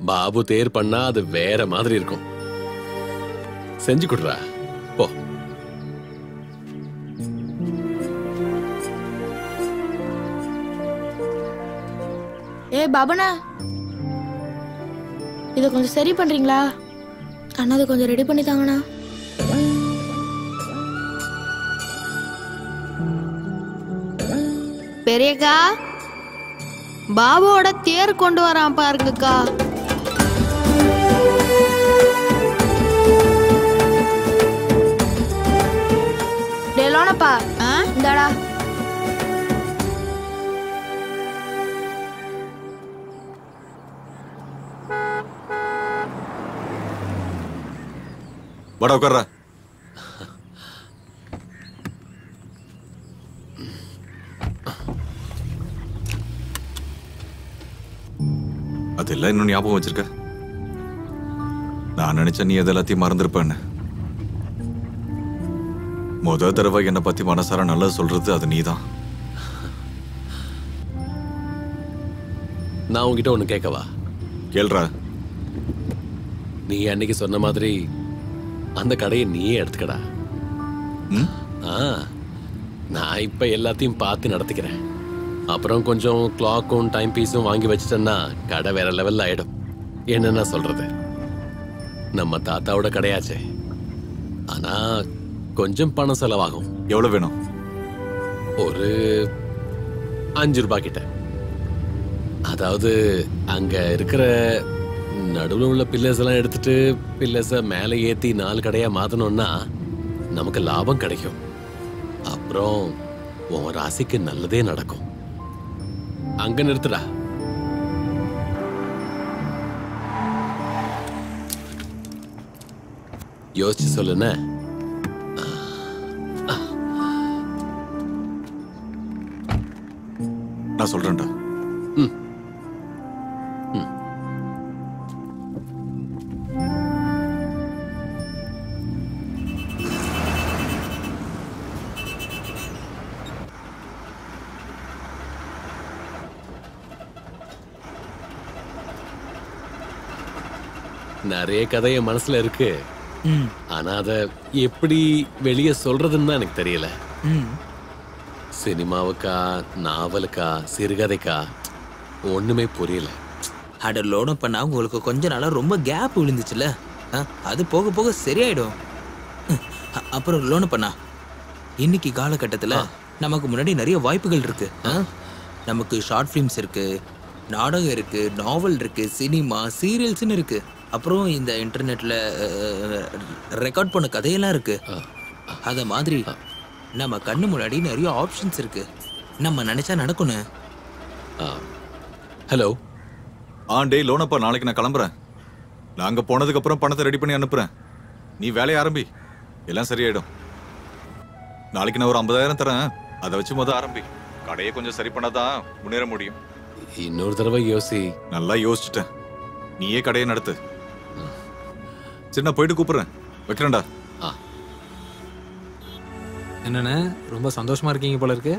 பாபு தேர் பண்ணா அது வேற மாதிரி இருக்கும். செஞ்சு கொடுறா போ. ஏ பாபனா, இத கொஞ்சம் சரி பண்றீங்களா? அண்ணா அது கொஞ்சம் ரெடி பண்ணி தாங்கண்ணா. பெரியக்கா பாபுவோட தேர் கொண்டு வரான் பாருங்கக்கா. டேலோனப்பா இந்தாடா. வாடா உட்கார்றா. அதெல்லாம் இன்னும் ஞாபகம் வச்சிருக்க? நான் நினைச்சேன் நீ அதெல்லாத்தையும் மறந்துருப்பேன்னு. முத தடவை என்னை பத்தி மனசார நல்லா சொல்றது அது நீதான். நான் உங்ககிட்ட ஒண்ணு கேட்கவா? கேள்றா. நீ அன்னைக்கு சொன்ன மாதிரி அந்த கடையை நீயே எடுத்துக்கடா. நான் இப்ப எல்லாத்தையும் பார்த்து நடத்துக்கிறேன். அப்புறம் கொஞ்சம் கிளாக்கும் டைம் பீஸும் வாங்கி வச்சிட்டேன்னா கடை வேற லெவலில் ஆயிடும். என்னன்னா சொல்றது, நம்ம தாத்தாவோட கடையாச்சே, ஆனா கொஞ்சம் பணம் செலவாகும். எவ்வளவு வேணும்? ஒரு அஞ்சு ரூபாய் கிட்ட. அதாவது அங்க இருக்கிற நடுவில் உள்ள பில்லர்ஸ் எல்லாம் எடுத்துட்டு பில்லர்ஸை மேலே ஏற்றி நாலு கடையா மாத்தணும்னா நமக்கு லாபம் கிடைக்கும். அப்புறம் உன் ராசிக்கு நல்லதே நடக்கும். அங்க நிறுத்துடா. யோசிச்சு சொல்லுன. நான் சொல்றேன்டா. ம் ம் நிறைய கதை என் மனசுல இருக்கு. ஆனா அதை எப்படி வெளியே சொல்றதுன்னு தான் எனக்கு தெரியல. சினிமாவுக்கா நாவலுக்கா சிறுகதைக்கா ஒண்ணுமே புரியல. அட லோடம் பண்ணா உங்களுக்கு கொஞ்ச நாளா ரொம்ப கேப் விழுந்துச்சுல, அது போக போக சரியாயிடும். அப்புறம் லோன் பண்ணா இன்னைக்கு காலகட்டத்தில் நமக்கு முன்னாடி நிறைய வாய்ப்புகள் இருக்கு. நமக்கு ஷார்ட் ஃபிலிம்ஸ் இருக்கு, நாடகம் இருக்கு, நாவல் இருக்கு, சினிமா சீரியல்ஸ்ன்னு இருக்கு, அப்புறம் இந்த இன்டர்நெட்ல ரெக்கார்ட் பண்ண கதையெல்லாம் இருக்கு. அத மாதிரி நம்ம கண்ணு முன்னாடி நிறைய ஆப்ஷன்ஸ் இருக்கு, நம்ம நினைச்சா நடக்கணும். ஹலோ ஆ டே லோனப்பா, நாளைக்கு நான் கிளம்புறேன். நாங்க போனதுக்கு அப்புறம் பணத்தை ரெடி பண்ணி அனுப்புறேன். நீ வேலையை ஆரம்பி, எல்லாம் சரியாயிடும். நாளைக்கு நான் ஒரு ஐம்பதாயிரம் தரேன், அதை வச்சு மொதல் ஆரம்பி. கடையை கொஞ்சம் சரி பண்ணாதான் முன்னேற முடியும். இன்னொரு தடவை யோசி. நல்லா யோசிச்சுட்டேன், நீயே கடையை நடத்து. சரி நான் போயிட்டு கூப்பிடுறேன், வைக்கிறேன்டா. என்னென்ன ரொம்ப சந்தோஷமா இருக்கீங்க போல இருக்கு.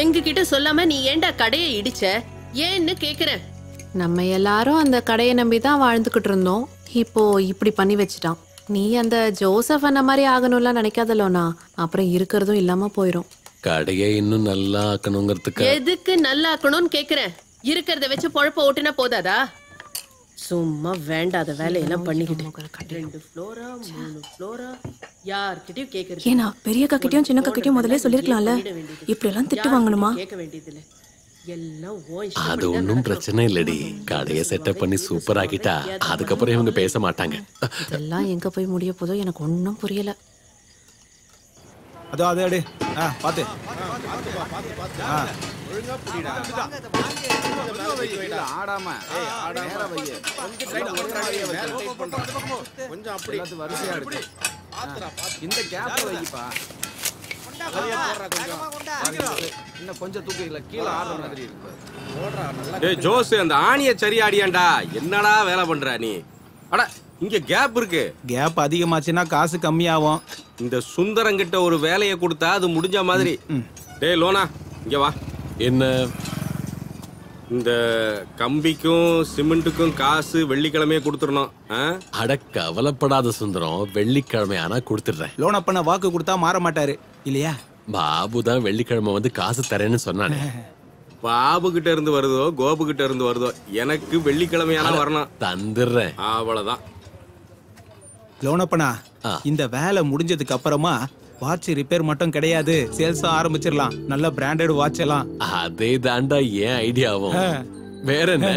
எங்ககிட்ட சொல்லாம நீ ஏண்டா கடையை இடிச்ச ஏன்னு கேக்குறேன். நம்ம எல்லாரும் அந்த கடையை நம்பி தான் வாழ்ந்துகிட்டு இருந்தோம், இப்போ இப்படி பண்ணி வச்சுட்டான். நீ அந்த ஜோசப் அந்த மாதிரி ஆகணும்லாம் நினைக்காதலோனா அப்புறம் இருக்கிறதும் இல்லாம போயிடும். கடையை இன்னும் நல்லா ஆக்கணுங்கிறதுக்கு எதுக்கு நல்லா ஆக்கணும்னு கேக்குறேன். இருக்கிறத வச்சு பொழப்ப ஓட்டுனா போதாதா? சும்மா வேண்டாத வேலையெல்லாம் பண்ணிக்கிட்டு. ஏன்னா பெரிய கக்கிட்டையும் சின்ன கக்கிட்டையும் முதல்ல சொல்லிருக்கலாம்ல, இப்படி எல்லாம் திட்டு வாங்கணுமா? அது ஒன்றும் பிரச்சனை இல்லடி, கடையை செட்டப் பண்ணி சூப்பர் ஆகிட்டா அதுக்கப்புறம் இவங்க பேச மாட்டாங்க. இதெல்லாம் எங்க போய் முடிய போதோ எனக்கு ஒன்றும் புரியல. அதோ அதே அடி பாத்து என்னடா வேலை பண்ற நீ? அட இங்க கேப் இருக்கு. கேப் அதிகமாச்சுன்னா காசு கம்மியாகும். இந்த சுந்தரங்கிட்ட ஒரு வேலையை கொடுத்தா அது முடிஞ்ச மாதிரி. டேய் லோனா இங்க வா. என்ன இந்த கம்பிக்கும் சிமெண்ட்டுக்கும் காசு வெள்ளிக்கிழமையே கொடுத்துடணும். அட கவலைப்படாத சுந்தரம், வெள்ளிக்கிழமை ஆனா கொடுத்துடுறேன். லோன் அப்பனா வாக்கு கொடுத்தா மாற மாட்டாரு இல்லையா? பாபு தான் வெள்ளிக்கிழமை வந்து காசு தரேன்னு சொன்னானே. பாபு கிட்ட இருந்து வருதோ கோபு கிட்ட இருந்து வருதோ, எனக்கு வெள்ளிக்கிழமையான வரணும். தந்துடுறேன், அவ்வளவுதான். லோன் அப்பனா இந்த வேலை முடிஞ்சதுக்கு அப்புறமா வாட்ச் ரிப்பேர் மட்டும் கிடையாது, சேல்ஸா ஆரம்பிச்சிடலாம். நல்ல பிராண்டட் வாட்ச் எல்லாம். அதே தாண்டா ஏன் ஐடியாவும். வேற என்ன,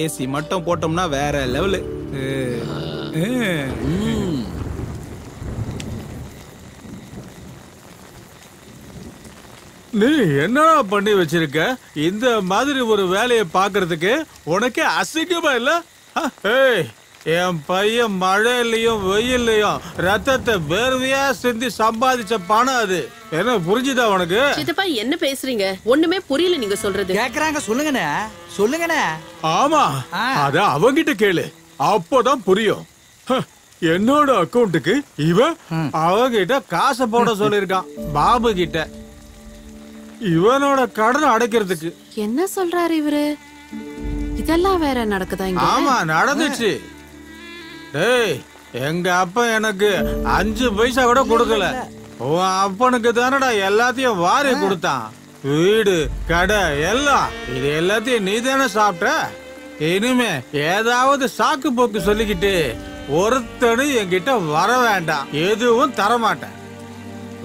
ஏசி மட்டும் போட்டோம்னா வேற லெவலு. நீ என்னடா பண்ணி வச்சிருக்க? இந்த மாதிரி ஒரு வேலையை பாக்குறதுக்கு உனக்கே அசிங்கமா இல்ல? என் பையன் மழையிலையும் வெயிலையும் ரத்தத்தை வேர்வையா செஞ்சு சம்பாதிச்ச பணம் அது. என்ன புரிஞ்சுதா உனக்கு? சித்தப்பா என்ன பேசுறீங்க, ஒண்ணுமே புரியல நீங்க சொல்றது. கேக்குறாங்க சொல்லுங்கண்ணே சொல்லுங்கண்ணே. ஆமா அத அவங்கிட்ட கேளு, அப்போதான் புரியும். என்னோட அக்கௌண்ட்டுக்கு இவன் அவங்கிட்ட காசை போட சொல்லிருக்கான், பாபு கிட்ட, இவனோட கடனை அடைக்கிறதுக்கு. என்ன சொல்றாரு இவரு? இதெல்லாம் வேற நடக்குதாங்க? ஆமா நடந்துச்சு. டேய் எங்க அப்பா எனக்கு அஞ்சு பைசா கூட கொடுக்கல. உன் அப்பனுக்கு தானடா எல்லாத்தையும் வாரி கொடுத்தான், வீடு கடை எல்லாம். இது எல்லாத்தையும் நீ தானே சாப்பிட்ட. இனிமே ஏதாவது சாக்கு போக்கு சொல்லிக்கிட்டு ஒருத்தனு என்கிட்ட வர வேண்டாம், எதுவும் தரமாட்டேன்.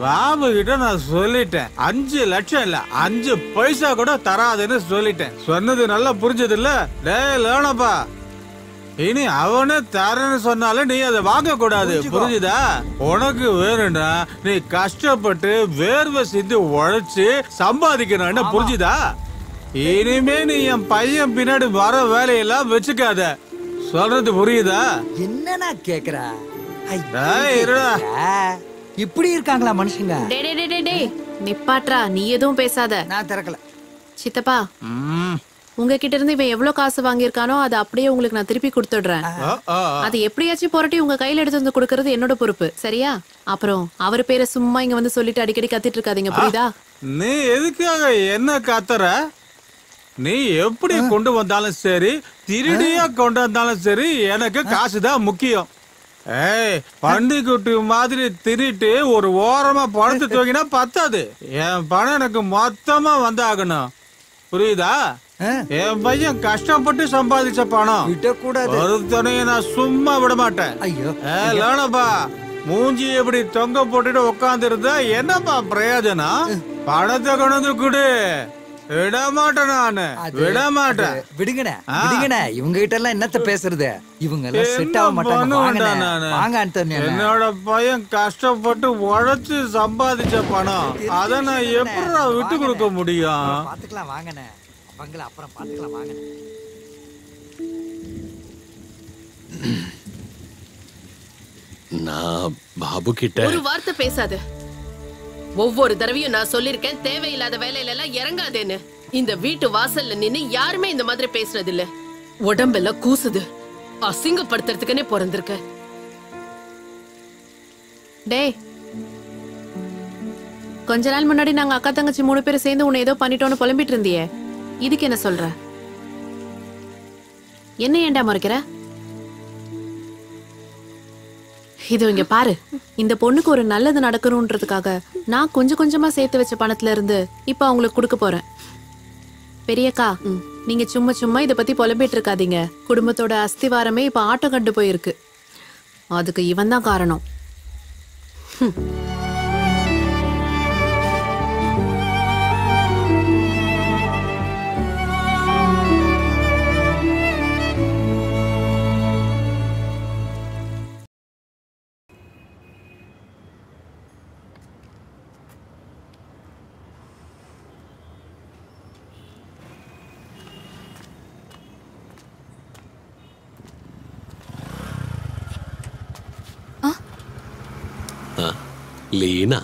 பாபு கிட்ட நான் சொல்லிட்டேன், அஞ்சு லட்சம் இல்ல அஞ்சு பைசா கூட தராதுன்னு சொல்லிட்டேன். சொன்னது நல்லா புரிஞ்சது இல்ல? டேய் லோனப்பா, இனி அவனை தரேன்னு சொன்னாலும் நீ அதை வாங்க கூடாது, புரிஞ்சுதா? உனக்கு வேணும்னா நீ கஷ்டப்பட்டு வேர்வை சிந்தி உழைச்சு சம்பாதிக்கணும்னு, புரிஞ்சுதா? இனிமே நீ என் பையன் பின்னாடி வர வேலையெல்லாம் வச்சுக்காத. சொல்றது புரியுதா? என்னன்னா கேக்குறா இப்படி இருக்காங்களா மனுஷங்க? நிப்பாட்றா, நீ எதுவும் பேசாத. நான் திறக்கல. சித்தப்பா, உங்ககிட்ட இருந்து இவன் எவ்வளவு காசு வாங்கியிருக்கானோ அதை அப்படியே உங்களுக்கு நான் திருப்பி கொடுத்துடுறேன். அது எப்படியாச்சும் புரட்டி உங்க கையில எடுத்து வந்து கொடுக்கறது என்னோட பொறுப்பு, சரியா? அப்புறம் அவர் பேரை சும்மா இங்க வந்து சொல்லிட்டு அடிக்கடி கத்திட்டு இருக்காதீங்க, புரியுதா? நீ எதுக்காக என்ன கத்துற? நீ எப்படி கொண்டு வந்தாலும் சரி, திருடியா கொண்டு வந்தாலும் சரி, எனக்கு காசுதான் முக்கியம். ஏய், பண்டிகுட்டி மாதிரி திருட்டு ஒரு ஓரமா பணத்தை தூக்கினா பத்தாது. என் பணம் எனக்கு மொத்தமா வந்தாகணும், புரியுதா? என் பையன் கஷ்டப்பட்டு சம்பாதிச்ச பணம் ஒருத்தனைய நான் சும்மா விட மாட்டேன். இல்லப்பா, மூஞ்சி எப்படி தொங்க போட்டுட்டு உட்கார்ந்து இருந்தா என்னப்பா பிரயோஜனம்? பணத்தை கொண்டு கூடு. விட மாட்டேன் நானு, விட மாட்டேன். விடுங்கண்ணே, விடுங்கண்ணே, இவங்க கிட்ட எல்லாம் என்னத்த பேசுறது? இவங்க எல்லாம் செட் ஆக மாட்டாங்க. வாங்க அந்தண்ணே, என்னோட பையன் கஷ்டப்பட்டு உழைச்சு சம்பாதிச்ச பணம், அத நான் எப்படி விட்டு கொடுக்க முடியும்? பாத்துக்கலாம் வாங்கண்ணே, பங்களா அப்புறம் பாத்துக்கலாம் வாங்கண்ணே. நான் பாபு கிட்ட ஒரு வார்த்தை பேசாது. ஒவ்வொரு தடவையும் நான் சொல்லிருக்கேன், தேவையில்லாத வேலையில எல்லாம் இறங்காதேன்னு. இந்த வீட்டு வாசல்ல நின்னு யாருமே இந்த மாதிரி பேசுறது இல்ல. உடம்பெல்லாம் கூசுது, அசிங்கப்படுத்துறதுக்குன்னே பிறந்திருக்க. டேய், கொஞ்ச நாள் முன்னாடி நாங்க அக்கா தங்கச்சி மூணு பேரும் சேர்ந்து உன்னை ஏதோ பண்ணிட்டோன்னு புலம்பிட்டு இருந்தியே, இதுக்கு என்ன சொல்ற? என்ன ஏண்டா மறைக்கிற? இது இங்க பாரு, இந்த பொண்ணுக்கு ஒரு நல்லது நடக்கணும்ன்றதுக்காக நான் கொஞ்சம் கொஞ்சமா சேர்த்து வச்ச பணத்துல இருந்து இப்ப அவங்களுக்கு கொடுக்க போறேன். பெரியக்கா, நீங்க சும்மா சும்மா இதை பத்தி புலம்பிட்டு இருக்காதீங்க. குடும்பத்தோட அஸ்திவாரமே இப்ப ஆட்டம் கண்டு போயிருக்கு. அதுக்கு இவன் தான் காரணம். லீனா,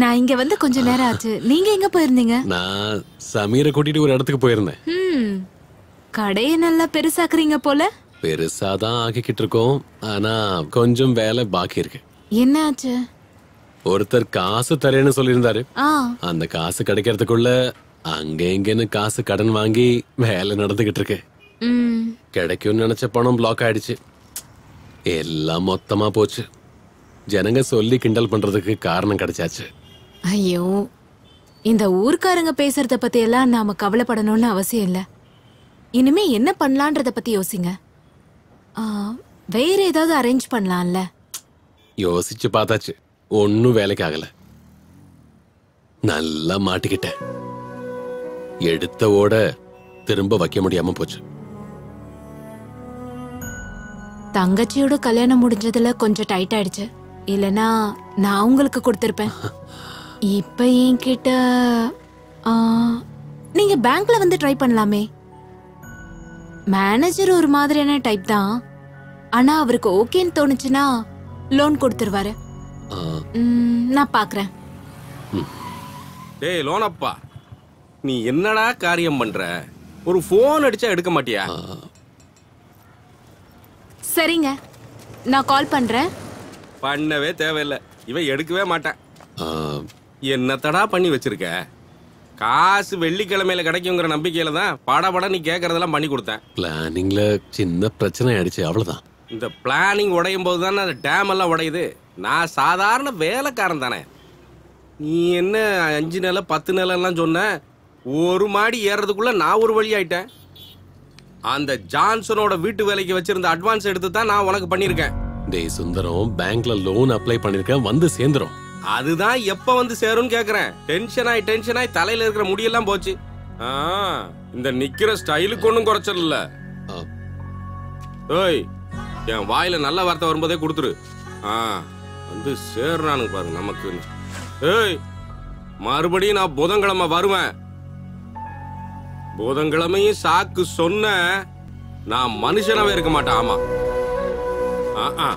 நான் இங்க வந்து கொஞ்ச நேரம் ஆச்சு. நீங்க எங்க போயிருந்தீங்க? நான் சமீரை கூட்டிட்டு ஒரு இடத்துக்கு போயிருந்தேன். கடையை நல்லா பெருசாக்குறீங்க போல. பெருசாதான் ஆக்கிக்கிட்டு இருக்கோம், ஆனா கொஞ்சம் வேலை பாக்கி இருக்கு. என்ன ஆச்சு? ஒருத்தர் காசு தரேன்னு சொல்லியிருந்தாரு. அந்த காசு கிடைக்கிறதுக்குள்ள அங்க எங்கன்னு காசு கடன் வாங்கி வேலை நடந்துகிட்டு இருக்கு. கிடைக்கும்னு நினைச்ச பணம் பிளாக் ஆயிடுச்சு. எல்லாம் மொத்தமா போச்சு. ஜனங்க சொல்லி கிண்டல் பண்றதுக்கு காரணம் கிடைச்சாச்சு. ஐயோ, இந்த ஊர்க்காரங்க பேசுறத பத்தி எல்லாம் நாம கவலைப்படணும்னு அவசியம் இல்ல. இனிமே என்ன பண்ணலான்றத பத்தி யோசிங்க. வேற ஏதாவது அரேஞ்ச் பண்ணலாம்ல. யோசிச்சு பார்த்தாச்சு, ஒன்னும் வேலைக்கு ஆகல. நல்லா மாட்டிக்கிட்டேன். எடுத்த ஓட திரும்ப வைக்க முடியாம போச்சு. தங்கச்சியோட கல்யாணம் முடிஞ்சதுல கொஞ்சம் டைட் ஆயிடுச்சு. இல்லனா நான் உங்களுக்கு கொடுத்திருப்பேன். இப்ப என்கிட்ட நீங்க பேங்க்ல வந்து ட்ரை பண்ணலாமே. மேனேஜர் ஒரு மாதிரியான டைப் தான், ஆனா அவருக்கு ஓகேன்னு தோணுச்சுன்னா லோன் கொடுத்துருவாரு. நான் பாக்குறேன். டேய் லோனப்பா, நீ என்னடா காரியம் பண்ற? ஒரு போன் அடிச்சா எடுக்க மாட்டியா? சரிங்க, நான் கால் பண்றேன். பண்ணவே தேவையில்லை, இவன் எடுக்கவே மாட்டான். என்னத்தடா பண்ணி வச்சிருக்க? காசு வெள்ளிக்கிழமையில கிடைக்குங்கிற நம்பிக்கையில தான் படபட நீ கேட்கறதெல்லாம் பண்ணி கொடுத்தேன். பிளானிங்ல சின்ன பிரச்சனை ஆயிடுச்சு, அவ்வளவுதான். இந்த பிளானிங் உடையும் போது தானே அந்த டேம் எல்லாம் உடையுது. நான் சாதாரண வேலைக்காரன் தானே. நீ என்ன அஞ்சு நிலை பத்து நிலைலாம் சொன்ன, ஒரு மாடி ஏறதுக்குள்ள நான் ஒரு வழி ஆயிட்டேன். அந்த ஜான்சனோட வீட்டு வேலைக்கு வச்சிருந்த அட்வான்ஸ் எடுத்து தான் நான் உனக்கு பண்ணிருக்கேன். டேய் சுந்தரம், பேங்க்ல லோன் அப்ளை பண்ணிருக்கேன், வந்து சேர்ந்துரும். அதுதான் எப்ப வந்து சேரும்னு கேக்குறேன். டென்ஷனாய் டென்ஷனாய் தலையில இருக்கிற முடியெல்லாம் போச்சு. ஆ, இந்த நிக்கிற ஸ்டைலுக்கு ஒண்ணும் குறைச்சல் இல்ல. ஏய், என் வாயில நல்ல வார்த்தை வரும்போதே கொடுத்துரு. ஆ, வந்து சேர்றானு பாருங்க நமக்கு. ஏய், மறுபடியும் நான் புதன்கிழமை வருவேன். புதன்கிழமையும் சாக்கு சொன்ன நான் மனுஷனாவே இருக்க மாட்டேன். ஆமா. ஆ,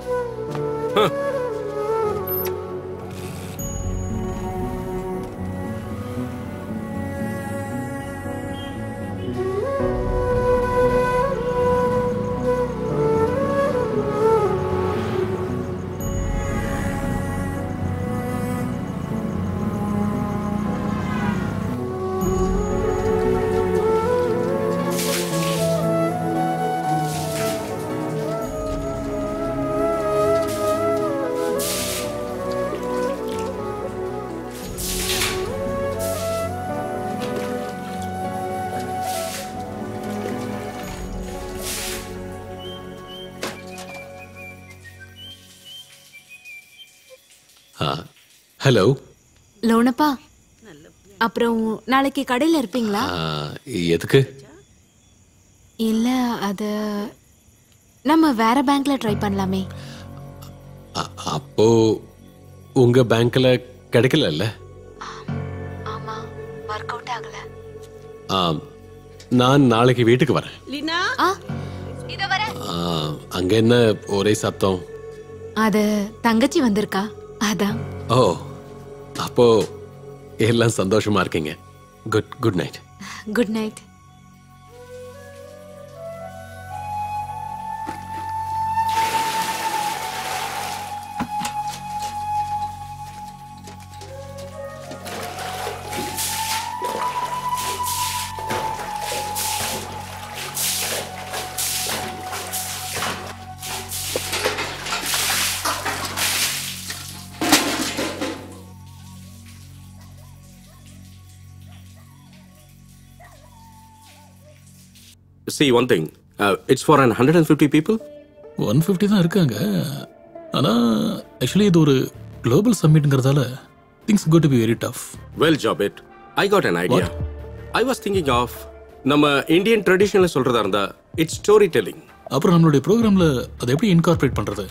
ஹலோ லோனப்பா, அப்புறம் நாளைக்கு கடையில் இருப்பீங்களா? எதுக்கு இல்லை, அது நம்ம வேற பேங்க்ல ட்ரை பண்ணலாமே. அப்போ உங்க பேங்க்ல கிடைக்கல? ஆமா, வொர்க் அவுட் ஆகல. நான் நாளைக்கு வீட்டுக்கு வரேன். அங்க என்ன ஒரே சத்தம்? அது தங்கச்சி வந்திருக்கா, அதான். ஓ, அப்போ எல்லாம் சந்தோஷமா இருக்கீங்க. Good good night. Good night. See one thing, uh, it's for an one hundred fifty people. one fifty தான் இருக்காங்க. ஆனா actually இது ஒரு global summitங்கறதால things going to be very tough. Well job it. I got an idea. What? I was thinking of நம்ம Indian traditionல சொல்றதா இருந்தா it's storytelling. அப்புறம் நம்மளுடைய programல அதை எப்படி incorporate பண்றது?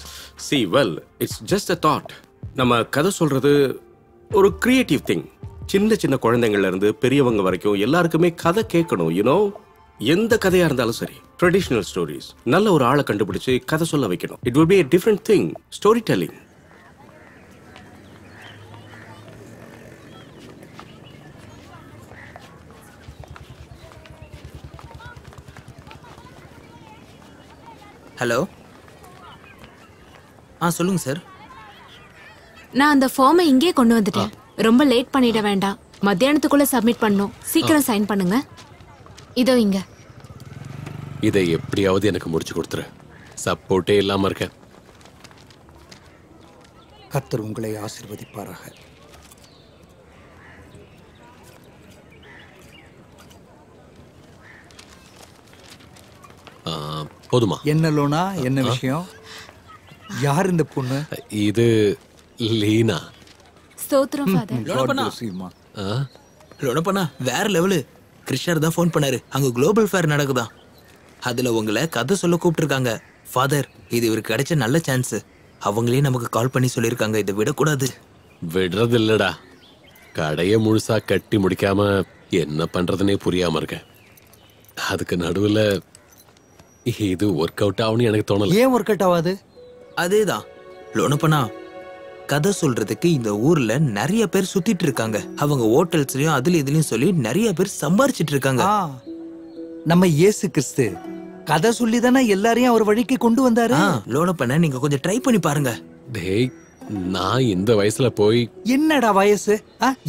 See well, it's just a thought. நம்ம கதை சொல்றது ஒரு creative thing. சின்ன சின்ன குழந்தைகள்ல இருந்து பெரியவங்க வரைக்கும் எல்லாருக்குமே கதை கேட்கணும், you know. எந்த கதையா இருந்தாலும் சரி, ட்ரெடிஷனல் ஸ்டோரிஸ். நல்ல ஒரு ஆளை கண்டுபிடிச்சு கதை சொல்ல வைக்கணும். It will be a different thing, story telling. Hello. ஆ, சொல்லுங்க சார். நான் அந்த ஃபார்மை இங்கே கொண்டு வந்துட்டேன். ரொம்ப லேட் பண்ணிட வேண்டாம். மத்தியானத்துக்குள்ள சப்மிட் பண்ணணும். சீக்கிரம் சைன் பண்ணுங்க. இதோ இங்க. இதை எப்படியாவது எனக்கு முடிச்சு கொடுத்துரு. சப்போர்ட்டே இல்லாம இருக்க. கர்த்தர் உங்களை ஆசீர்வதிப்பாராக. போதுமா? என்ன லோனா, என்ன விஷயம்? யார் இந்த பொண்ணு? இது லீனா. ஸ்தோத்திரம் ஃாதர். லோனப்பா சீமா. லோனப்பா வேற லெவல். கிருஷ்ணர் தான் ஃபோன் பண்ணாரு. அங்க குளோபல் ஃபேர் நடக்குதா, அதுல உங்களை கதை சொல்ல கூப்பிட்டுருக்காங்க. ஃபாதர், இது இவருக்கு கிடைச்ச நல்ல சான்ஸ். அவங்களே நமக்கு கால் பண்ணி சொல்லியிருக்காங்க இதை விடக்கூடாது. விடுறது இல்லடா. கடையை முழுசா கட்டி முடிக்காம என்ன பண்றதுன்னே புரியாம இருக்கேன். அதுக்கு நடுவில் இது ஒர்க் அவுட் ஆகும்னு எனக்கு தோணல. ஏன் ஒர்க் அவுட் ஆகாது? அதேதான் லோனப்பனா, கதை சொல்றதுக்கு இந்த ஊர்ல நிறைய பேர் சுத்திட்டு இருக்காங்க. அவங்க ஹோட்டல்ஸ்லயும் அதுல இதுலயும் சொல்லி நிறைய பேர் சம்பாரிச்சிட்டு இருக்காங்க. நம்ம இயேசு கிறிஸ்து கதை சொல்லி தானே எல்லாரையும் அவர் வழிக்கு கொண்டு வந்தாரு. லோனப்பண்ண, நீங்க கொஞ்சம் ட்ரை பண்ணி பாருங்க. டேய், நான் இந்த வயசுல போய் என்னடா வயசு?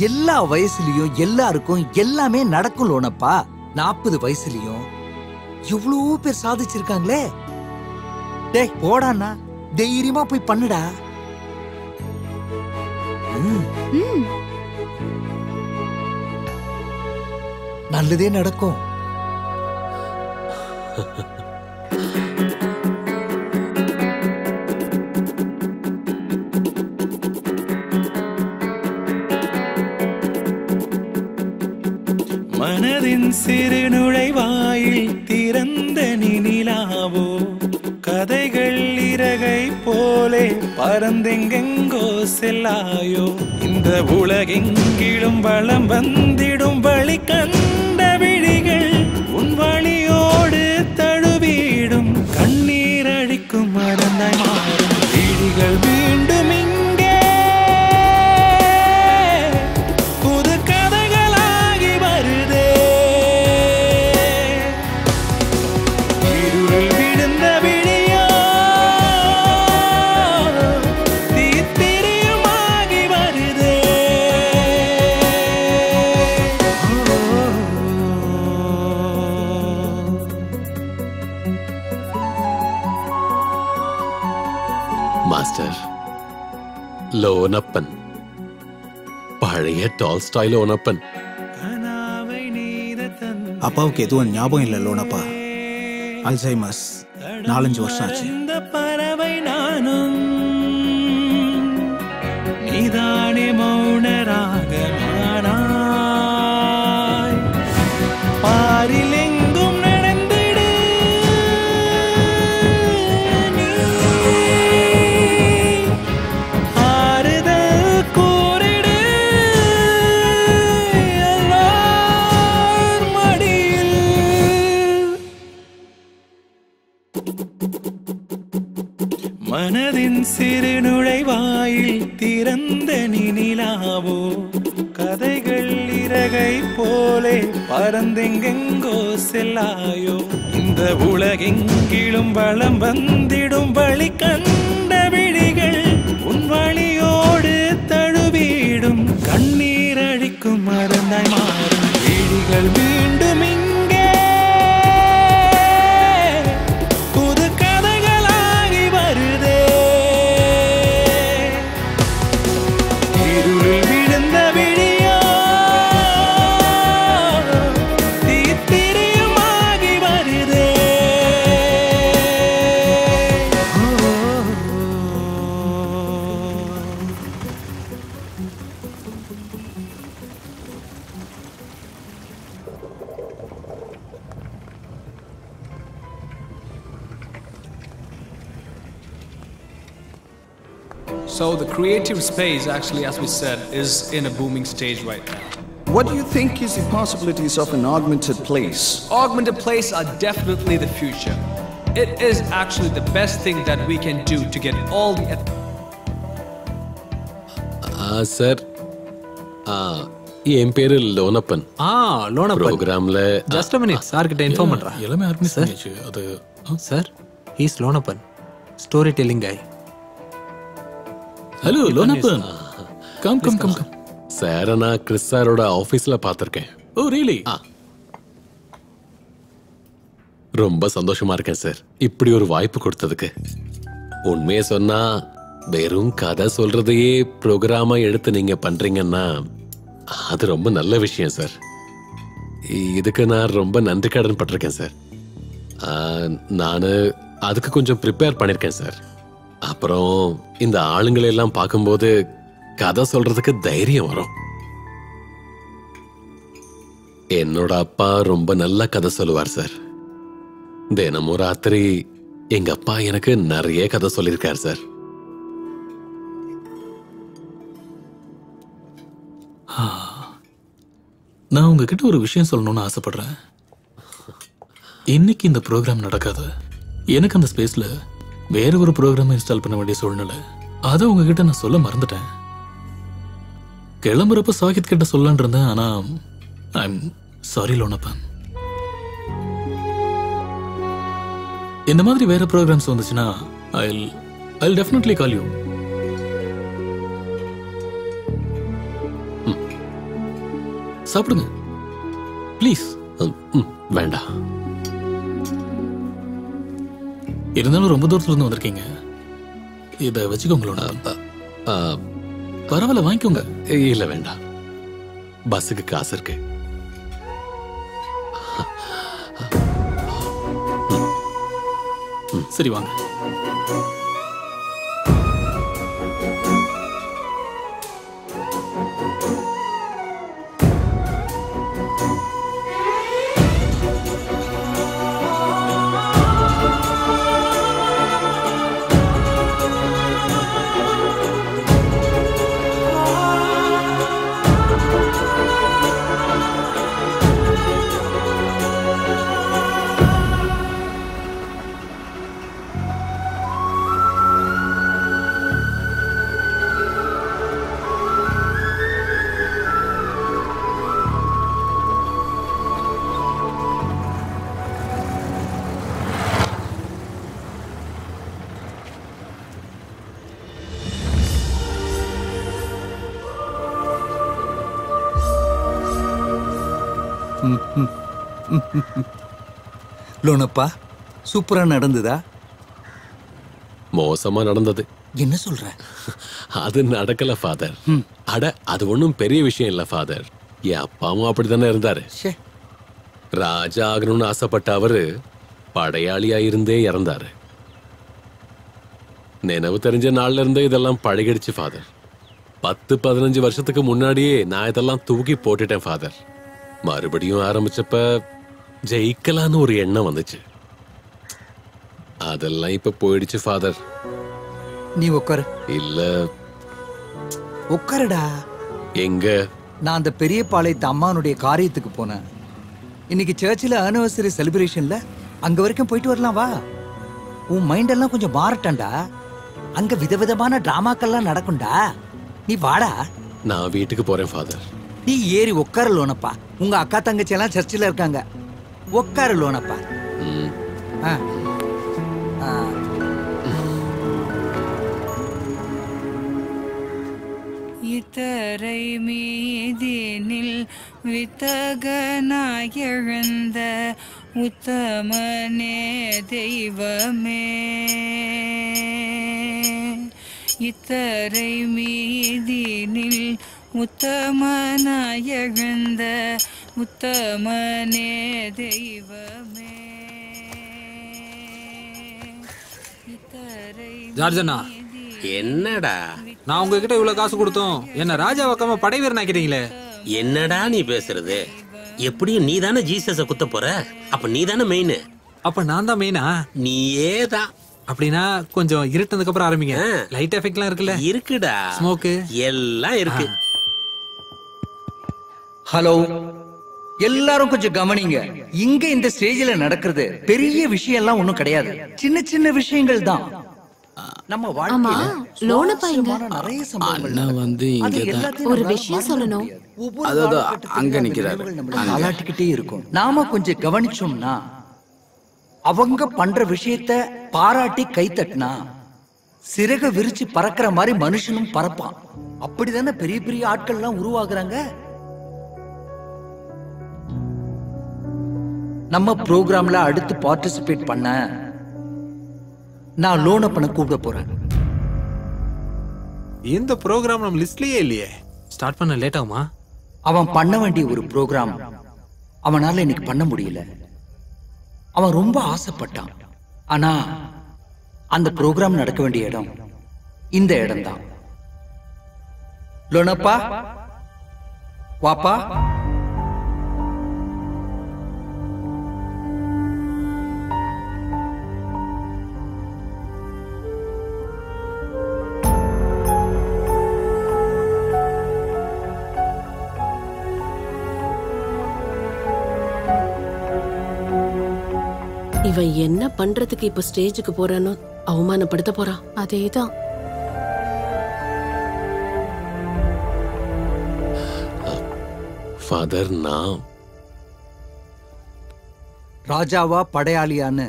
எல்லா வயசுலயும் எல்லாருக்கும் எல்லாமே நடக்கும் லோனப்பா. நாற்பது வயசுலயும் இவ்வளவு பேர் சாதிச்சிருக்காங்களே. டேய் போடாண்ணா, தைரியமா போய் பண்ணுடா. நல்லதே நடக்கும். மனதின் கதையின் சிறு நுழைவாயில் திறந்த நிலாவோ கதைகள் இறகை போலே பறந்தெங்கெங்கோ செல்லாயோ. இந்த உலகெங்கிலும் வளம் வந்திடும் வழி கண்ட விழிகள் உன் வழியோடு தழுவிடும் கண்ணீர் அழிக்கும் மறந்தாய் மாறும் விழிகள் மீண்டும் இங்கே புது கதைகளாகி வருதே. இருள் விழுந்த விழியோ தீத்திரியமாகி வருதே. மாஸ்டர் லோனப்பன், பழைய டால்ஸ்டாய் லோனப்பன். அப்பாவுக்கு எதுவும் ஞாபகம் இல்லை லோனப்பா, அல்சைமஸ், நாலஞ்சு வருஷம் ஆச்சு. பறவை நானும் நீதானே மௌனராக மானாய் பாரிலே மனதின் சிறு நுழைவாயில் திறந்த நிலாவோ கதைகள் இறகை போலே பறந்தெங்கெங்கோ செல்லாயோ. இந்த உலகெங்கிலும் வளம் வந்திடும் வழி கண்ட விழிகள் உன் வழியோடு தழுவிடும் கண்ணீர் அழிக்கும் மறந்தாய் மாறும் விழிகள் மீண்டும் இங்கே . So the creative space, actually, as we said, is in a booming stage right now. What do you think is the possibilities of an augmented place? Augmented places are definitely the future. It is actually the best thing that we can do to get all the... Ah, uh, sir. Ah, this name is Lonappan. Ah, Lonappan. Program le. Just a minute. Sir, get informed. Sir, sir, he is Lonappan, storytelling guy. Hello, Lonappan. Come, come, come, come. Sir, I saw Chris sir in the office. Oh, really? Ah. I'm very happy, sir. I'm giving you a vibe. I'm going to tell you, if you do this program, that's a good thing, sir. I'm very happy, sir. I'm prepared, sir. அப்புறம் இந்த ஆளுங்களை எல்லாம் பார்க்கும்போது கதை சொல்றதுக்கு தைரியம் வரும். என்னோட அப்பா ரொம்ப நல்ல கதை சொல்லுவார் சார். தினமும் ராத்திரி எங்க அப்பா எனக்கு நிறைய கதை சொல்லியிருக்கார் சார். நான் உங்ககிட்ட ஒரு விஷயம் சொல்லணும்னு ஆசைப்படுறேன். இன்னைக்கு இந்த ப்ரோக்ராம் நடக்காது. எனக்கு அந்த ஸ்பேஸ்ல வேற ஒரு ப்ரோக்ராம் இன்ஸ்டால் பண்ண வேண்டிய சூழ்நிலை. அதை உங்ககிட்ட நான் சொல்ல மறந்துட்டேன். கிளம்புறப்ப சாகித் கிட்ட சொல்லலான் இருந்தேன். ஆனா ஐ எம் சாரி லோனப்பன். இந்த மாதிரி வேற ப்ரோக்ராம்ஸ் வந்துச்சுன்னா I I definitely call you. சாப்பிடுங்க ப்ளீஸ். வேண்டாம், இருந்தாலும் ரொம்ப தூரத்துல இருந்து வந்திருக்கீங்க. இதை வச்சுக்கோங்களோட பரவாயில்ல, வாங்கிக்கோங்க. இல்லை வேண்டாம், பஸ்ஸுக்கு காசு இருக்கு. சரி வாங்க. லோனப்பா, சூப்பரா நடந்ததா? மோசமா நடந்தது. என்ன சொல்ற? அது நடக்கல ஃபாதர். அட, அது ஒன்றும் பெரிய விஷயம் இல்லை ஃபாதர். என் அப்பாவும் அப்படித்தானே இருந்தாரு. ராஜா ஆகணும்னு ஆசைப்பட்ட அவரு படையாளியா இருந்தே இறந்தாரு. நினைவு தெரிஞ்ச நாள்ல இருந்தே இதெல்லாம் பழகிடுச்சு ஃபாதர். பத்து பதினஞ்சு வருஷத்துக்கு முன்னாடியே நான் இதெல்லாம் தூக்கி போட்டுட்டேன் ஃபாதர். மறுபடியும் ஆரம்பிச்சப்ப ஜெயிக்கலான்னு ஒரு எண்ணம் வந்துச்சு. அதெல்லாம் இப்ப போயிடுச்சு ஃபாதர். நீ உட்காரு. இல்ல உட்காருடா. எங்க? நான் அந்த பெரிய பாளையத்து அம்மானுடைய காரியத்துக்கு போனேன். இன்னைக்கு சர்ச்சில் ஆனிவர்சரி செலிப்ரேஷன்ல அங்க வரைக்கும் போயிட்டு வரலாம் வா. உன் மைண்ட் எல்லாம் கொஞ்சம் மாறட்டண்டா. அங்க விதவிதமான டிராமாக்கள்லாம் நடக்கும்டா. நீ வாடா. நான் வீட்டுக்கு போறேன் ஃபாதர். நீ ஏறி உட்கார லோனப்பா. உங்க அக்கா தங்கச்சி எல்லாம் சர்ச்சில் இருக்காங்க. உட்கார லோனப்பா. ஆ ஆ இத்தரை மீதினில் வித்தகனாய் எழுந்த உத்தமனே தெய்வமே. இத்தரை மீதினில் உத்தமனாய் எழுந்த உத்தமனே தெய்வமே. ஜார்ஜனா, என்னடா? நான் உங்ககிட்ட இவ்வளவு காசு கொடுத்தோம், என்ன ராஜா பக்கமா படை வீரன் ஆக்கிறீங்களே? என்னடா நீ பேசுறது? எப்படியும் நீ தானே ஜீசஸ குத்த போற. அப்ப நீ தானே மெயின். அப்ப நான் தான் மெயினா? நீயே தான். அப்படின்னா கொஞ்சம் இருட்டதுக்கு அப்புறம் ஆரம்பிங்க. லைட் எஃபெக்ட்லாம் இருக்குல்ல? இருக்குடா. ஸ்மோக்கு எல்லாம் இருக்கு. ஹலோ எல்லாரும், கொஞ்சம் கவனிங்க. இங்க இந்த ஸ்டேஜ்ல நடக்கிறது பெரிய விஷயம் எல்லாம் ஒண்ணும் கிடையாது. சின்ன சின்ன விஷயங்கள் தான். நம்ம வாழ்க்கையில லோனபாயிங்க நிறைய சம்பவங்கள் வந்து இங்க ஒரு விஷயம் சொல்லணும். அதோ அங்க நிக்கிறாரு. அலட்டிக்கிட்டே இருக்கும். நாம கொஞ்சம் கவனிச்சோம்னா அவங்க பண்ற விஷயத்த பாராட்டி கை தட்டினா சிறக விரிச்சு பறக்கிற மாதிரி மனுஷனும் பறப்பான். அப்படிதானே பெரிய பெரிய ஆட்கள் எல்லாம் உருவாகுறாங்க. நம்ம ப்ரோக்ராம்ல அடுத்து பார்ட்டிசிபேட் பண்ண நான் லோனப்பனை கூப்பிட போறேன். இந்த ப்ரோக்ராம் நம்ம லிஸ்ட்லயே இல்லையே. ஸ்டார்ட் பண்ண லேட் ஆகுமா? அவன் பண்ண வேண்டிய ஒரு ப்ரோக்ராம் அவனால இன்னைக்கு பண்ண முடியல. அவன் ரொம்ப ஆசைப்பட்டான். ஆனா அந்த ப்ரோக்ராம் நடக்க வேண்டிய இடம் இந்த இடம் தான். லோனப்பா வாப்பா. இவன் என்ன பண்றதுக்கு இப்ப ஸ்டேஜுக்கு போறானோ? அவமானப்படுத்த போறான். அதேதான். ஃாதர், நான் ராஜாவா படையாளியான்னு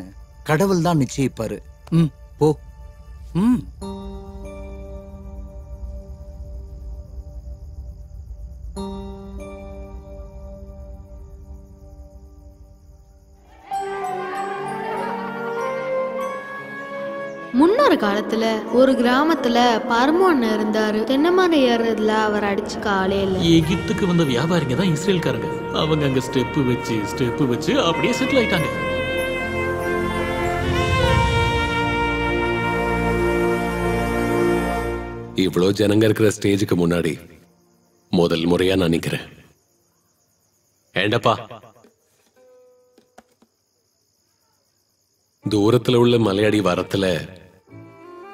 கடவுள் தான் நிச்சயிப்பாரு. ம் போ. ம் முன்னொரு காலத்துல ஒரு கிராமத்துல பரமோன்னு இருந்தாரு. தென்னமரம் ஏறதுல அவர் அடிச்சு காலையில எகிப்துக்கு வந்த வியாபாரிங்க தான் இஸ்ரேல்காரங்க. அவங்க அங்க ஸ்டெப்பு வச்சு ஸ்டெப்பு வச்சு அப்படியே செட்டில் ஆயிட்டாங்க. இவ்வளோ ஜனங்க இருக்கிற ஸ்டேஜுக்கு முன்னாடி முதல் முறையா நான் நிக்கிறேன். ஏண்டப்பா, தூரத்துல உள்ள மலையடி வரத்துல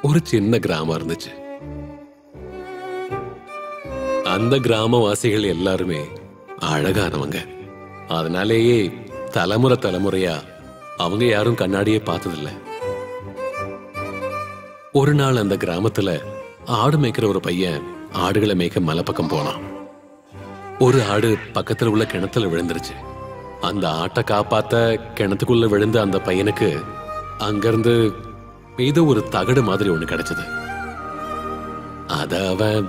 ஒரு சின்ன கிராமம் இருந்துச்சு. அந்த கிராமவாசிகள் எல்லாருமே அழகானவங்க. அதனாலேயே தலைமுறை தலைமுறையா அவங்க யாரும் கண்ணாடியே பார்த்ததில்ல. ஒரு நாள் அந்த கிராமத்துல ஆடு மேய்க்கிற ஒரு பையன் ஆடுகளை மேய்க்க மலை பக்கம் போனான். ஒரு ஆடு பக்கத்துல உள்ள கிணத்துல விழுந்துருச்சு. அந்த ஆட்டை காப்பாத்த கிணத்துக்குள்ள விழுந்த அந்த பையனுக்கு அங்கிருந்து ஏதோ ஒரு தகடு மாதிரி ஒண்ணு கிடைச்சது. அத அவன்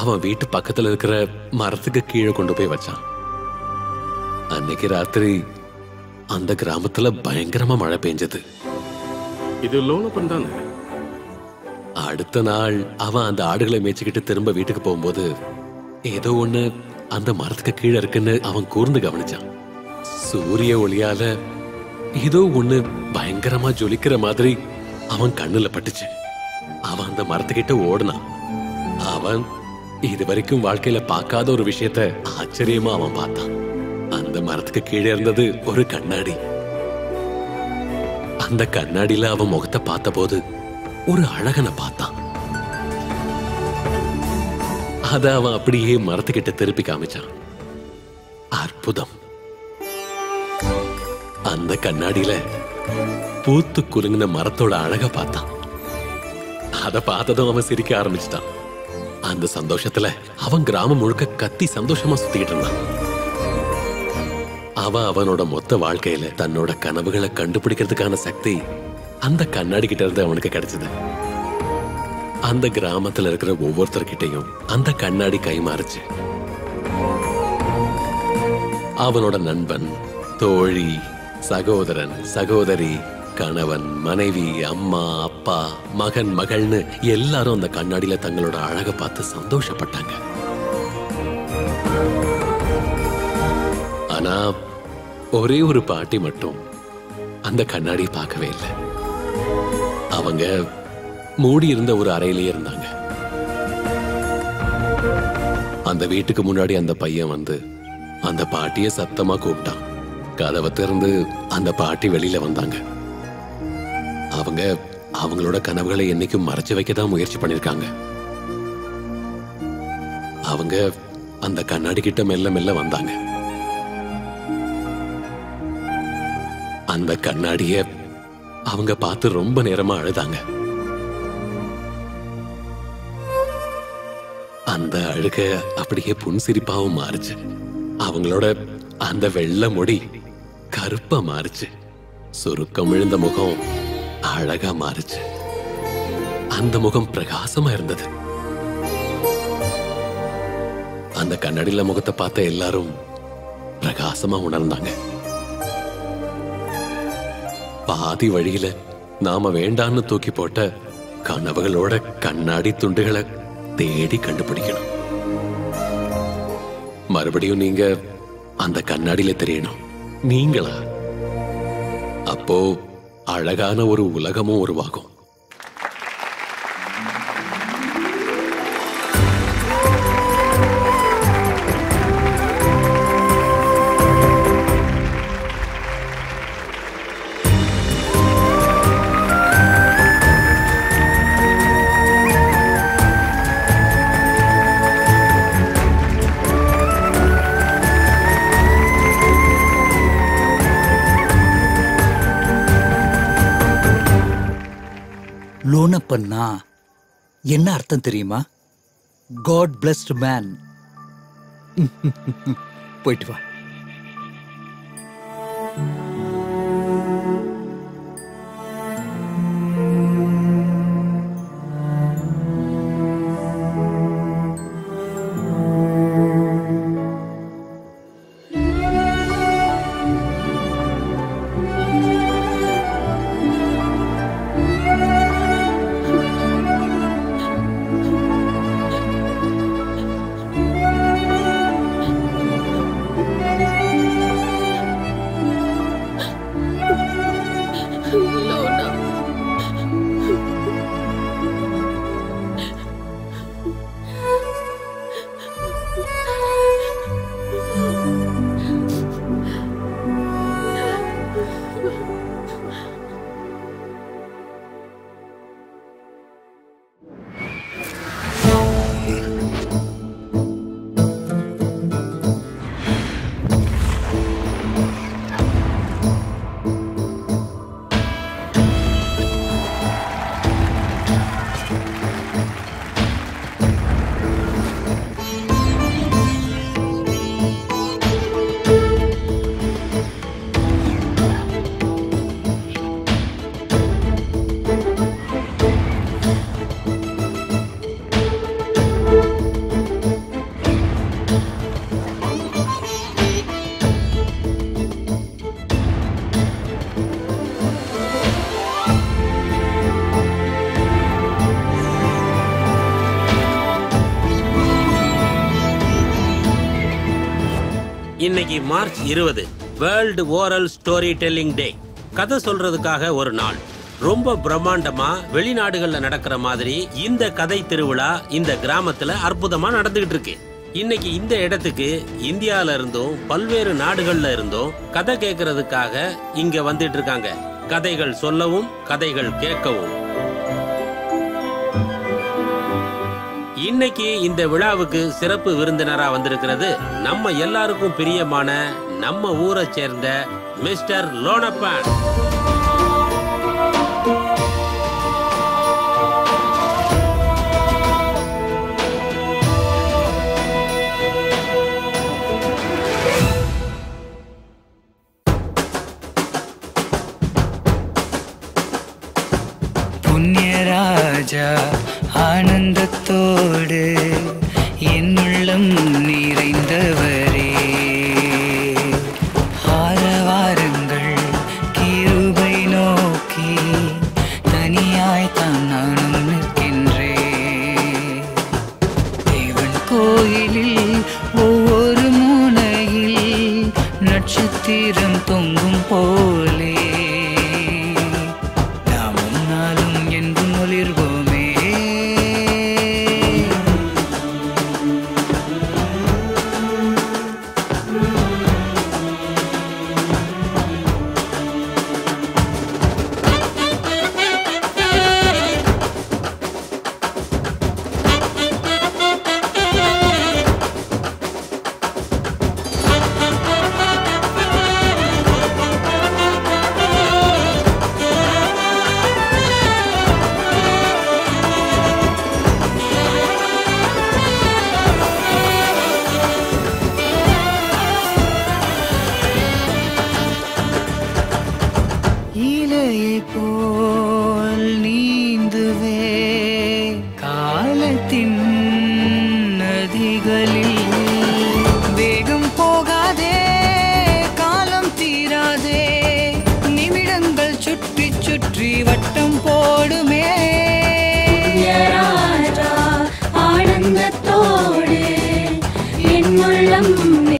அவன் வீட்டு பக்கத்துல இருக்கிற மரத்துக்கு கீழே கொண்டு போய் வச்சான். அன்னைக்கு ராத்திரி அந்த கிராமத்துல பயங்கரமா மழை பெஞ்சது. இது லோலப்பன் தானே? அடுத்த நாள் அவன் அந்த ஆடுகளை மேய்ச்சிக்கிட்டு திரும்ப வீட்டுக்கு போகும்போது ஏதோ ஒண்ணு அந்த மரத்துக்கு கீழே இருக்குன்னு அவன் கூர்ந்து கவனிச்சான். சூரிய ஒளியால ஏதோ ஒண்ணு பயங்கரமா ஜொலிக்கிற மாதிரி அவன் கண்ணுல பட்டுச்சு. அவன் அந்த மரத்துக்கிட்ட ஓடினான். அவன் இது வரைக்கும் வாழ்க்கையில பார்க்காத ஒரு விஷயத்த ஆச்சரியமா அவன் பார்த்தான். அந்த மரத்துக்கு கீழே இருந்தது ஒரு கண்ணாடி. அந்த கண்ணாடியில அவன் முகத்தை பார்த்த போது ஒரு அழகனை பார்த்தான். அத அவன் அப்படியே மரத்துக்கிட்ட திருப்பி காமிச்சான். அற்புதம்! அந்த கண்ணாடியில பூத்து குலுங்கின மரத்தோட அழக பார்த்தான். அத பார்த்ததும் அவன் சிரிக்க ஆரம்பிச்சிட்டான். அந்த சந்தோஷத்துல அவன் கிராமம் முழுக்க கத்தி சந்தோஷமா சுத்திக்கிட்டு இருந்தான். அவன் அவனோட மொத்த வாழ்க்கையில தன்னோட கனவுகளை கண்டுபிடிக்கிறதுக்கான சக்தி அந்த கண்ணாடி கிட்ட இருந்து அவனுக்கு கிடைச்சது. அந்த கிராமத்துல இருக்கிற ஒவ்வொருத்தர்கிட்டையும் அந்த கண்ணாடி கைமாறுச்சு. அவனோட நண்பன், தோழி, சகோதரன், சகோதரி, கணவன், மனைவி, அம்மா, அப்பா, மகன், மகள்னு எல்லாரும் அந்த கண்ணாடியில தங்களோட அழக பார்த்து சந்தோஷப்பட்டாங்க. ஆனா ஒரே ஒரு பாட்டி மட்டும் அந்த கண்ணாடி பார்க்கவே இல்லை. அவங்க மூடி இருந்த ஒரு அறையிலேயே இருந்தாங்க. அந்த வீட்டுக்கு முன்னாடி அந்த பையன் வந்து அந்த பாட்டியை சத்தமா கூப்பிட்டான். கதவை திறந்து அந்த பாட்டி வெளியில வந்தாங்க. அவங்க அவங்களோட கனவுகளை என்னைக்கும் மறைச்சு வைக்க தான் முயற்சி பண்ணிருக்காங்க. அவங்க அந்த கண்ணாடி கிட்ட மெல்ல மெல்ல வந்தாங்க. அந்த கண்ணாடிய அவங்க பார்த்து ரொம்ப நேரமா அழுதாங்க. அந்த அழுக அப்படியே புன்சிரிப்பாவும் மாறுச்சு. அவங்களோட அந்த வெள்ளை முடி கருப்பா மாறுச்சு. சுருக்கம் விழுந்த முகம் அழகா மாறுச்சு. அந்த முகம் பிரகாசமா இருந்தது. அந்த கண்ணாடியில முகத்தை பார்த்த எல்லாரும் பிரகாசமா உணர்ந்தாங்க. பாதி வழியில நாம வேண்டான்னு தூக்கி போட்ட கனவுகளோட கண்ணாடி துண்டுகளை தேடி கண்டுபிடிக்கணும். மறுபடியும் நீங்க அந்த கண்ணாடியில தெரியணும், நீங்களா. அப்போ அழகான ஒரு உலகமும் உருவாகும். லோனப்பன்னா என்ன அர்த்தம் தெரியுமா? God blessed man. போயிட்டு வா. இன்னைக்கு மார்ச் இருபது world oral story telling day. கதை சொல்றதுக்காக ஒரு நாள். ரொம்ப பிரம்மாண்டமா வெளிநாடுகள்ல நடக்கிற மாதிரி இந்த கதை திருவிழா இந்த கிராமத்துல அற்புதமா நடந்துகிட்டு இருக்கு. இன்னைக்கு இந்த இடத்துக்கு இந்தியால இருந்தும் பல்வேறு நாடுகள்ல இருந்தும் கதை கேட்கறதுக்காக இங்க வந்துட்டு இருக்காங்க. கதைகள் சொல்லவும் கதைகள் கேட்கவும். இன்னைக்கு இந்த விழாவுக்கு சிறப்பு விருந்தினரா வந்திருக்கிறது நம்ம எல்லாருக்கும் பிரியமான நம்ம ஊரை சேர்ந்த மிஸ்டர் லோனப்பன். புண்ணியராஜா ஆனந்தத்தோடு என்னுள்ளம் நிறைந்தவரே, ஆரவாரங்கள் கிருபை நோக்கி தனியாய்த்தான் நானும் நிற்கின்றேன். தேவன் கோயிலில் ஒவ்வொரு மூலையில் நட்சத்திரம் தொங்கும் போலே நாமும் நாளும் என்றும் ஒளிர்வோம். He